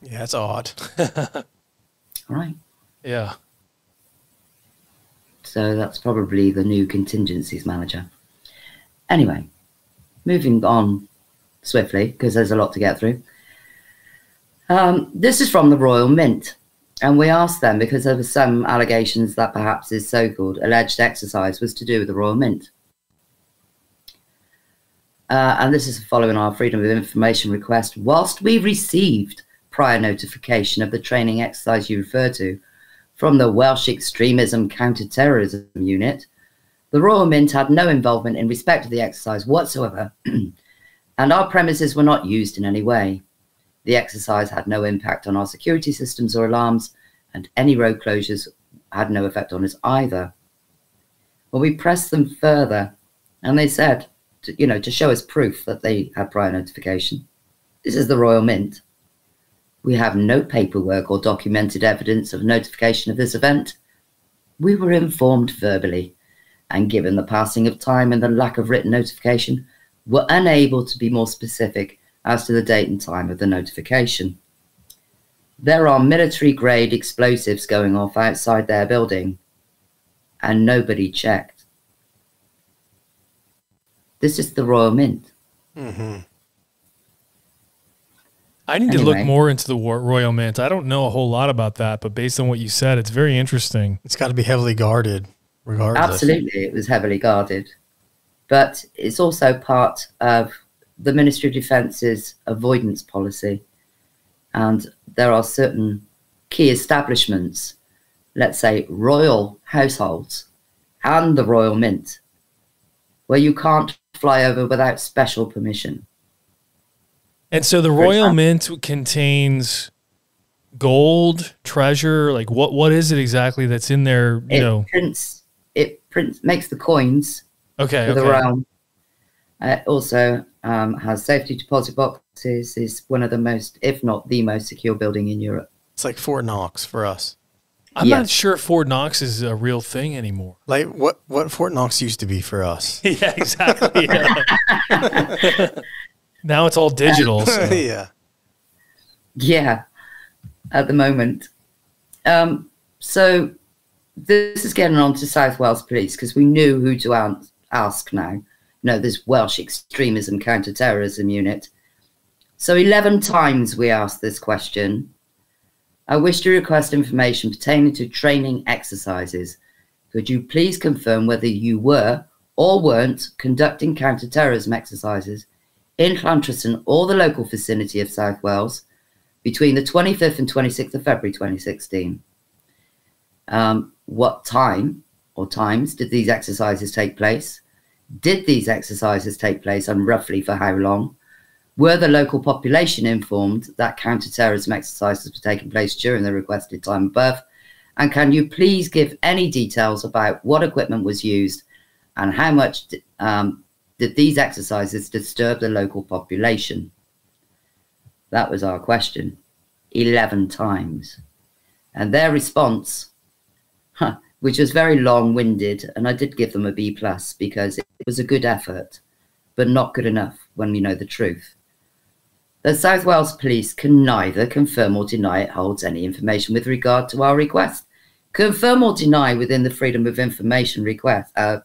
Yeah, that's odd. All right. Yeah. So that's probably the new contingencies manager. Anyway, moving on swiftly, because there's a lot to get through. Um, this is from the Royal Mint. And we asked them, because there were some allegations that perhaps this so-called alleged exercise was to do with the Royal Mint. Uh, and this is following our Freedom of Information request. Whilst we received prior notification of the training exercise you refer to from the Welsh Extremism Counter-Terrorism Unit, the Royal Mint had no involvement in respect of the exercise whatsoever, and our premises were not used in any way. The exercise had no impact on our security systems or alarms, and any road closures had no effect on us either. Well, we pressed them further, and they said, to, you know, to show us proof that they had prior notification. This is the Royal Mint. We have no paperwork or documented evidence of notification of this event. We were informed verbally, and given the passing of time and the lack of written notification, were unable to be more specific as to the date and time of the notification. There are military-grade explosives going off outside their building, and nobody checked. This is the Royal Mint. Mm-hmm. I need anyway. to look more into the Royal Mint. I don't know a whole lot about that, but based on what you said, it's very interesting. It's got to be heavily guarded, regardless. Absolutely, it was heavily guarded. But it's also part of the Ministry of Defence's avoidance policy. And there are certain key establishments, let's say royal households and the Royal Mint, where you can't fly over without special permission. And so the Royal Mint contains gold, treasure, like what, what is it exactly that's in there? You it know? prints, it prints, makes the coins. Okay. For okay. the realm. It also um, has safety deposit boxes, is one of the most, if not the most secure building in Europe. It's like Fort Knox for us. I'm yeah. not sure Fort Knox is a real thing anymore. Like what, what Fort Knox used to be for us. yeah, exactly. Yeah. Now it's all digital. So. yeah. Yeah, at the moment. Um, so this is getting on to South Wales Police, because we knew who to ask now. No, this Welsh Extremism Counter-Terrorism Unit. So eleven times we asked this question. I wish to request information pertaining to training exercises. Could you please confirm whether you were or weren't conducting counter-terrorism exercises in Llantrisant or the local vicinity of South Wales between the twenty-fifth and twenty-sixth of February twenty sixteen. Um, what time or times did these exercises take place? Did these exercises take place, and roughly for how long? Were the local population informed that counter-terrorism exercises were taking place during the requested time above? And can you please give any details about what equipment was used and how much um, did these exercises disturb the local population? That was our question, eleven times. And their response, huh, which was very long-winded, and I did give them a B plus because it was a good effort, but not good enough when we know the truth. The South Wales Police can neither confirm or deny it holds any information with regard to our request. Confirm or deny within the Freedom of Information request uh,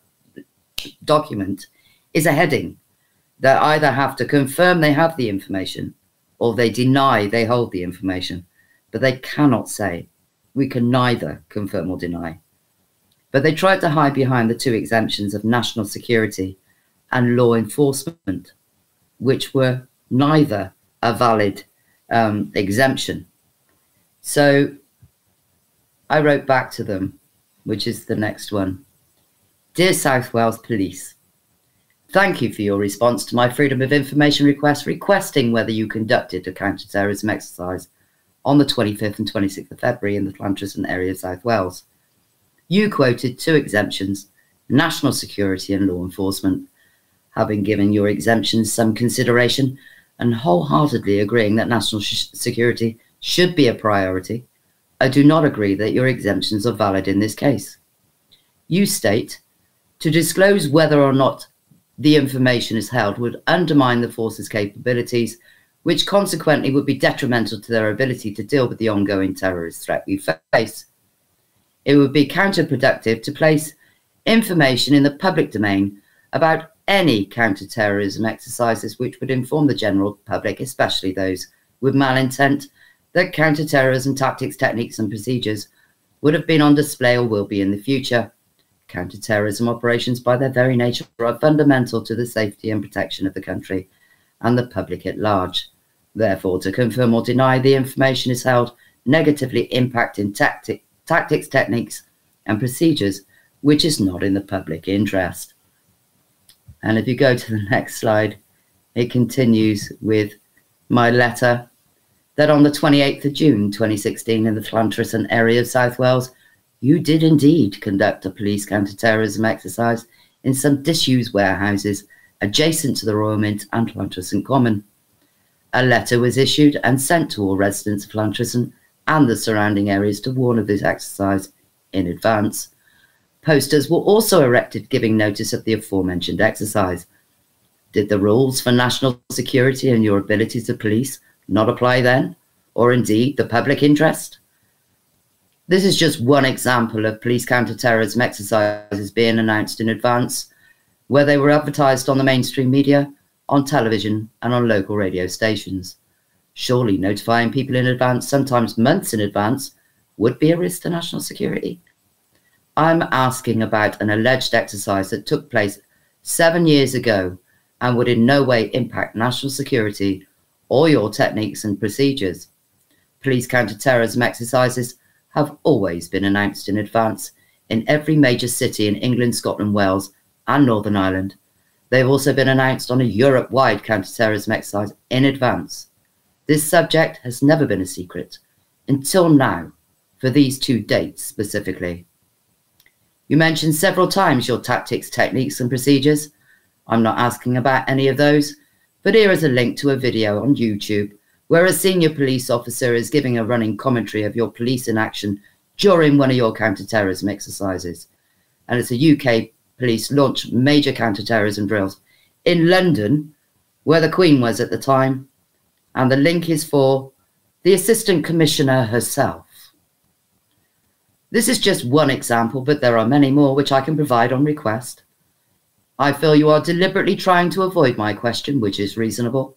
document is a heading. They either have to confirm they have the information or they deny they hold the information, but they cannot say we can neither confirm or deny. But they tried to hide behind the two exemptions of national security and law enforcement, which were neither a valid um, exemption. So I wrote back to them, which is the next one. Dear South Wales Police, thank you for your response to my Freedom of Information request requesting whether you conducted a counter-terrorism exercise on the twenty-fifth and twenty-sixth of February in the Llantrisant area of South Wales. You quoted two exemptions, national security and law enforcement. Having given your exemptions some consideration and wholeheartedly agreeing that national sh security should be a priority, I do not agree that your exemptions are valid in this case. You state, to disclose whether or not the information is held would undermine the force's capabilities, which consequently would be detrimental to their ability to deal with the ongoing terrorist threat we face. It would be counterproductive to place information in the public domain about any counter-terrorism exercises which would inform the general public, especially those with malintent, that counter-terrorism tactics, techniques and procedures would have been on display or will be in the future. Counter-terrorism operations by their very nature are fundamental to the safety and protection of the country and the public at large. Therefore, to confirm or deny the information is held negatively impacting tactic, tactics, techniques and procedures, which is not in the public interest. And if you go to the next slide, it continues with my letter that on the twenty-eighth of June twenty sixteen in the Llantrisant area of South Wales, you did indeed conduct a police counter-terrorism exercise in some disused warehouses adjacent to the Royal Mint and Llantrisant Common. A letter was issued and sent to all residents of Llantrisant and the surrounding areas to warn of this exercise in advance. Posters were also erected giving notice of the aforementioned exercise. Did the rules for national security and your ability to police not apply then, or indeed the public interest? This is just one example of police counter-terrorism exercises being announced in advance, where they were advertised on the mainstream media, on television and on local radio stations. Surely notifying people in advance, sometimes months in advance, would be a risk to national security. I'm asking about an alleged exercise that took place seven years ago and would in no way impact national security or your techniques and procedures. Police counter-terrorism exercises have always been announced in advance in every major city in England, Scotland, Wales and Northern Ireland. They've also been announced on a Europe-wide counter-terrorism exercise in advance. This subject has never been a secret until now for these two dates specifically. You mentioned several times your tactics, techniques and procedures. I'm not asking about any of those, but here is a link to a video on YouTube where a senior police officer is giving a running commentary of your police in action during one of your counter-terrorism exercises. And it's a U K police launched major counter-terrorism drills in London, where the Queen was at the time. And the link is for the Assistant Commissioner herself. This is just one example, but there are many more which I can provide on request. I feel you are deliberately trying to avoid my question, which is reasonable.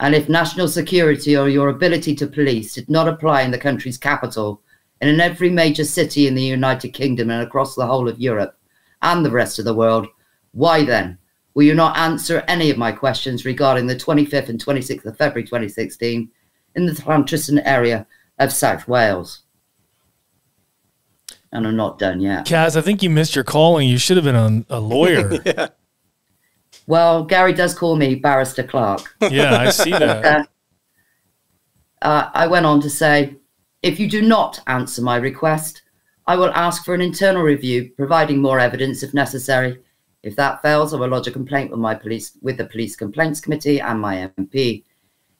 And if national security or your ability to police did not apply in the country's capital and in every major city in the United Kingdom and across the whole of Europe and the rest of the world, why then will you not answer any of my questions regarding the twenty-fifth and twenty-sixth of February twenty sixteen in the Llantrisant area of South Wales. And I'm not done yet. Caz, I think you missed your calling. You should have been a, a lawyer. Yeah. Well, Gary does call me Barrister Clarke. Yeah, I see that. uh, uh, I went on to say, if you do not answer my request, I will ask for an internal review, providing more evidence if necessary. If that fails, I will lodge a complaint with my police, with the Police Complaints Committee and my M P.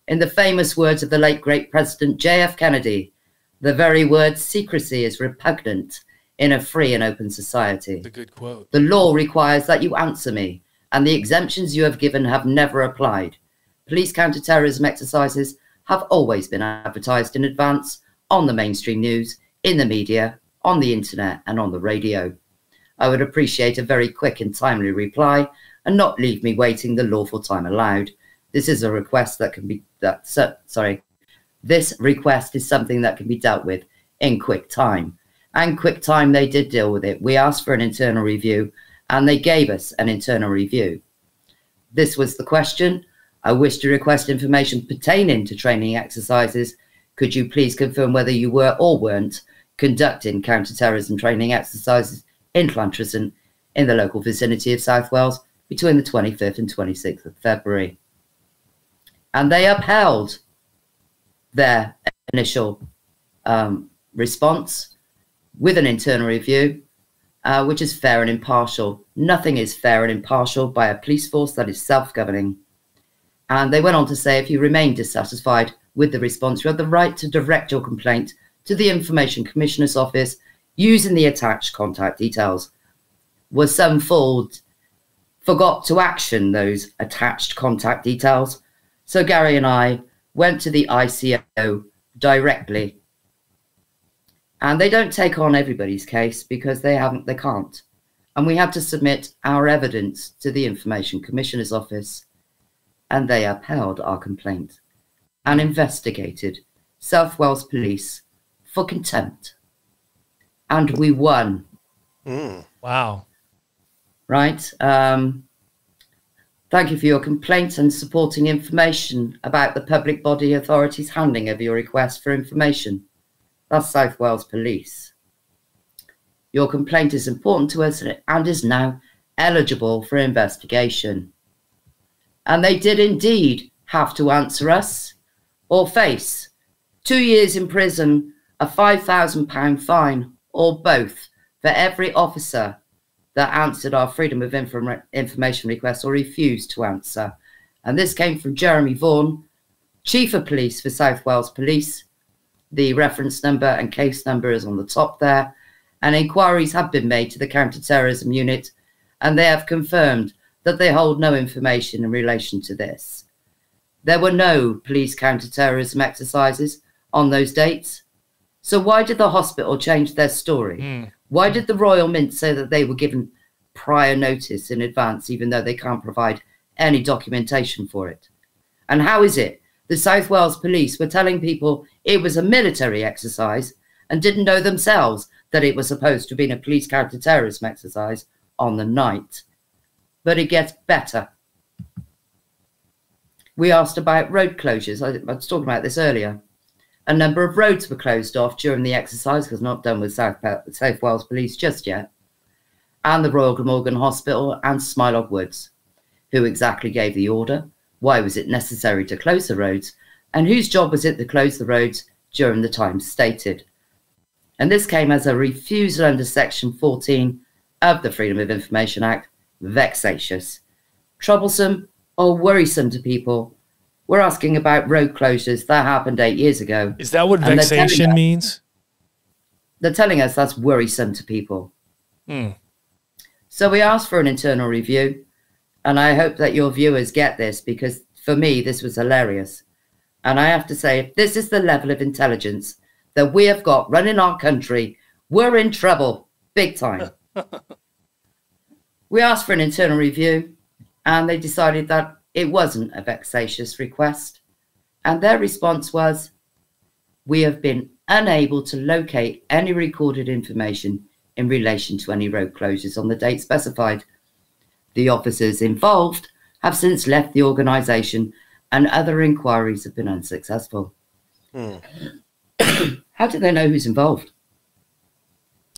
In the famous words of the late great President J F Kennedy, the very word secrecy is repugnant in a free and open society. That's a good quote. The law requires that you answer me, and the exemptions you have given have never applied. Police counter-terrorism exercises have always been advertised in advance on the mainstream news, in the media, on the internet and on the radio. I would appreciate a very quick and timely reply and not leave me waiting the lawful time allowed. This is a request that can be, that, so, sorry, this request is something that can be dealt with in quick time. And quick time, they did deal with it. We asked for an internal review and they gave us an internal review. This was the question. I wish to request information pertaining to training exercises. Could you please confirm whether you were or weren't conducting counter-terrorism training exercises in Llantrisant, in the local vicinity of South Wales, between the twenty-fifth and twenty-sixth of February. And they upheld their initial um, response with an internal review, uh, which is fair and impartial. Nothing is fair and impartial by a police force that is self-governing. And they went on to say, if you remain dissatisfied with the response, you have the right to direct your complaint to the Information Commissioner's Office using the attached contact details. Was some fool forgot to action those attached contact details? So Gary and I went to the I C O directly. And they don't take on everybody's case because they haven't, they can't. And we had to submit our evidence to the Information Commissioner's Office, and they upheld our complaint and investigated South Wales Police for contempt. And we won. Mm. Wow. Right. Um, thank you for your complaint and supporting information about the public body authorities handling of your request for information. That's South Wales Police. Your complaint is important to us and is now eligible for investigation. And they did indeed have to answer us or face two years in prison, a five thousand pound fine, or both, for every officer that answered our Freedom of Inform Information request or refused to answer. And this came from Jeremy Vaughan, Chief of Police for South Wales Police. The reference number and case number is on the top there. And inquiries have been made to the Counter-Terrorism Unit, and they have confirmed that they hold no information in relation to this. There were no police counter-terrorism exercises on those dates. So why did the hospital change their story? Mm. Why did the Royal Mint say that they were given prior notice in advance, even though they can't provide any documentation for it? And how is it the South Wales Police were telling people it was a military exercise and didn't know themselves that it was supposed to have been a police counter-terrorism exercise on the night? But it gets better. We asked about road closures. I, I was talking about this earlier. A number of roads were closed off during the exercise because not done with South, South Wales Police just yet, and the Royal Glamorgan Hospital and Smilog Woods. Who exactly gave the order? Why was it necessary to close the roads? And whose job was it to close the roads during the time stated? And this came as a refusal under Section fourteen of the Freedom of Information Act, vexatious, troublesome or worrisome to people. We're asking about road closures that happened eight years ago. Is that what and vexation they're us, means? They're telling us that's worrisome to people. Mm. So we asked for an internal review, and I hope that your viewers get this, because for me, this was hilarious. And I have to say, if this is the level of intelligence that we have got running our country, we're in trouble, big time. We asked for an internal review, and they decided that it wasn't a vexatious request, and their response was, we have been unable to locate any recorded information in relation to any road closures on the date specified. The officers involved have since left the organisation and other inquiries have been unsuccessful. Mm. How do they know who's involved?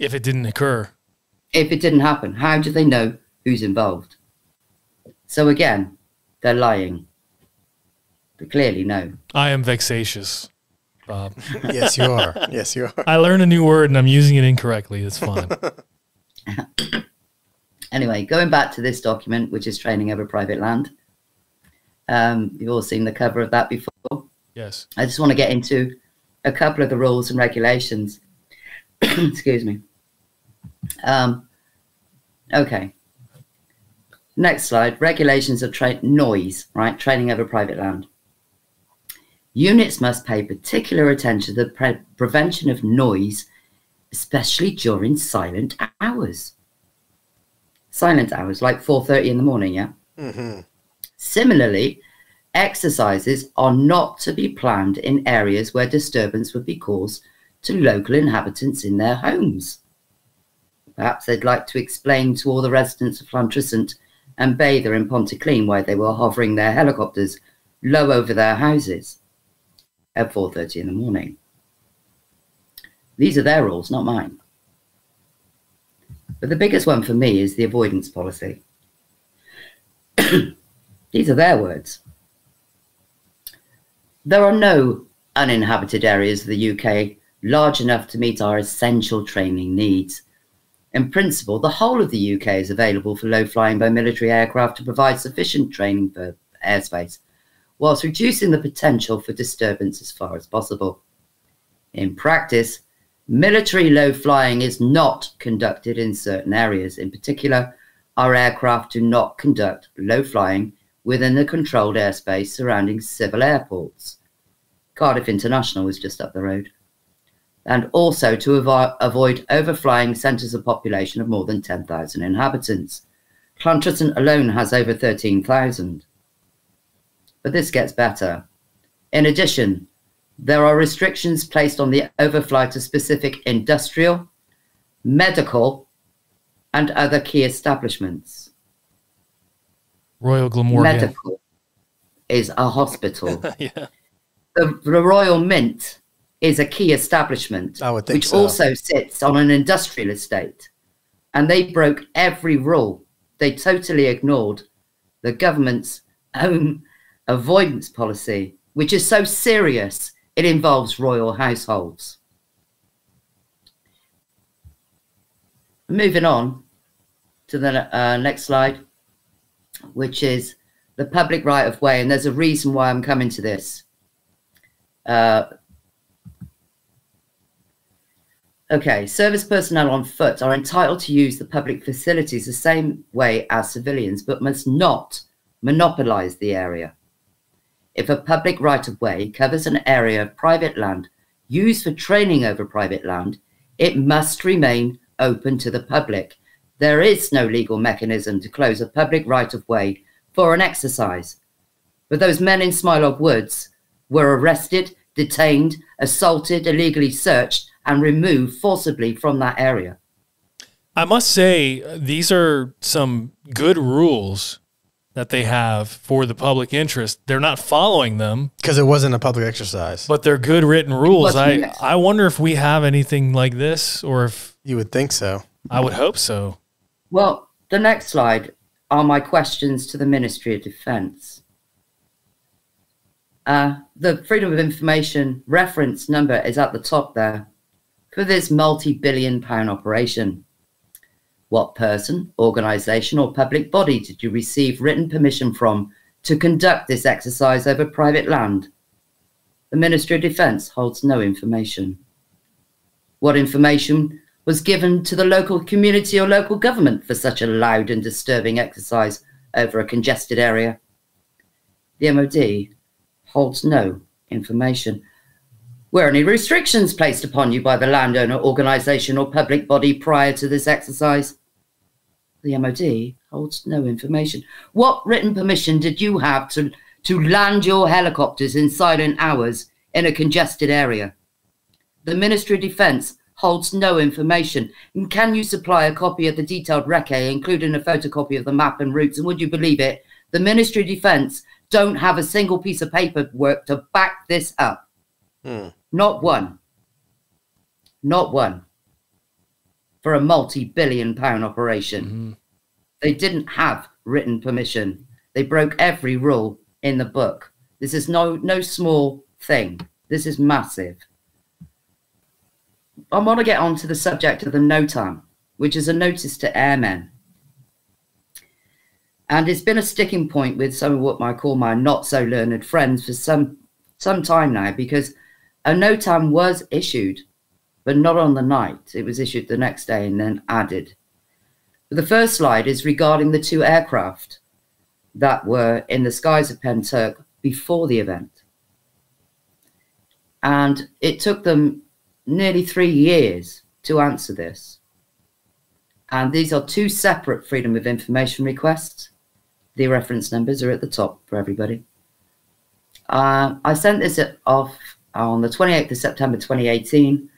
If it didn't occur. If it didn't happen, how do they know who's involved? So again, they're lying. They clearly know. I am vexatious, Bob. Yes, you are. Yes, you are. I learned a new word and I'm using it incorrectly. It's fine. Anyway, going back to this document, which is Training Over Private Land. Um, you've all seen the cover of that before. Yes. I just want to get into a couple of the rules and regulations. Excuse me. Um, okay. Next slide. Regulations of tra- noise, right? Training over private land. Units must pay particular attention to the pre prevention of noise, especially during silent hours. Silent hours, like four thirty in the morning, yeah? Mm-hmm. Similarly, exercises are not to be planned in areas where disturbance would be caused to local inhabitants in their homes. Perhaps they'd like to explain to all the residents of Llantrisant and Bather in Pontyclean why they were hovering their helicopters low over their houses at four thirty in the morning. These are their rules, not mine. But the biggest one for me is the avoidance policy. These are their words. There are no uninhabited areas of the U K large enough to meet our essential training needs. In principle, the whole of the U K is available for low flying by military aircraft to provide sufficient training for airspace, whilst reducing the potential for disturbance as far as possible. In practice, military low flying is not conducted in certain areas. In particular, our aircraft do not conduct low flying within the controlled airspace surrounding civil airports. Cardiff International is just up the road. And also to avo avoid overflying centres of population of more than ten thousand inhabitants. Llantrisant alone has over thirteen thousand. But this gets better. In addition, there are restrictions placed on the overflight of specific industrial, medical, and other key establishments. Royal Glamorgan. Medical is a hospital. Yeah. The, the Royal Mint is a key establishment, I would think, which so. also sits on an industrial estate. And they broke every rule. They totally ignored the government's own avoidance policy, which is so serious it involves royal households. Moving on to the uh, next slide, which is the public right of way. And there's a reason why I'm coming to this. Uh, Okay, service personnel on foot are entitled to use the public facilities the same way as civilians, but must not monopolise the area. If a public right-of-way covers an area of private land used for training over private land, it must remain open to the public. There is no legal mechanism to close a public right-of-way for an exercise. But those men in Smilog Woods were arrested, detained, assaulted, illegally searched, and removed forcibly from that area. I must say, these are some good rules that they have for the public interest. They're not following them. Because it wasn't a public exercise. But they're good written rules. I, I wonder if we have anything like this, or if... You would think so. I would hope so. Well, the next slide are my questions to the Ministry of Defence. Uh, the Freedom of Information reference number is at the top there. For this multi-billion pound operation, what person, organisation or public body did you receive written permission from to conduct this exercise over private land? The Ministry of Defence holds no information. What information was given to the local community or local government for such a loud and disturbing exercise over a congested area? The M O D holds no information. Were any restrictions placed upon you by the landowner, organisation or public body prior to this exercise? The M O D holds no information. What written permission did you have to, to land your helicopters in silent hours in a congested area? The Ministry of Defence holds no information. And can you supply a copy of the detailed recce, including a photocopy of the map and routes? And would you believe it, the Ministry of Defence don't have a single piece of paperwork to back this up. Hmm. Not one. Not one. For a multi-billion pound operation. Mm-hmm. They didn't have written permission. They broke every rule in the book. This is no, no small thing. This is massive. I want to get on to the subject of the NOTAM, which is a notice to airmen. And it's been a sticking point with some of what I call my not-so-learned friends for some, some time now, because a NOTAM was issued, but not on the night. It was issued the next day and then added. But the first slide is regarding the two aircraft that were in the skies of Pentyrch before the event. And it took them nearly three years to answer this. And these are two separate Freedom of Information requests. The reference numbers are at the top for everybody. Uh, I sent this off on the twenty-eighth of September twenty eighteen.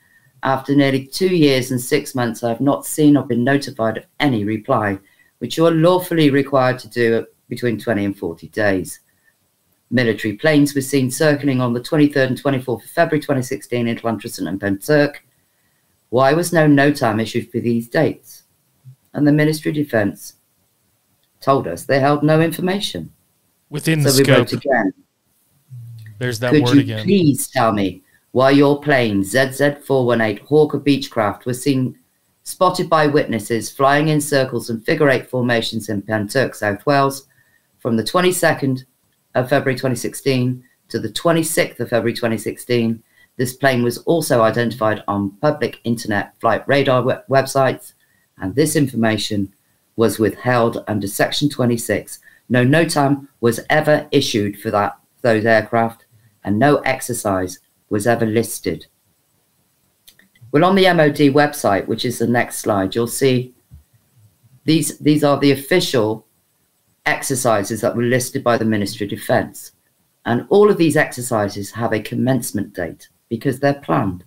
After nearly two years and six months, I have not seen or been notified of any reply, which you are lawfully required to do between twenty and forty days. Military planes were seen circling on the twenty-third and twenty-fourth of February twenty sixteen in Llantrisant and Pentyrch. Why was no NOTAM issued for these dates? And the Ministry of Defence told us they held no information. Within the scope. So we wrote again. There's that word again. Could you please tell me why your plane Z Z four one eight Hawker Beechcraft was seen spotted by witnesses flying in circles and figure eight formations in Pentyrch, South Wales, from the twenty-second of February twenty sixteen to the twenty-sixth of February twenty sixteen. This plane was also identified on public internet flight radar web websites, and this information was withheld under Section twenty-six. No NOTAM was ever issued for that those aircraft, and no exercise was ever listed. Well, on the M O D website, which is the next slide, you'll see these, these are the official exercises that were listed by the Ministry of Defence. And all of these exercises have a commencement date because they're planned.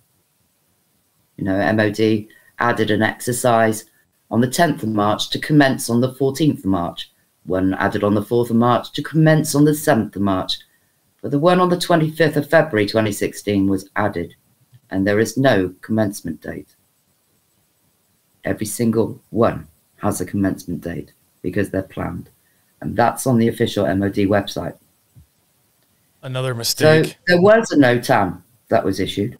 You know, M O D added an exercise on the tenth of March to commence on the fourteenth of March. One added on the fourth of March to commence on the seventh of March. But the one on the twenty-fifth of February twenty sixteen was added, and there is no commencement date. Every single one has a commencement date because they're planned. And that's on the official M O D website. Another mistake. So there was a NOTAM that was issued,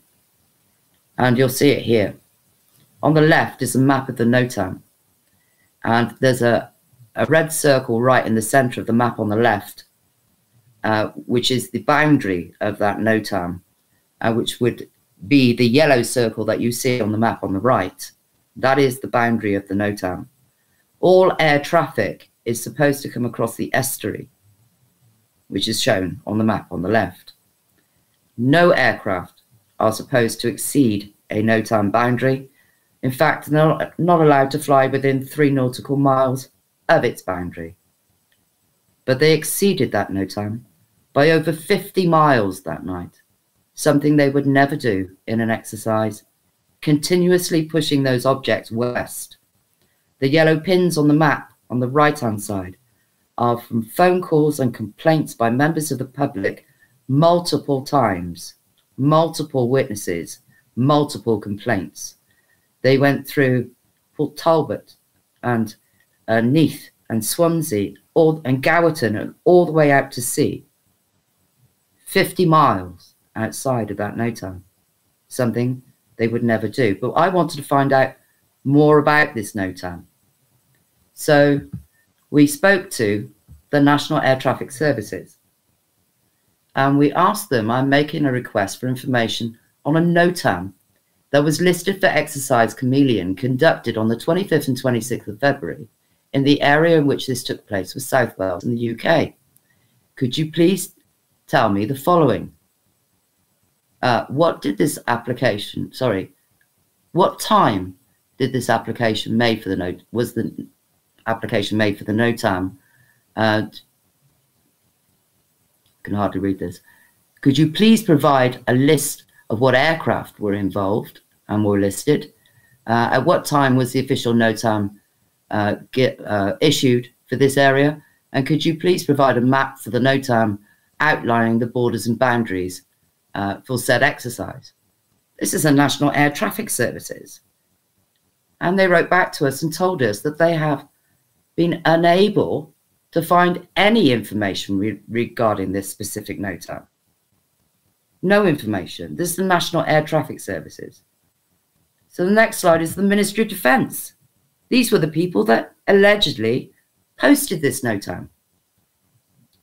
and you'll see it here. On the left is a map of the NOTAM, and there's a, a red circle right in the centre of the map on the left, uh, which is the boundary of that NOTAM, uh, which would be the yellow circle that you see on the map on the right. That is the boundary of the NOTAM. All air traffic is supposed to come across the estuary, which is shown on the map on the left. No aircraft are supposed to exceed a NOTAM boundary. In fact, they're not, not allowed to fly within three nautical miles of its boundary. But they exceeded that NOTAM by over fifty miles that night, something they would never do in an exercise, continuously pushing those objects west. The yellow pins on the map on the right-hand side are from phone calls and complaints by members of the public multiple times, multiple witnesses, multiple complaints. They went through Port Talbot and uh, Neath and Swansea all, and Gowerton and all the way out to sea, fifty miles outside of that NOTAM, something they would never do. But I wanted to find out more about this NOTAM. So we spoke to the National Air Traffic Services and we asked them, I'm making a request for information on a NOTAM that was listed for Exercise Chameleon conducted on the twenty-fifth and twenty-sixth of February in the area in which this took place was South Wales in the U K. Could you please tell me the following? Uh, what did this application, sorry, what time did this application made for the note, was the application made for the NOTAM. Uh, can hardly read this. Could you please provide a list of what aircraft were involved and were listed? Uh, at what time was the official NOTAM uh, get, uh, issued for this area? And could you please provide a map for the NOTAM outlining the borders and boundaries uh, for said exercise. This is the National Air Traffic Services. And they wrote back to us and told us that they have been unable to find any information re regarding this specific NOTAM. No information. This is the National Air Traffic Services. So the next slide is the Ministry of Defence. These were the people that allegedly posted this NOTAM.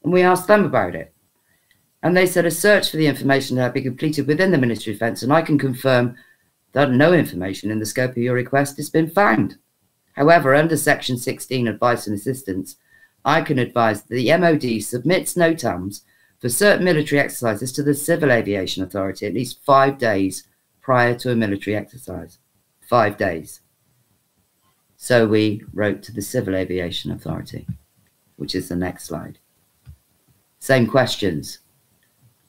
And we asked them about it. And they said a search for the information had been completed within the Ministry of Defence, and I can confirm that no information in the scope of your request has been found. However, under Section sixteen, Advice and Assistance, I can advise that the M O D submits NOTAMs for certain military exercises to the Civil Aviation Authority at least five days prior to a military exercise. Five days. So we wrote to the Civil Aviation Authority, which is the next slide. Same questions.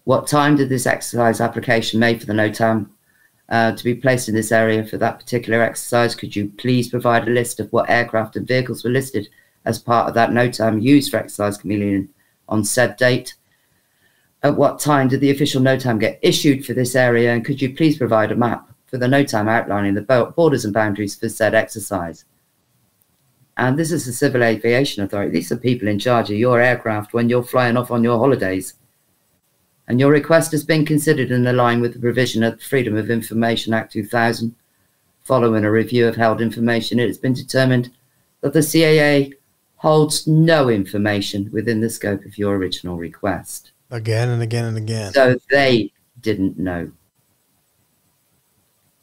What time did this exercise application made for the NOTAM uh, to be placed in this area for that particular exercise? Could you please provide a list of what aircraft and vehicles were listed as part of that NOTAM used for Exercise Chameleon on said date? At what time did the official NOTAM get issued for this area, and could you please provide a map for the NOTAM outlining the borders and boundaries for said exercise? And this is the Civil Aviation Authority. These are people in charge of your aircraft when you're flying off on your holidays. And your request has been considered in line with the provision of the Freedom of Information Act two thousand. Following a review of held information, it has been determined that the C A A holds no information within the scope of your original request. Again and again and again. So they didn't know,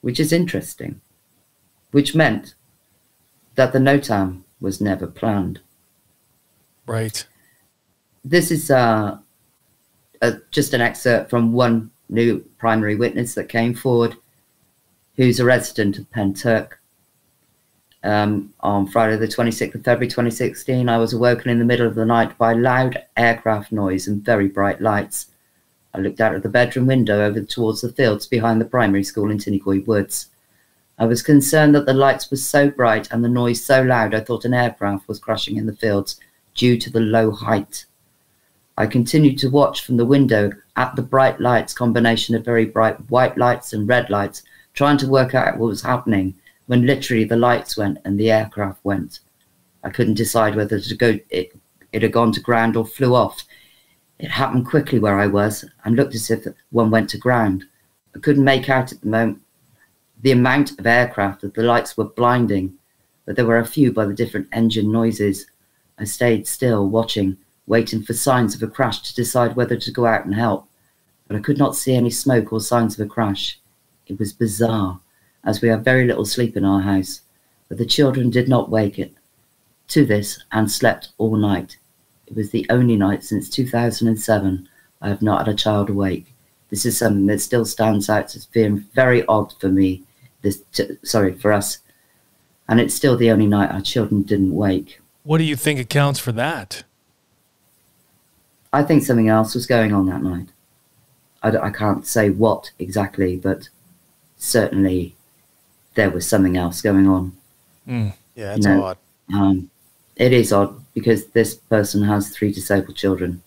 which is interesting, which meant that the NOTAM was never planned. Right. This is uh, a, just an excerpt from one new primary witness that came forward, who's a resident of Pentyrch. Um, on Friday the twenty-sixth of February twenty sixteen, I was awoken in the middle of the night by loud aircraft noise and very bright lights. I looked out of the bedroom window over towards the fields behind the primary school in Tinnicoy Woods. I was concerned that the lights were so bright and the noise so loud I thought an aircraft was crashing in the fields due to the low height. I continued to watch from the window at the bright lights, combination of very bright white lights and red lights, trying to work out what was happening, when literally the lights went and the aircraft went. I couldn't decide whether to go, it, it had gone to ground or flew off. It happened quickly where I was and looked as if one went to ground. I couldn't make out at the moment the amount of aircraft, that the lights were blinding, but there were a few by the different engine noises. I stayed still, watching, waiting for signs of a crash to decide whether to go out and help, but I could not see any smoke or signs of a crash. It was bizarre, as we have very little sleep in our house, but the children did not wake it to this and slept all night. It was the only night since two thousand seven I have not had a child awake. This is something that still stands out as being very odd for me, this t sorry, for us, and it's still the only night our children didn't wake. What do you think accounts for that? I think something else was going on that night. I, d I can't say what exactly, but certainly there was something else going on. Mm, yeah, it's you know, odd. Um, it is odd because this person has three disabled children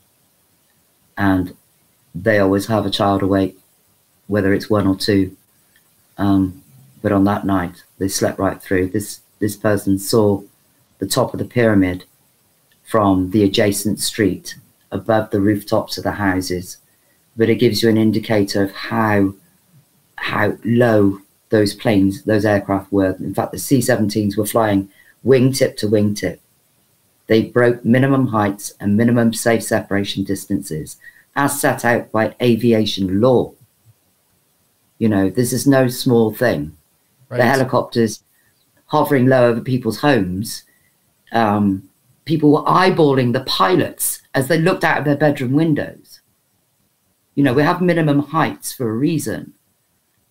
and they always have a child awake, whether it's one or two. Um, but on that night, they slept right through. This, this person saw the top of the pyramid from the adjacent street above the rooftops of the houses. But it gives you an indicator of how, how low those planes, those aircraft were. In fact, the C seventeens were flying wingtip to wingtip. They broke minimum heights and minimum safe separation distances as set out by aviation law. You know, this is no small thing. Right. The helicopters hovering low over people's homes. Um, people were eyeballing the pilots as they looked out of their bedroom windows. You know, we have minimum heights for a reason.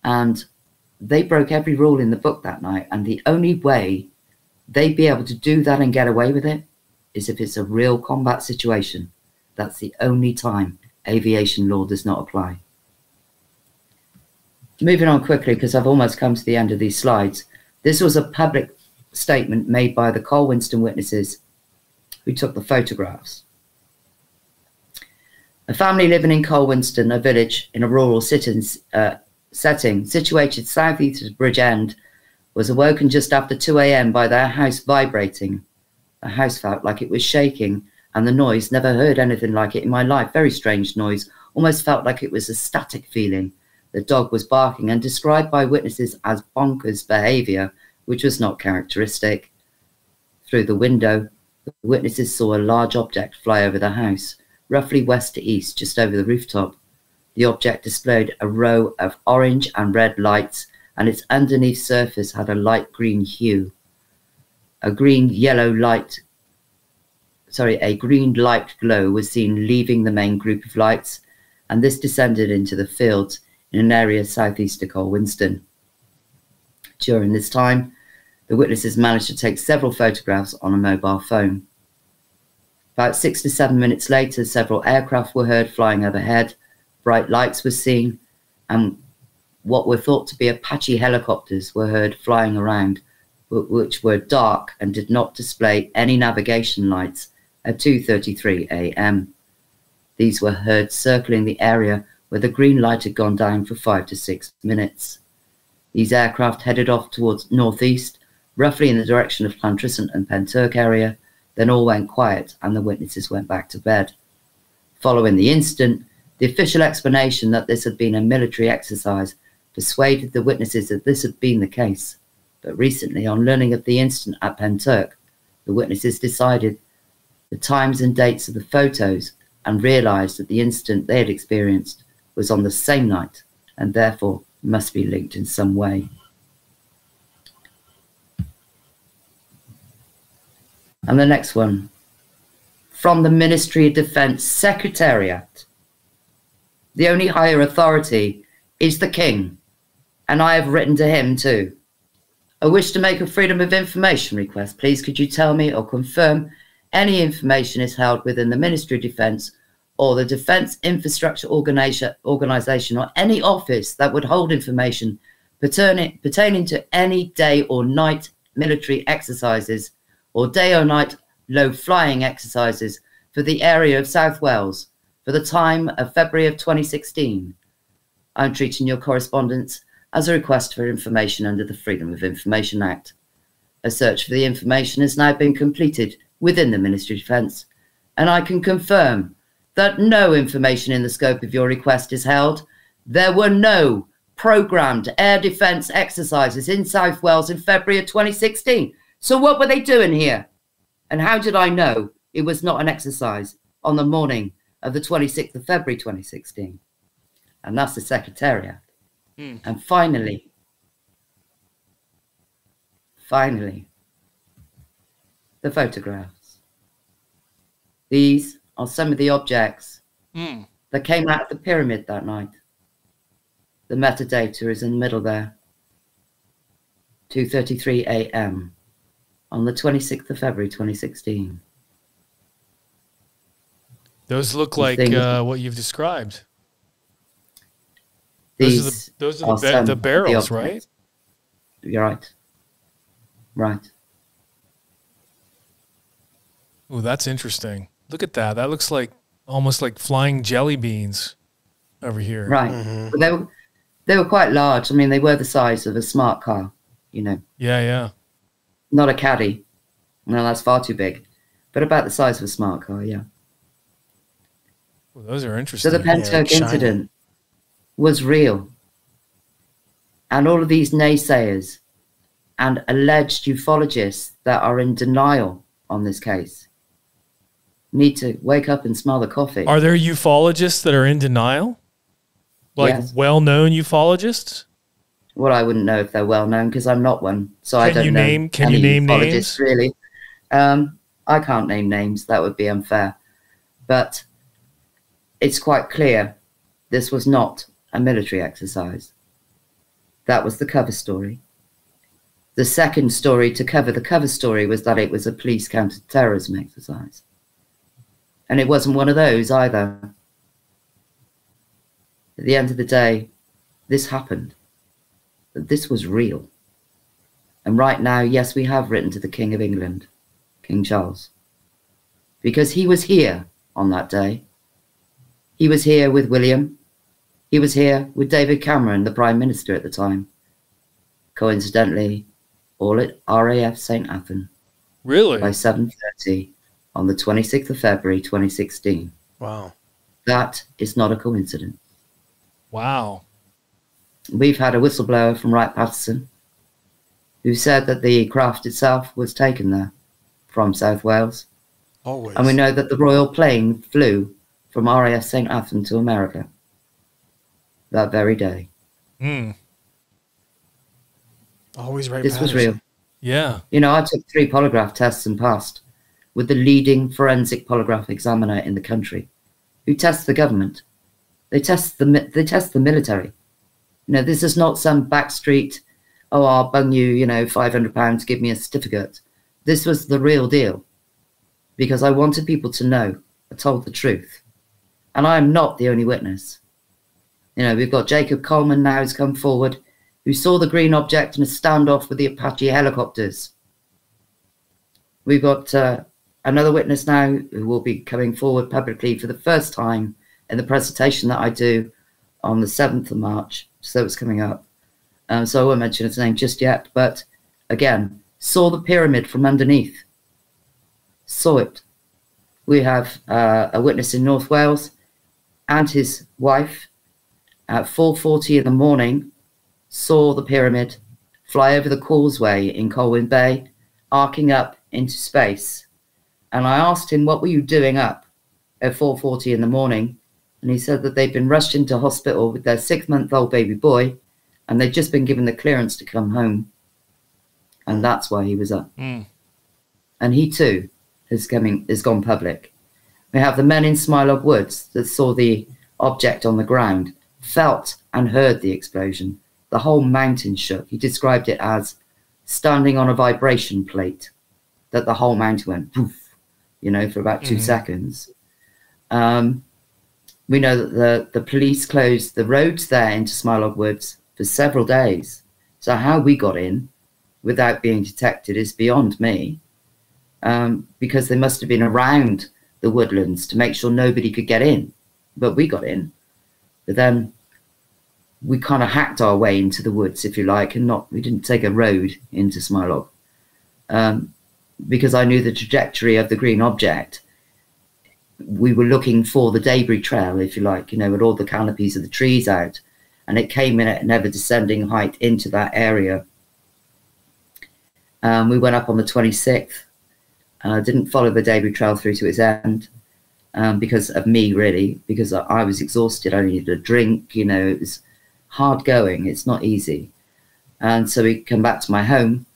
And they broke every rule in the book that night, and the only way they'd be able to do that and get away with it is if it's a real combat situation. That's the only time aviation law does not apply. Moving on quickly, because I've almost come to the end of these slides. This was a public statement made by the Colwinston witnesses who took the photographs. A family living in Colwinston, a village in a rural sit uh, setting situated southeast of Bridge End, was awoken just after two A M by their house vibrating. The house felt like it was shaking, and the noise, never heard anything like it in my life, very strange noise, almost felt like it was a static feeling. The dog was barking and described by witnesses as bonkers behaviour, which was not characteristic. Through the window, the witnesses saw a large object fly over the house, roughly west to east, just over the rooftop. The object displayed a row of orange and red lights, and its underneath surface had a light green hue. A green yellow light, sorry, a green light glow was seen leaving the main group of lights, and this descended into the fields in an area southeast of Colwinston. During this time, the witnesses managed to take several photographs on a mobile phone. About six to seven minutes later, several aircraft were heard flying overhead, bright lights were seen, and what were thought to be Apache helicopters were heard flying around, which were dark and did not display any navigation lights at two thirty-three A M. These were heard circling the area where the green light had gone down for five to six minutes. These aircraft headed off towards northeast, roughly in the direction of Llantrisant and Pentyrch area. Then all went quiet and the witnesses went back to bed. Following the incident, the official explanation that this had been a military exercise persuaded the witnesses that this had been the case. But recently, on learning of the incident at Pentyrch, the witnesses decided the times and dates of the photos and realised that the incident they had experienced was on the same night and therefore must be linked in some way. And the next one, from the Ministry of Defence Secretariat. The only higher authority is the King, and I have written to him too. I wish to make a freedom of information request. Please could you tell me or confirm any information is held within the Ministry of Defence or the Defence Infrastructure Organisation or any office that would hold information pertaining to any day or night military exercises or day or night low-flying exercises for the area of South Wales for the time of February of twenty sixteen. I'm treating your correspondence as a request for information under the Freedom of Information Act. A search for the information has now been completed within the Ministry of Defence, and I can confirm that no information in the scope of your request is held. There were no programmed air defence exercises in South Wales in February of twenty sixteen. So what were they doing here? And how did I know it was not an exercise on the morning of the twenty-sixth of February twenty sixteen? And that's the Secretariat. Mm. And finally, finally, the photographs. These are some of the objects mm. that came out of the pyramid that night. The metadata is in the middle there. two thirty-three A M on the twenty-sixth of February twenty sixteen. Those look like uh, what you've described. These those are the, those are the, ba the barrels, the right? You're right. Right. Oh, that's interesting. Look at that. That looks like almost like flying jelly beans over here. Right. Mm-hmm. But they were, they were quite large. I mean, they were the size of a smart car, you know. Yeah, yeah. Not a caddy. No, that's far too big. But about the size of a smart car, yeah. Well, those are interesting. So the Pentyrch yeah, incident was real, and all of these naysayers and alleged ufologists that are in denial on this case need to wake up and smell the coffee. Are there ufologists that are in denial? Like yes. well-known ufologists? Well, I wouldn't know if they're well-known because I'm not one, so can I don't you know name, can any you name ufologists names? Really. Um, I can't name names. That would be unfair. But it's quite clear this was not a military exercise. That was the cover story. The second story to cover the cover story was that it was a police counter-terrorism exercise. And it wasn't one of those either. At the end of the day, this happened. This was real. And right now, yes, we have written to the King of England, King Charles, because he was here on that day. He was here with William. He was here with David Cameron, the Prime Minister at the time. Coincidentally, all at R A F Saint Athan. Really? By seven thirty on the twenty-sixth of February twenty sixteen. Wow. That is not a coincidence. Wow. We've had a whistleblower from Wright Patterson who said that the craft itself was taken there from South Wales. Always. And we know that the Royal Plane flew from R A F Saint Athan to America that very day. Mm. Always right. This was real. Yeah. You know, I took three polygraph tests and passed with the leading forensic polygraph examiner in the country, who tests the government. They test the, they test the military. You know, this is not some backstreet, oh, I'll bung you, you know, five hundred pounds, give me a certificate. This was the real deal, because I wanted people to know I told the truth. And I'm not the only witness. You know, we've got Jacob Coleman now who's come forward, who saw the green object in a standoff with the Apache helicopters. We've got uh, another witness now who will be coming forward publicly for the first time in the presentation that I do on the seventh of March. So it's coming up. Um, so I won't mention his name just yet. But again, saw the pyramid from underneath. Saw it. We have uh, a witness in North Wales and his wife at four forty in the morning saw the pyramid fly over the causeway in Colwyn Bay, arcing up into space. And I asked him, what were you doing up at four forty in the morning? And he said that they'd been rushed into hospital with their six-month-old baby boy, and they'd just been given the clearance to come home. And that's why he was up. Mm. And he, too, has, coming, has gone public. We have the men in Smilog Woods that saw the object on the ground, felt and heard the explosion. The whole mountain shook. He described it as standing on a vibration plate, that the whole mountain went poof, you know, for about two mm-hmm. seconds. Um... We know that the, the police closed the roads there into Smilog Woods for several days. So how we got in without being detected is beyond me, um, because they must have been around the woodlands to make sure nobody could get in. But we got in. But then we kind of hacked our way into the woods, if you like, and not we didn't take a road into Smilog, um, because I knew the trajectory of the green object. We were looking for the debris trail, if you like, you know, with all the canopies of the trees out, and it came in at an ever-descending height into that area. Um, we went up on the twenty-sixth, and I didn't follow the debris trail through to its end, um, because of me, really, because I, I was exhausted. I needed a drink, you know, it was hard going. It's not easy. And so we come back to my home,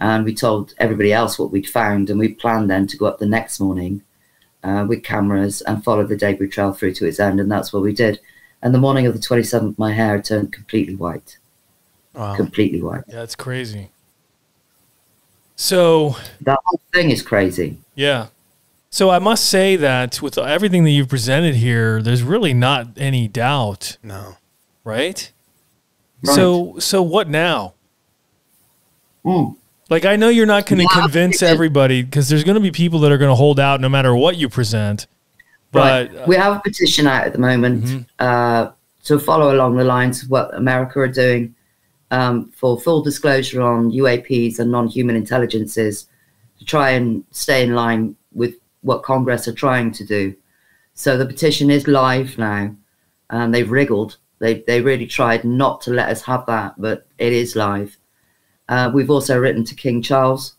and we told everybody else what we'd found, and we planned then to go up the next morning Uh, with cameras and followed the debris trail through to its end, and that's what we did. And the morning of the twenty-seventh, my hair turned completely white. Wow. Completely white. Yeah, that's crazy. So that whole thing is crazy. Yeah. So I must say that with everything that you've presented here, there's really not any doubt. No. Right? Right. So so what now? Mm. Like, I know you're not going to yeah, convince everybody, because there's going to be people that are going to hold out no matter what you present. But right. We have a petition out at the moment mm-hmm. uh, to follow along the lines of what America are doing um, for full disclosure on U A Ps and non-human intelligences, to try and stay in line with what Congress are trying to do. So the petition is live now, and they've wriggled. They, they really tried not to let us have that, but it is live. Uh, we've also written to King Charles,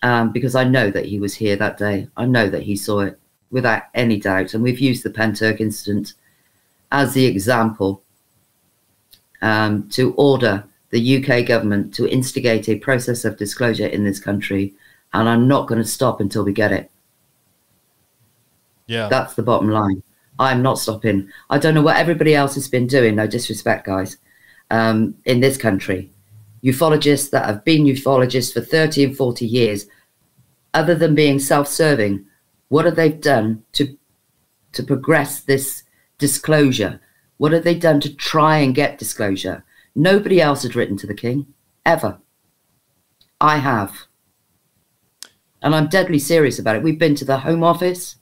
um, because I know that he was here that day. I know that he saw it without any doubt. And we've used the Pentyrch incident as the example um, to order the U K government to instigate a process of disclosure in this country. And I'm not going to stop until we get it. Yeah, that's the bottom line. I'm not stopping. I don't know what everybody else has been doing. No disrespect, guys, um, in this country. Ufologists that have been ufologists for thirty and forty years, other than being self-serving, what have they done to to progress this disclosure? What have they done to try and get disclosure? Nobody else had written to the King, ever. I have. And I'm deadly serious about it. We've been to the Home Office.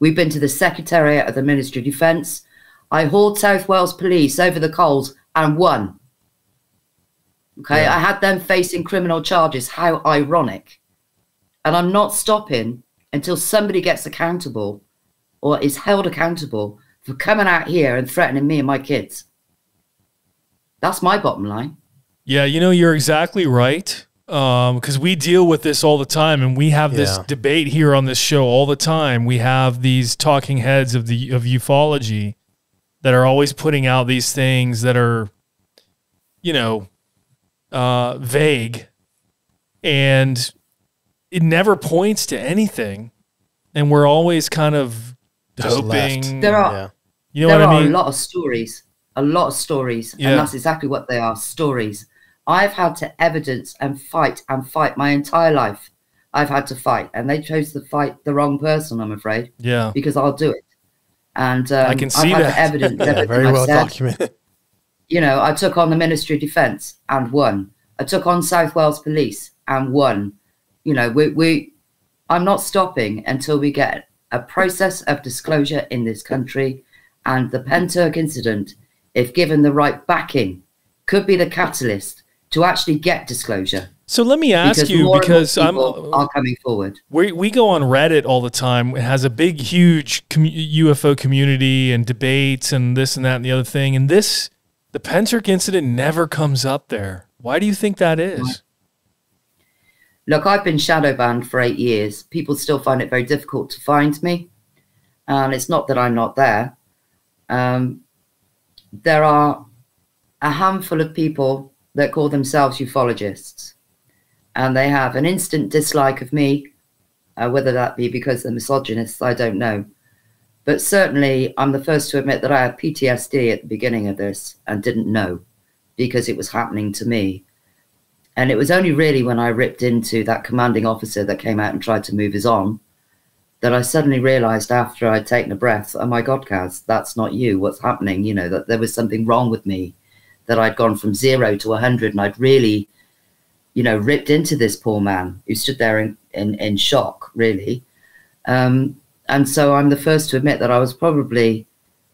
We've been to the Secretariat of the Ministry of Defence. I hauled South Wales Police over the coals and won. Okay, yeah. I had them facing criminal charges. How ironic. And I'm not stopping until somebody gets accountable or is held accountable for coming out here and threatening me and my kids. That's my bottom line. Yeah, you know, you're exactly right. Because um, we deal with this all the time, and we have this yeah. debate here on this show all the time. We have these talking heads of the of ufology that are always putting out these things that are, you know, uh, vague, and it never points to anything. And we're always kind of just hoping. Left. There are, yeah. you know, there what are I mean? a lot of stories, a lot of stories, yeah. and that's exactly what they are: stories. I've had to evidence and fight and fight my entire life. I've had to fight, and they chose to fight the wrong person, I'm afraid. Yeah. Because I'll do it. And um, I can see I've had that. To evidence yeah, very well said. documented. You know, I took on the Ministry of Defence and won. I took on South Wales Police and won. You know, we, we, I'm not stopping until we get a process of disclosure in this country. And the Pentyrch incident, if given the right backing, could be the catalyst to actually get disclosure. So let me ask because you, more because and more people I'm are coming forward. We we go on Reddit all the time. It has a big, huge U F O community and debates and this and that and the other thing. And this, the Pentyrch incident never comes up there. Why do you think that is? Look, I've been shadow banned for eight years. People still find it very difficult to find me. And it's not that I'm not there. Um, there are a handful of people that call themselves ufologists, and they have an instant dislike of me, uh, whether that be because they're misogynists, I don't know. But certainly I'm the first to admit that I had P T S D at the beginning of this and didn't know, because it was happening to me. And it was only really when I ripped into that commanding officer that came out and tried to move us on that I suddenly realized, after I'd taken a breath, oh my God, Caz, that's not you, what's happening? You know, that there was something wrong with me, that I'd gone from zero to a hundred, and I'd really, you know, ripped into this poor man who stood there in, in, in shock, really. Um, and so I'm the first to admit that I was probably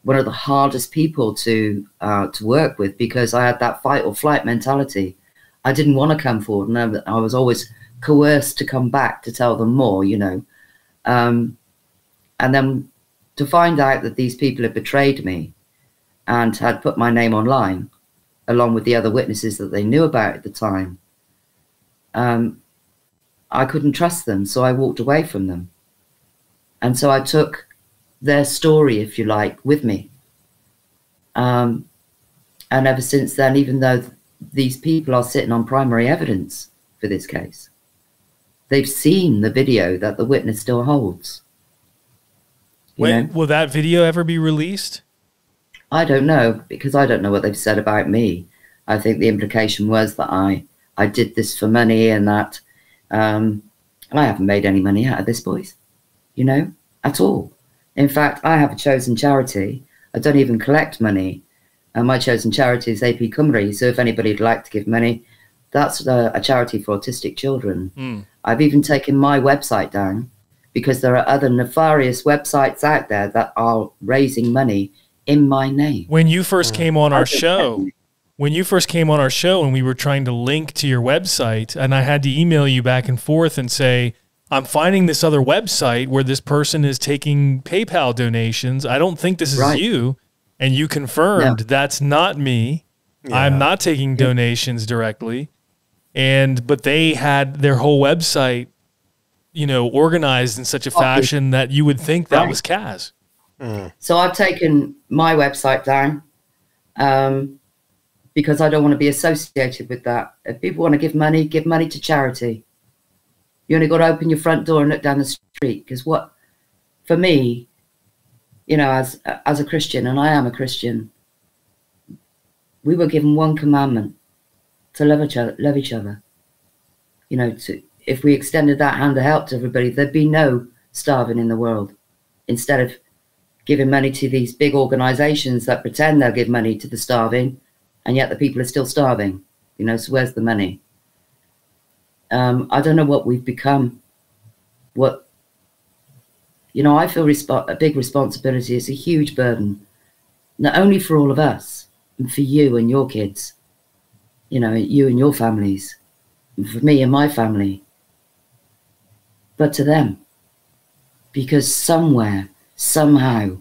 one of the hardest people to, uh, to work with, because I had that fight or flight mentality. I didn't want to come forward, and I, I was always coerced to come back to tell them more, you know. Um, and then to find out that these people had betrayed me and had put my name online, along with the other witnesses that they knew about at the time, um, I couldn't trust them, so I walked away from them. And so I took their story, if you like, with me. Um, and ever since then, even though th these people are sitting on primary evidence for this case, they've seen the video that the witness still holds. When, will that video ever be released? I don't know, because I don't know what they've said about me. I think the implication was that I, I did this for money, and that um, I haven't made any money out of this, boys, you know, at all. In fact, I have a chosen charity. I don't even collect money. And my chosen charity is A P Cymru. So if anybody would like to give money, that's a, a charity for autistic children. Mm. I've even taken my website down, because there are other nefarious websites out there that are raising money in my name. When you first came on our show, when you first came on our show and we were trying to link to your website, and I had to email you back and forth and say, I'm finding this other website where this person is taking PayPal donations. I don't think this is right. you. And you confirmed no. that's not me. Yeah. I'm not taking donations directly. And, but they had their whole website, you know, organized in such a fashion that you would think that was Caz. Mm. So I've taken my website down um, because I don't want to be associated with that. If people want to give money, give money to charity. You only got to open your front door and look down the street, because what, for me, you know, as, as a Christian, and I am a Christian, we were given one commandment: to love each other. Love each other. You know, to, if we extended that hand of help to everybody, there'd be no starving in the world, instead of giving money to these big organizations that pretend they'll give money to the starving, and yet the people are still starving. You know, so where's the money? Um, I don't know what we've become. What, You know, I feel a big responsibility. It's a huge burden, not only for all of us, and for you and your kids, you know, you and your families, and for me and my family, but to them. Because somewhere, somehow,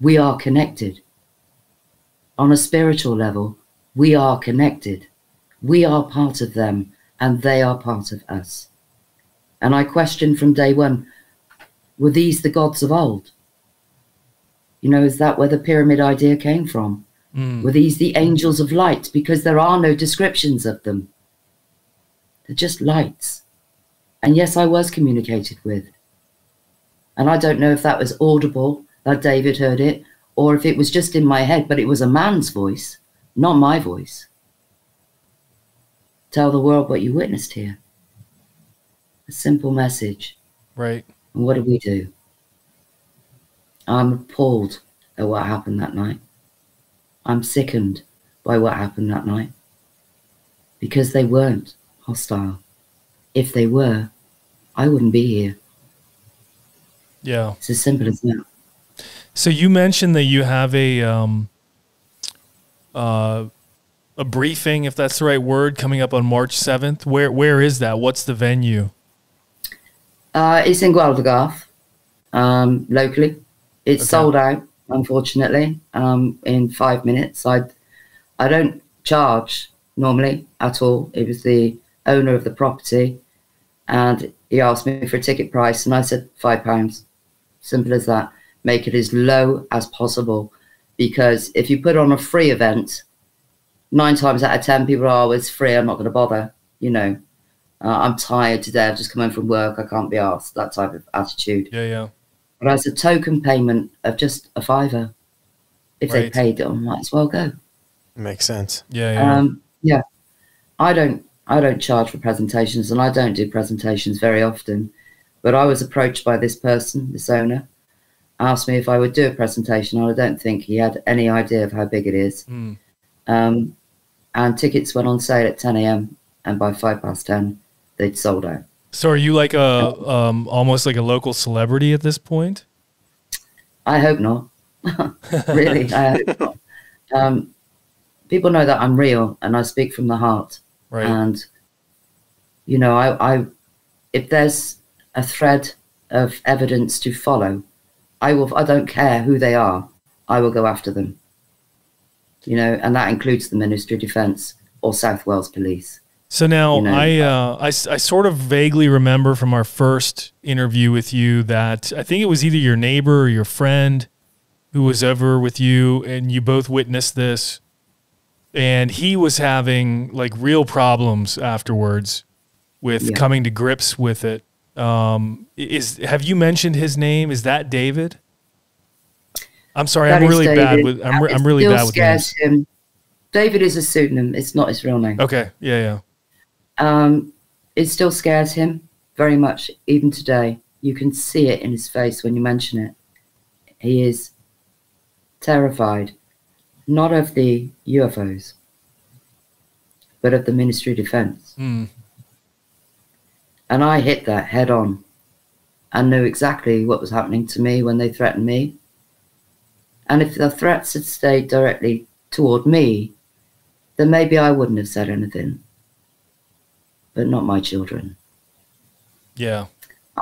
we are connected. On a spiritual level, we are connected. We are part of them, and they are part of us. And I questioned from day one, were these the gods of old? You know, is that where the pyramid idea came from? Mm. Were these the angels of light? Because there are no descriptions of them. They're just lights. And yes, I was communicated with. And I don't know if that was audible, that David heard it, or if it was just in my head, but it was a man's voice, not my voice. Tell the world what you witnessed here. A simple message. Right. And what did we do? I'm appalled at what happened that night. I'm sickened by what happened that night. Because they weren't hostile. If they were, I wouldn't be here. Yeah. It's as simple as that. So you mentioned that you have a um, uh, a briefing, if that's the right word, coming up on March seventh. Where where is that? What's the venue? Uh, it's in Gweldergarth, um, locally. It's okay. Sold out, unfortunately, um, in five minutes. I I don't charge normally at all. It was the owner of the property, and he asked me for a ticket price, and I said five pounds. Simple as that. Make it as low as possible, because if you put on a free event, nine times out of ten, people are always free. I'm not going to bother. You know, uh, I'm tired today. I've just come home from work. I can't be asked. That type of attitude. Yeah, yeah. But as a token payment of just a fiver, if right. they paid it, I might as well go. Makes sense. Yeah, yeah. Um, yeah. I don't. I don't charge for presentations, and I don't do presentations very often, but I was approached by this person, this owner, asked me if I would do a presentation, and I don't think he had any idea of how big it is. Mm. Um, and tickets went on sale at ten A M, and by five past ten, they'd sold out. So are you like a, um, almost like a local celebrity at this point? I hope not. Really, I hope not. Um, people know that I'm real, and I speak from the heart. Right. And, you know, I, I, if there's a thread of evidence to follow, I will, I don't care who they are. I will go after them, you know, and that includes the Ministry of Defence or South Wales Police. So now you know, I, uh, I, I sort of vaguely remember from our first interview with you that I think it was either your neighbor or your friend who was ever with you, and you both witnessed this. And he was having like real problems afterwards with yeah. coming to grips with it. Um, is, have you mentioned his name? Is that David? I'm sorry. That I'm really David. bad with, I'm, re I'm really bad with names. Him. David is a pseudonym. It's not his real name. Okay. Yeah. Yeah. Um, it still scares him very much. Even today, you can see it in his face when you mention it. He is terrified. Not of the U F Os, but of the Ministry of Defence. Mm. And I hit that head on and knew exactly what was happening to me when they threatened me. And if the threats had stayed directly toward me, then maybe I wouldn't have said anything. But not my children. Yeah.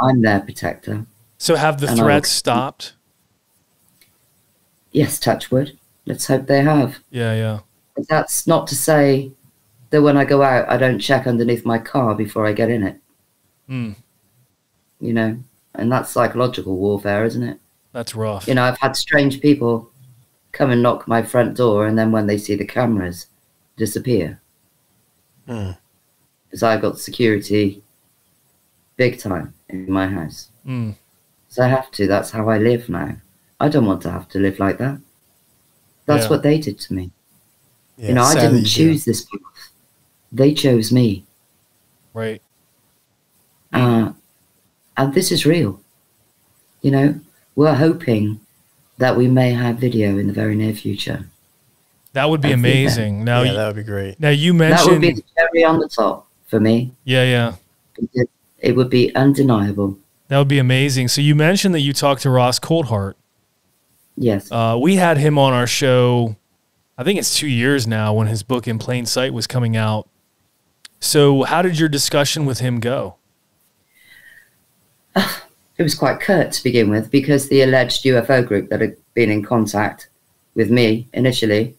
I'm their protector. So have the threats stopped? Yes, touch wood. Let's hope they have. Yeah, yeah. But that's not to say that when I go out, I don't check underneath my car before I get in it. Mm. You know, and that's psychological warfare, isn't it? That's rough. You know, I've had strange people come and knock my front door, and then when they see the cameras, disappear. Because mm. I got security big time in my house. Mm. So I have to. That's how I live now. I don't want to have to live like that. That's yeah. what they did to me. Yeah, you know, I didn't choose yeah. this path. They chose me. Right. Uh, and this is real. You know, we're hoping that we may have video in the very near future. That would be I amazing. Now, yeah, you, that would be great. Now, you mentioned... That would be the cherry on the top for me. Yeah, yeah. It would be undeniable. That would be amazing. So you mentioned that you talked to Ross Coulthart. Yes. Uh, we had him on our show, I think it's two years now, when his book In Plain Sight was coming out. So how did your discussion with him go? Uh, it was quite curt to begin with, because the alleged U F O group that had been in contact with me initially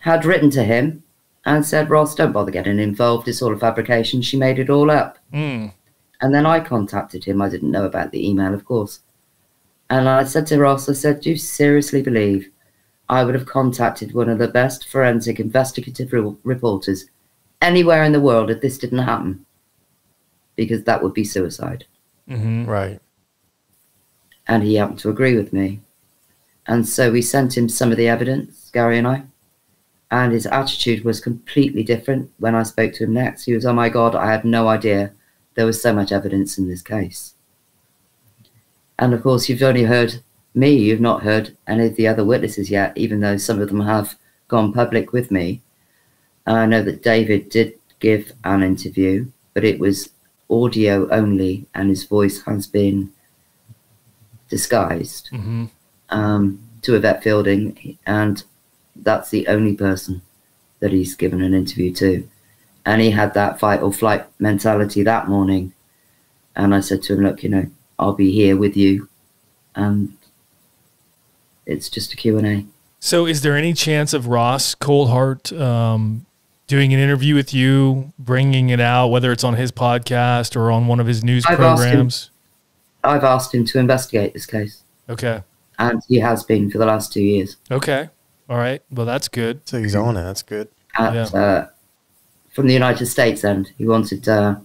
had written to him and said, Ross, don't bother getting involved. It's all a fabrication. She made it all up. Mm. And then I contacted him. I didn't know about the email, of course. And I said to Ross, I said, do you seriously believe I would have contacted one of the best forensic investigative re reporters anywhere in the world if this didn't happen? Because that would be suicide. Mm-hmm. Right. And he happened to agree with me. And so we sent him some of the evidence, Gary and I. And his attitude was completely different when I spoke to him next. He was, oh, my God, I had no idea there was so much evidence in this case. And, of course, you've only heard me. You've not heard any of the other witnesses yet, even though some of them have gone public with me. And I know that David did give an interview, but it was audio only, and his voice has been disguised mm-hmm. um, to Yvette Fielding, and that's the only person that he's given an interview to. And he had that fight or flight mentality that morning. And I said to him, look, you know, I'll be here with you. And it's just a Q and A. So is there any chance of Ross Coulthart um, doing an interview with you, bringing it out, whether it's on his podcast or on one of his news I've programs? Asked him, I've asked him to investigate this case. Okay. And he has been for the last two years. Okay. All right. Well, that's good. So he's on it. That's good. At, yeah. uh, from the United States end, he wanted, uh,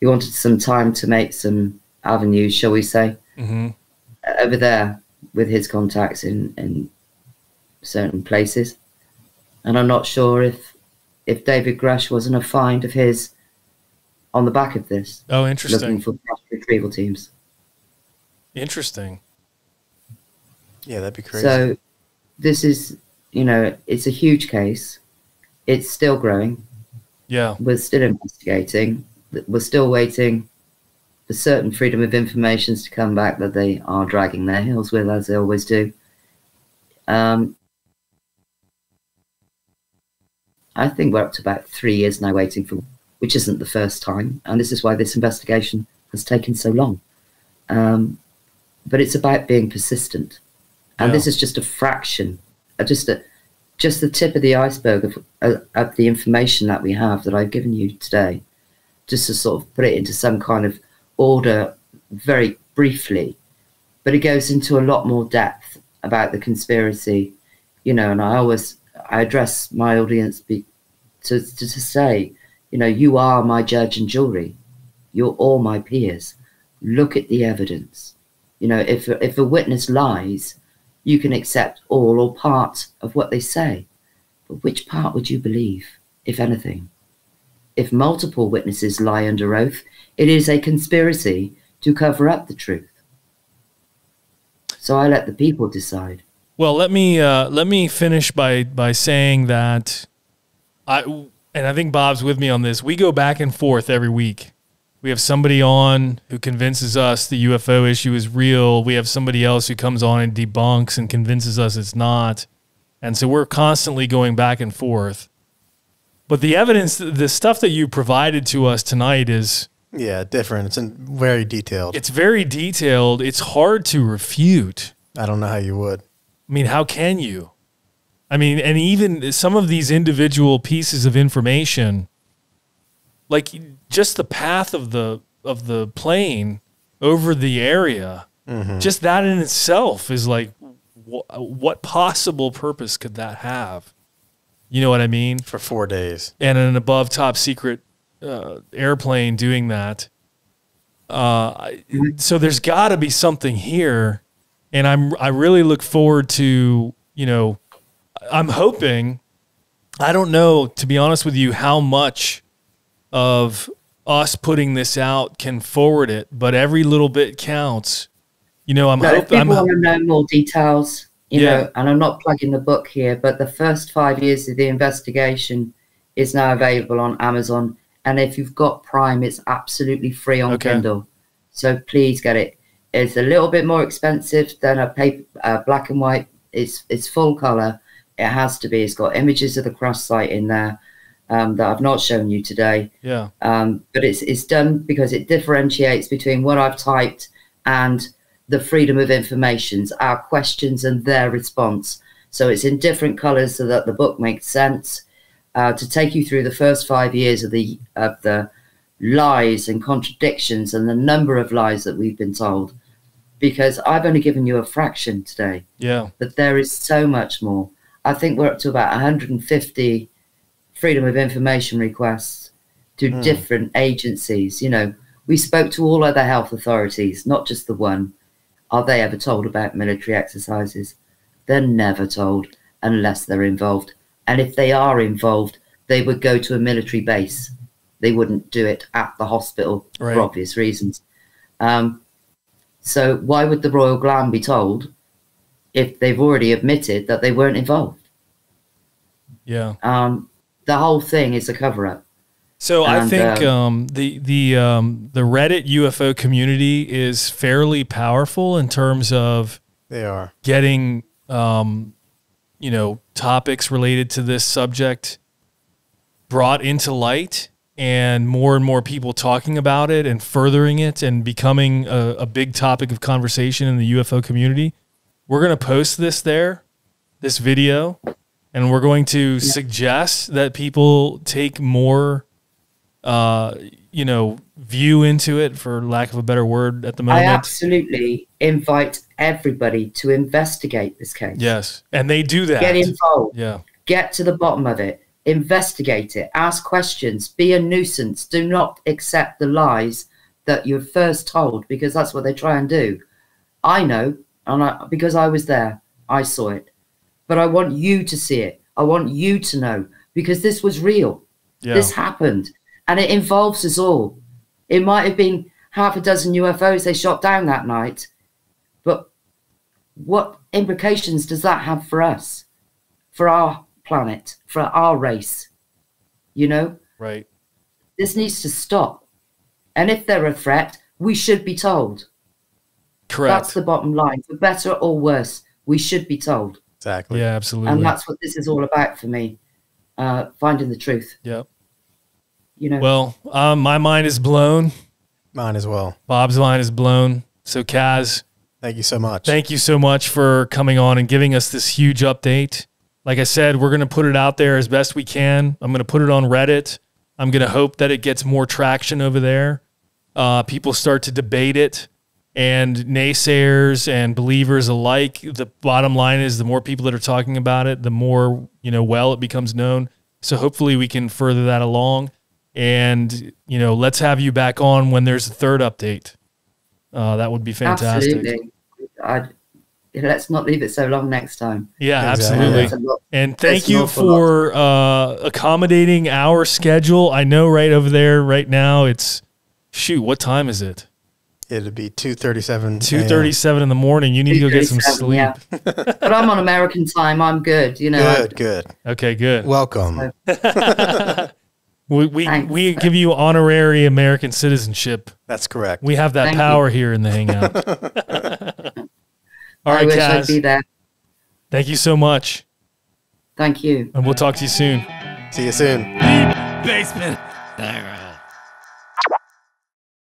he wanted some time to make some avenues, shall we say, mm-hmm. over there with his contacts in, in certain places. And I'm not sure if, if David Grusch wasn't a find of his on the back of this. Oh, interesting. Looking for crash retrieval teams. Interesting. Yeah, that'd be crazy. So this is, you know, it's a huge case. It's still growing. Yeah. We're still investigating. We're still waiting for certain freedom of information to come back that they are dragging their heels with, as they always do. Um, I think we're up to about three years now waiting for, which isn't the first time. And this is why this investigation has taken so long. Um, but it's about being persistent. And yeah. this is just a fraction, just a, just the tip of the iceberg of, uh, of the information that we have that I've given you today, just to sort of put it into some kind of order very briefly. But it goes into a lot more depth about the conspiracy, you know, and I always, I address my audience be, to, to, to say, you know, you are my judge and jury. You're all my peers. Look at the evidence. You know, if, if a witness lies, you can accept all or part of what they say. But which part would you believe, if anything? If multiple witnesses lie under oath, it is a conspiracy to cover up the truth. So I let the people decide. Well, let me uh, let me finish by by saying that I and I think Bob's with me on this. We go back and forth every week. We have somebody on who convinces us the U F O issue is real. We have somebody else who comes on and debunks and convinces us it's not. And so we're constantly going back and forth. But the evidence, the stuff that you provided to us tonight is... Yeah, different. It's very detailed. It's very detailed. It's hard to refute. I don't know how you would. I mean, how can you? I mean, and even some of these individual pieces of information... Like just the path of the of the plane over the area, mm-hmm. just that in itself is like, wh what possible purpose could that have? You know what I mean? For four days, and an above top secret uh, airplane doing that. Uh, so there's got to be something here, and I'm I really look forward to you know, I'm hoping. I don't know, to be honest with you, how much of us putting this out can forward it, but every little bit counts. You know, I'm hoping... If people I'm want to know more details, you yeah. know, and I'm not plugging the book here, but the first five years of the investigation is now available on Amazon. And if you've got Prime, it's absolutely free on okay. Kindle. so please get it. It's a little bit more expensive than a paper, uh, black and white. It's, it's full colour. It has to be. It's got images of the crash site in there um, that I've not shown you today. Yeah. Um, but it's, it's done because it differentiates between what I've typed and the Freedom of Information's, our questions and their response. So it's in different colours so that the book makes sense uh, to take you through the first five years of the of the lies and contradictions and the number of lies that we've been told. Because I've only given you a fraction today. Yeah. But there is so much more. I think we're up to about one hundred fifty Freedom of Information requests to mm. different agencies. You know, we spoke to all other health authorities, not just the one. Are they ever told about military exercises? They're never told unless they're involved. And if they are involved, they would go to a military base. They wouldn't do it at the hospital right. for obvious reasons. Um, so why would the Royal Glam be told if they've already admitted that they weren't involved? Yeah. Um, the whole thing is a cover-up. So and, I think um, um, the the um, the Reddit U F O community is fairly powerful in terms of they are getting um, you know, topics related to this subject brought into light, and more and more people talking about it and furthering it and becoming a, a big topic of conversation in the U F O community. We're going to post this there, this video, and we're going to yeah. suggest that people take more. Uh, you know, view into it, for lack of a better word at the moment. I absolutely invite everybody to investigate this case. Yes, and they do that. Get involved. Yeah. Get to the bottom of it. Investigate it. Ask questions. Be a nuisance. Do not accept the lies that you're first told, because that's what they try and do. I know, and I, because I was there, I saw it. But I want you to see it. I want you to know, because this was real. Yeah. This happened. And it involves us all. It might have been half a dozen U F Os they shot down that night, but what implications does that have for us, for our planet, for our race? You know? Right. This needs to stop. And if they're a threat, we should be told. Correct. That's the bottom line. For better or worse, we should be told. Exactly. Yeah, absolutely. And that's what this is all about for me, uh, finding the truth. Yep. You know. Well, um, my mind is blown. Mine as well. Bob's mind is blown. So, Caz, thank you so much. Thank you so much for coming on and giving us this huge update. Like I said, we're going to put it out there as best we can. I'm going to put it on Reddit. I'm going to hope that it gets more traction over there. Uh, people start to debate it, and naysayers and believers alike. The bottom line is, the more people that are talking about it, the more, you know, well, it becomes known. So hopefully we can further that along. And, you know, let's have you back on when there's a third update. Uh, that would be fantastic. Absolutely. I'd, let's not leave it so long next time. Yeah, absolutely. Uh, lot, and thank you for uh, accommodating our schedule. I know right over there right now it's, shoot, what time is it? It'll be two thirty-seven. two thirty-seven in the morning. You need to go get some sleep. Yeah. But I'm on American time. I'm good, you know. Good, I, good. Okay, good. Welcome. So. We we, we give you honorary American citizenship. That's correct. We have that Thank power you. Here in the Hangout. All right, I wish Caz. I'd be there. Thank you so much. Thank you. And we'll talk to you soon. See you soon. Basement.